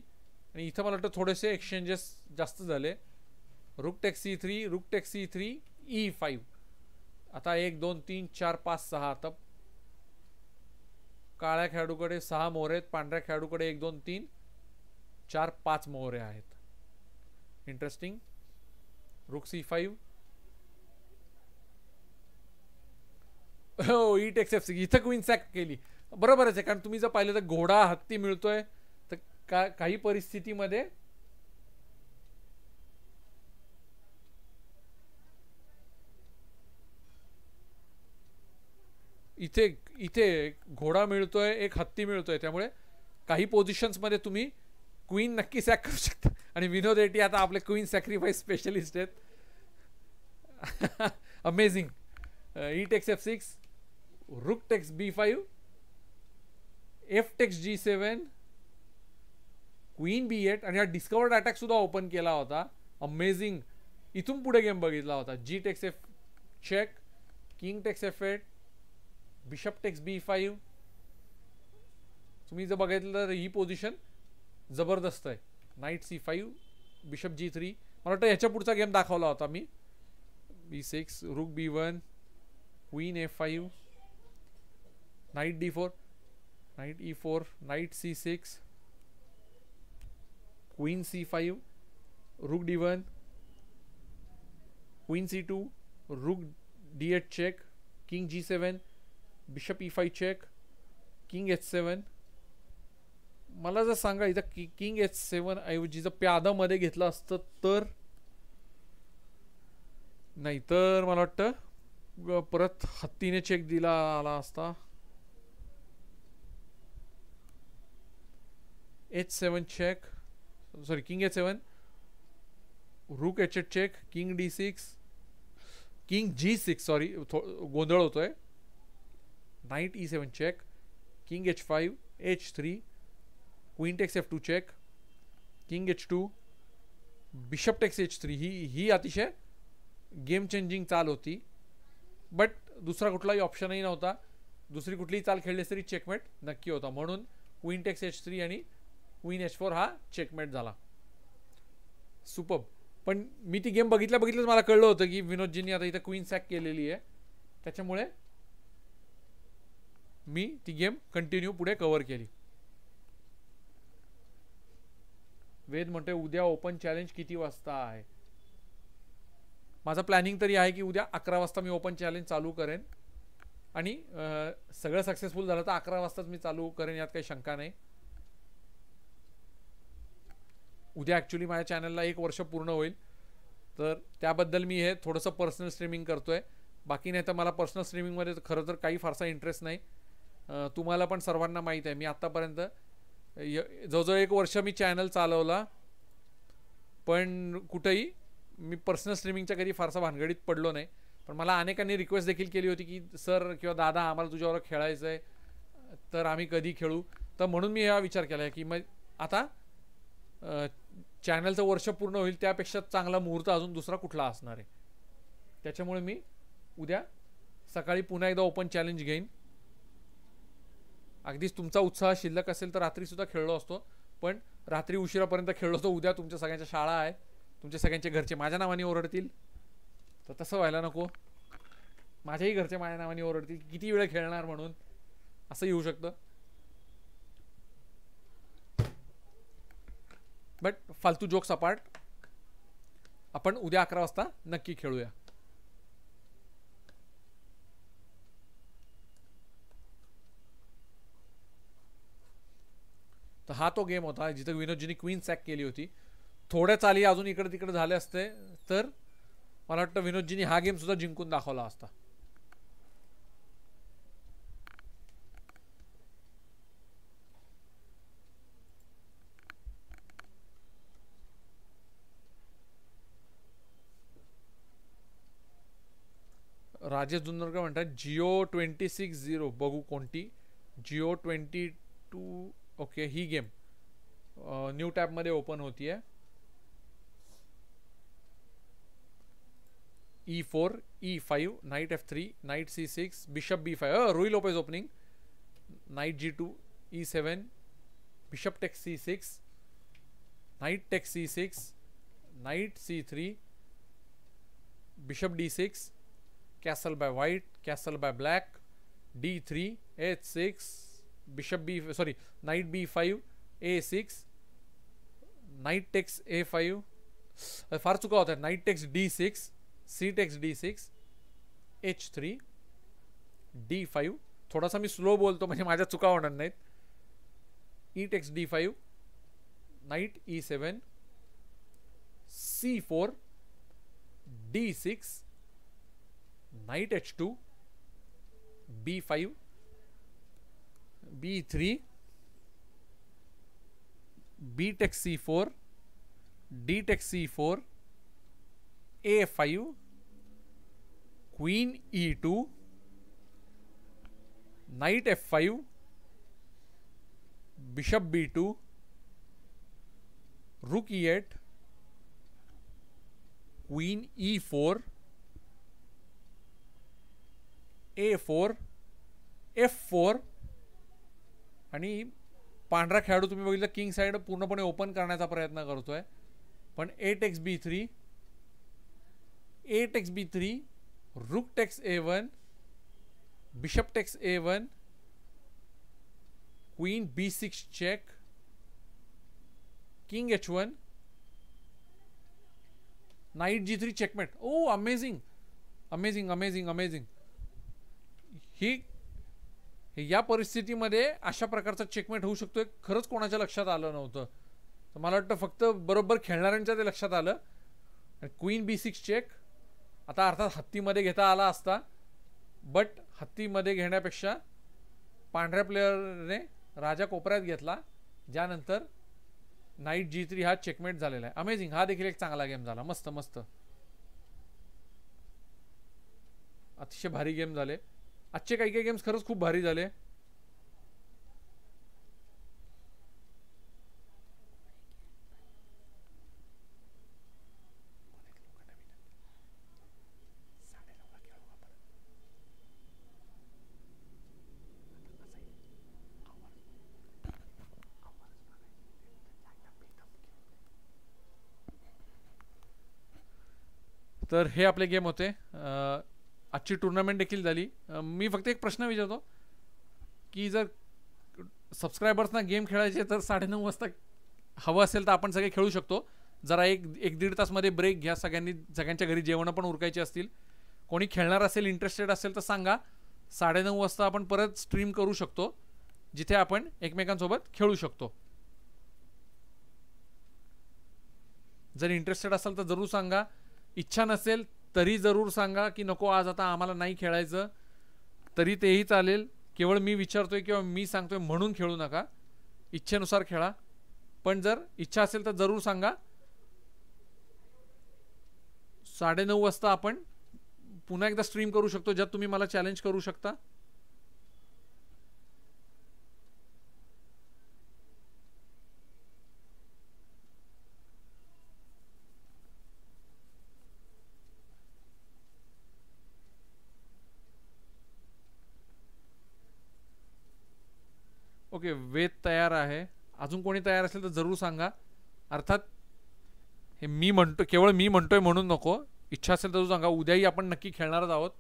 आणि इथं मला वाटतं थोडेसे exchanges जास्त झाले. Rook takes C three rook takes C three E five. आता एक दोन तीन चार पाच सहा आता काळ्या खेळाडूकडे सहा मोहरे आहेत पांढऱ्या खेळाडूकडे एक दोन तीन चार पाच मोहरे आहेत. इंटरेस्टिंग. रुक सी फाईव्ह हो ई टेक्स एफ सी इथं क्वीन सॅक केली बरोबरच आहे कारण तुम्ही जर पाहिलं तर घोडा हत्ती मिळतोय का काही परिस्थितीमध्ये इथे इथे घोडा मिळतोय एक हत्ती मिळतोय त्यामुळे काही पोझिशन्समध्ये तुम्ही क्वीन नक्की सॅक करू शकता. आणि विनोद रेड्डी आता आपले क्वीन सॅक्रिफाईस स्पेशलिस्ट आहेत. Amazing. E takes F six rook takes B five, F takes G seven, queen B eight आणि हा डिस्कवर्ड अटॅक सुद्धा ओपन केला होता. अमेझिंग. इथून पुढे गेम बघितला होता. G takes F check, king takes F eight, bishop takes B five. तुम्ही जर बघितलं तर ही पोझिशन जबरदस्त आहे. Knight C five, bishop G three. मला वाटतं ह्याच्या पुढचा गेम दाखवला होता मी. B six, rook B one, queen F five, knight D four, knight E four, knight C six, queen C five, rook D one, queen C two, rook D eight check, king जी seven, bishop E five check, king H seven. मला जर सांगा इथं कि king H seven ऐवजी जर प्यादामध्ये घेतलं असतं तर नाही, तर मला वाटतं परत हत्तीने चेक दिला आला असता. H seven check, sorry king H seven, rook H eight check, king D six, king G six, sorry गोंधळ होतोय, knight E seven check, king H five, H three, queen takes F two check, king H two, bishop takes H three. ही ही अतिशय game changing चाल होती. But दुसरा कुठलाही ऑप्शनही नव्हता. दुसरी कुठलीही चाल खेळलीस तरी चेकमेट नक्की होता. म्हणून क्वीन टेक्स एच थ्री आणि क्वीन एच फोर हा चेकमेट झाला. सुपर. पण मी ती गेम बघितल्या बघितल्याच मला कळलं होतं की विनोदजींनी आता इथं क्वीन सॅक केलेली आहे. त्याच्यामुळे मी ती गेम कंटिन्यू पुढे कव्हर केली. वेद म्हणते उद्या ओपन चॅलेंज किती वाजता आहे. माझं प्लॅनिंग तरी आहे की उद्या अकरा वाजता मी ओपन चॅलेंज चालू करेन आणि सगळं सक्सेसफुल झालं तर अकरा वाजताच मी चालू करेन, यात काही शंका नाही. उद्या ॲक्च्युली माझ्या चॅनलला एक वर्ष पूर्ण होईल, तर त्याबद्दल मी हे थोडंसं पर्सनल स्ट्रीमिंग करतो आहे. बाकी नाही तर मला पर्सनल स्ट्रीमिंगमध्ये खरं तर काही फारसा इंटरेस्ट नाही. तुम्हाला पण सर्वांना माहीत आहे मी आत्तापर्यंत जवळजवळ एक वर्ष मी चॅनल चालवला, पण कुठेही मी पर्सनल स्ट्रीमिंगच्या कधी फारसा भानगडीत पडलो नाही. पण मला अनेकांनी रिक्वेस्ट देखील केली होती की सर किंवा दादा आम्हाला तुझ्यावर खेळायचं आहे तर आम्ही कधी खेळू. तर म्हणून मी हा विचार केला की मग आता चॅनलचं वर्ष पूर्ण होईल त्यापेक्षा चांगला मुहूर्त अजून दुसरा कुठला असणार आहे. त्याच्यामुळे मी उद्या सकाळी पुन्हा एकदा ओपन चॅलेंज घेईन. अगदीच तुमचा उत्साह शिल्लक असेल तर रात्रीसुद्धा खेळलो असतो, पण रात्री उशिरापर्यंत खेळलो असतो. उद्या तुमच्या सगळ्यांच्या शाळा आहे, तुमच्या सगळ्यांचे घरचे माझ्या नावाने ओरडतील, तर तसं व्हायला नको. माझ्याही घरचे माझ्या नावाने ओरडतील किती वेळ खेळणार म्हणून, असंही होऊ शकतं. बट फालतू जोक्स अपार्ट, आपण उद्या अकरा वाजता नक्की खेळूया. तर हा तो गेम होता जिथं विनोदजींनी क्वीन सॅक केली होती. थोड्या चाली अजून इकडे तिकडे झाले असते तर मला वाटतं विनोदजींनी हा गेम सुद्धा जिंकून दाखवला असता. राजेश जुन्नरकर म्हणतात जिओ ट्वेंटी सिक्स झिरो बघू कोणती. Jio twenty two okay. ही गेम न्यू टॅबमध्ये ओपन होती आहे. E four, E five, knight F three, knight C six, bishop B five, Ruy Lopez opening, knight G two, E seven, bishop takes C six, knight takes C six, knight C three, bishop D six, castle by white, castle by black, D three, H six, bishop B sorry knight B five, A six, knight takes a five, फार चुका होत आहेत, knight takes D six, C takes D six, H three, D five. थोडासा मी slow बोलतो म्हणजे माझ्या चुका होणार नाहीत. E takes D five, knight E seven, C four, D six, knight H two, B five, B three, B takes C four, D takes C four, A five, queen E two, knight F five, bishop B two, rook E eight, queen E four, A four, F four. आणि पांढरा खेळाडू तुम्ही बघितलं king side पूर्णपणे open करण्याचा प्रयत्न करतोय, पण eight X B three, eight X B three, rook takes A one, bishop takes A one, queen B six check, king H one, knight G three checkmate. O amazing amazing amazing amazing. ही या परिस्थितीमध्ये अशा प्रकारचा checkmate होऊ शकतो खरंच कोणाच्या लक्षात आलं नव्हतं. तर मला वाटतं फक्त बरोबर खेळणाऱ्यांच्या ते लक्षात आलं. क्वीन बी सिक्स चेक आता अर्थात हत्तीमध्ये घेता आला असता, बट हत्तीमध्ये घेण्यापेक्षा पांढऱ्या प्लेयरने राजा कोपऱ्यात घेतला, ज्यानंतर नाईट जी थ्री हा चेकमेट झालेला आहे. अमेझिंग. हा देखील एक चांगला गेम झाला. मस्त मस्त अतिशय भारी गेम झाले. आजचे काही काही गेम्स खरंच खूप भारी झाले. तर हे आपले गेम होते. आजची टूर्नामेंट देखील झाली. मी फक्त एक प्रश्न विचारतो की जर सबस्क्रायबर्सना गेम खेळायचे तर साडेनऊ वाजता हवं असेल तर आपण सगळे खेळू शकतो. जरा एक एक दीड तासमध्ये ब्रेक घ्या. सगळ्यांनी सगळ्यांच्या घरी जेवणं पण उरकायची असतील. कोणी खेळणार असेल, इंटरेस्टेड असेल तर सांगा. साडेनऊ वाजता आपण परत स्ट्रीम करू शकतो जिथे आपण एकमेकांसोबत खेळू शकतो. जर इंटरेस्टेड असाल तर जरूर सांगा. इच्छा नसेल तरी जरूर सांगा की नको आज आता आम्हाला नाही खेळायचं, तरी तेही चालेल. केवळ मी विचारतोय किंवा मी सांगतोय म्हणून खेळू नका. इच्छेनुसार खेळा, पण जर इच्छा असेल तर जरूर सांगा. साडेनऊ वाजता आपण पुन्हा एकदा स्ट्रीम करू शकतो ज्यात तुम्ही मला चॅलेंज करू शकता. ओके, वेद तयार आहे. अजून कोणी तयार असेल तर जरूर सांगा. अर्थात हे मी म्हणतो, केवळ मी म्हणतोय म्हणून नको. इच्छा असेल तर जरूर सांगा. उद्याही आपण नक्की खेळणारच आहोत.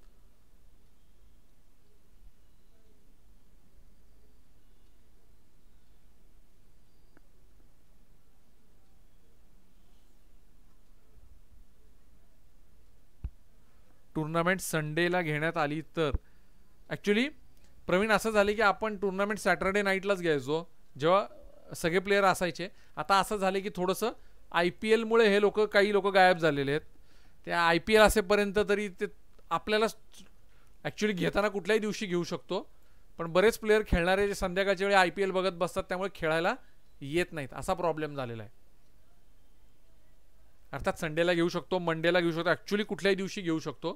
टूर्नामेंट संडेला घेण्यात आली तर ॲक्च्युली प्रवीण असं झाले की आपण टूर्नामेंट सॅटर्डे नाईटलाच घ्यायचो जेव्हा सगळे प्लेयर असायचे. आता असं झाले की थोडंसं आय पी एलमुळे हे लोक काही लोक गायब झालेले आहेत. त्या आय पी एल असेपर्यंत तरी ते आपल्याला ॲक्च्युली घेताना कुठल्याही दिवशी घेऊ शकतो, पण बरेच प्लेयर खेळणारे जे संध्याकाळच्या वेळी आय पी एल बघत बसतात त्यामुळे खेळायला येत नाहीत. असा प्रॉब्लेम झालेला आहे. अर्थात संडेला घेऊ शकतो, मंडेला घेऊ शकतो, ॲक्च्युली कुठल्याही दिवशी घेऊ शकतो,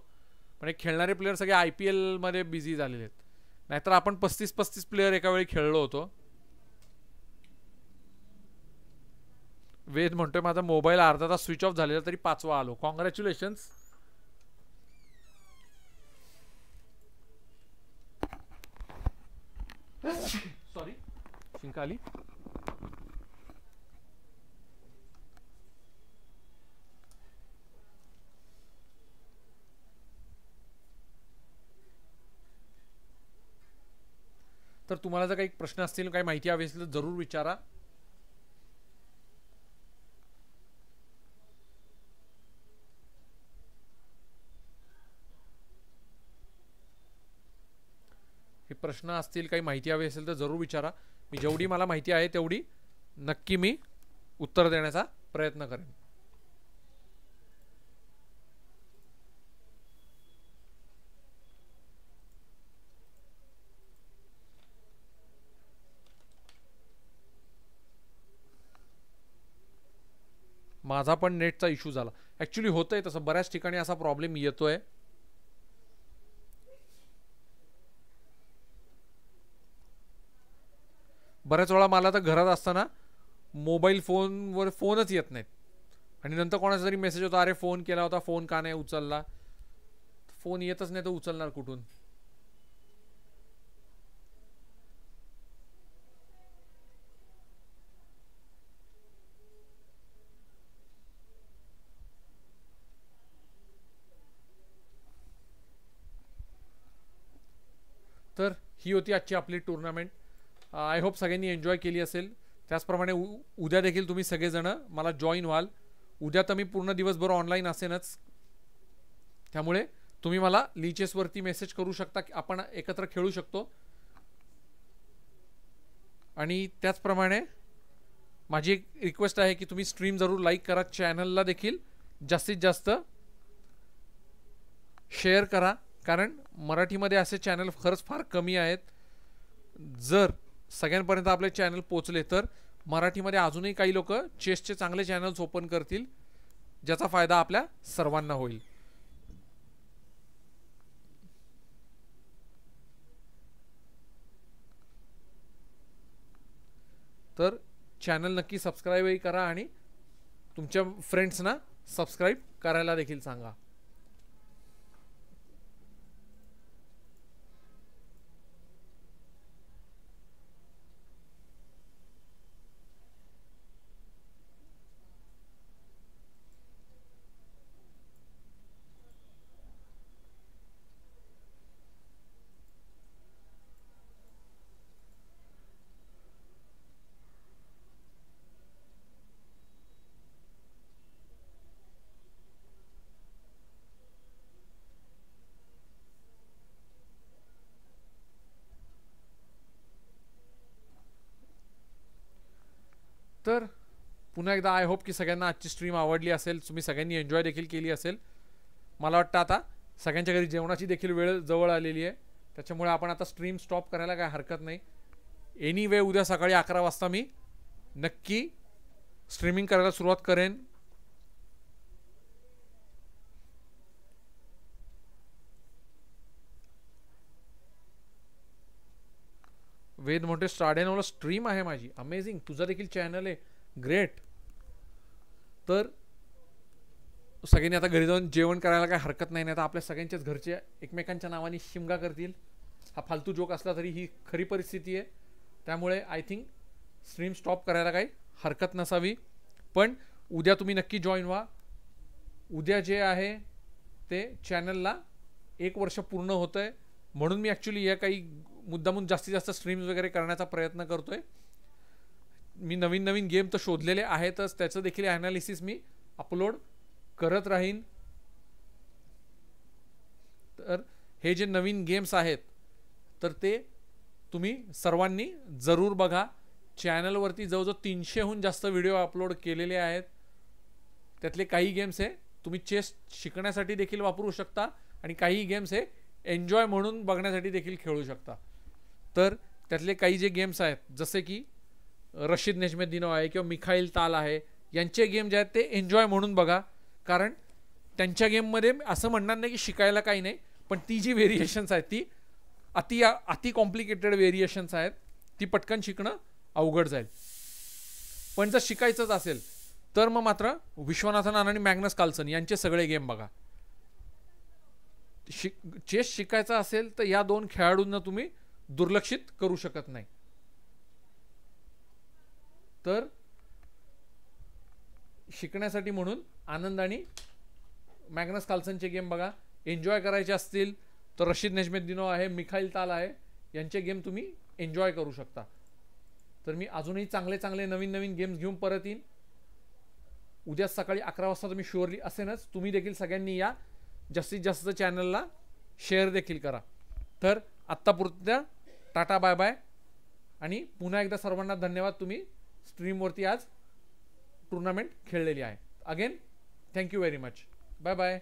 पण हे खेळणारे प्लेयर सगळे आय पी एलमध्ये बिझी झालेले आहेत. नाहीतर आपण पस्तीस पस्तीस प्लेयर एका वेळी खेळलो होतो. वेद म्हणतोय माझा मोबाईल अर्धा तास स्विच ऑफ झालेला तरी पाचवा आलो. कॉंग्रॅच्युलेशन्स. सॉरी, शिंक आली. तर तुम्हाला जर काही प्रश्न असतील, काही माहिती हवी असेल तर जरूर विचारा. हे प्रश्न असतील, काही माहिती हवी असेल तर जरूर विचारा. मी जेवढी मला माहिती आहे तेवढी नक्की मी उत्तर देण्याचा प्रयत्न करेन. माझा पण नेटचा इश्यू झाला. ॲक्च्युली होतं आहे तसं, बऱ्याच ठिकाणी असा प्रॉब्लेम येतो आहे. बऱ्याच वेळा मला तर घरात असताना मोबाईल फोनवर फोनच येत नाहीत आणि नंतर कोणाचा तरी मेसेज होता, अरे फोन केला होता, फोन का नाही उचलला, फोन येतच नाही तर उचलणार कुठून. तर ही होती आजची आपली टूर्नामेंट. आय होप सगळ्यांनी एन्जॉय केली असेल. त्याचप्रमाणे उद्या देखील तुम्ही सगळेजण मला जॉईन व्हाल. उद्या तर मी पूर्ण दिवसभर ऑनलाईन असेनच, त्यामुळे तुम्ही मला लीचेसवरती मेसेज करू शकता की आपण एकत्र खेळू शकतो. आणि त्याचप्रमाणे माझी एक रिक्वेस्ट आहे की तुम्ही स्ट्रीम जरूर लाईक करा, चॅनलला देखील जास्तीत जास्त शेअर करा, कारण मराठीमध्ये असे चॅनल खरंच फार कमी आहेत. जर सगळ्यांपर्यंत आपले चॅनल पोचले तर मराठीमध्ये अजूनही काही लोक चेसचे चांगले चॅनल्स ओपन करतील, ज्याचा फायदा आपल्या सर्वांना होईल. तर चॅनल नक्की सबस्क्राईबही करा आणि तुमच्या फ्रेंड्सना सबस्क्राईब करायला देखील सांगा. तर पुन्हा एकदा आय होप की सगळ्यांना आजची स्ट्रीम आवडली असेल, तुम्ही सगळ्यांनी एन्जॉय देखील केली असेल. मला वाटतं आता सगळ्यांच्या घरी जेवणाची देखील वेळ जवळ आलेली आहे, त्याच्यामुळे आपण आता स्ट्रीम स्टॉप करायला काय हरकत नाही. एनीवे उद्या सकाळी अकरा वाजता मी नक्की स्ट्रीमिंग करायला सुरुवात करेन. वेदमोंटे स्टार्डेनोला स्ट्रीम आहे माझी, अमेझिंग. तुझा देखील चॅनल आहे, ग्रेट. तर सगळ्यांनी आता घरी जाऊन जेवण करायला काय हरकत नाही, नाही तर आपल्या सगळ्यांच्याच घरचे एकमेकांच्या नावाने शिमगा करतील. हा फालतू जोक असला तरी ही खरी परिस्थिती आहे, त्यामुळे आय थिंक स्ट्रीम स्टॉप करायला काही हरकत नसावी. पण उद्या तुम्ही नक्की जॉईन व्हा. उद्या जे आहे ते चॅनलला एक वर्ष पूर्ण होतं आहे, म्हणून मी ॲक्च्युली या काही मुद्दामून जास्तीत जास्त स्ट्रीम्स वगैरे करण्याचा प्रयत्न करतो आहे. मी नवीन नवीन गेम तर शोधलेले आहेतच, त्याचं देखील ॲनालिसिस मी अपलोड करत राहीन. तर हे जे नवीन गेम्स आहेत तर ते तुम्ही सर्वांनी जरूर बघा. चॅनलवरती जवळजवळ तीनशेहून जास्त व्हिडिओ अपलोड केलेले आहेत. त्यातले काही गेम्स हे तुम्ही चेस शिकण्यासाठी देखील वापरू शकता आणि काही गेम्स हे एन्जॉय म्हणून बघण्यासाठी देखील खेळू शकता. तर त्यातले काही जे गेम्स आहेत जसे की रशीद नेजमेद्दीनव आहे किंवा मिखाईल ताल आहे, यांचे गेम जे आहेत ते एन्जॉय म्हणून बघा, कारण त्यांच्या गेममध्ये असं म्हणणार नाही की शिकायला काही नाही, पण ती जी व्हेरिएशन्स आहेत ती अति अति कॉम्प्लिकेटेड व्हेरिएशन्स आहेत, ती पटकन शिकणं अवघड जाईल. पण जर शिकायचंच असेल तर मग मात्र विश्वनाथन आनंद आणि मॅग्नस कार्लसन यांचे सगळे गेम बघा. शिक चेस शिकायचा असेल तर या दोन खेळाडूंना तुम्ही दुर्लक्षित करू शकत नाही. तर शिकण्यासाठी म्हणून आनंद आणि मॅग्नस कार्लसनचे गेम बघा. एन्जॉय करायचे असतील तर रशीद नेजमेद्दीनव आहे, मिखाईल ताल आहे, यांचे गेम तुम्ही एन्जॉय करू शकता. तर मी अजूनही चांगले चांगले नवीन नवीन गेम्स घेऊन परत येईन. उद्या सकाळी अकरा वाजता तुम्ही शुअरली असेनच. तुम्ही देखील सगळ्यांनी या, जास्तीत जास्त चॅनलला शेअर देखील करा. तर आत्तापुरत्या टाटा बाय बाय आणि पुन्हा एकदा सर्वांना धन्यवाद. तुम्ही स्ट्रीमवरती आज टूर्नामेंट खेळलेली आहे. Again thank you very much. Bye bye.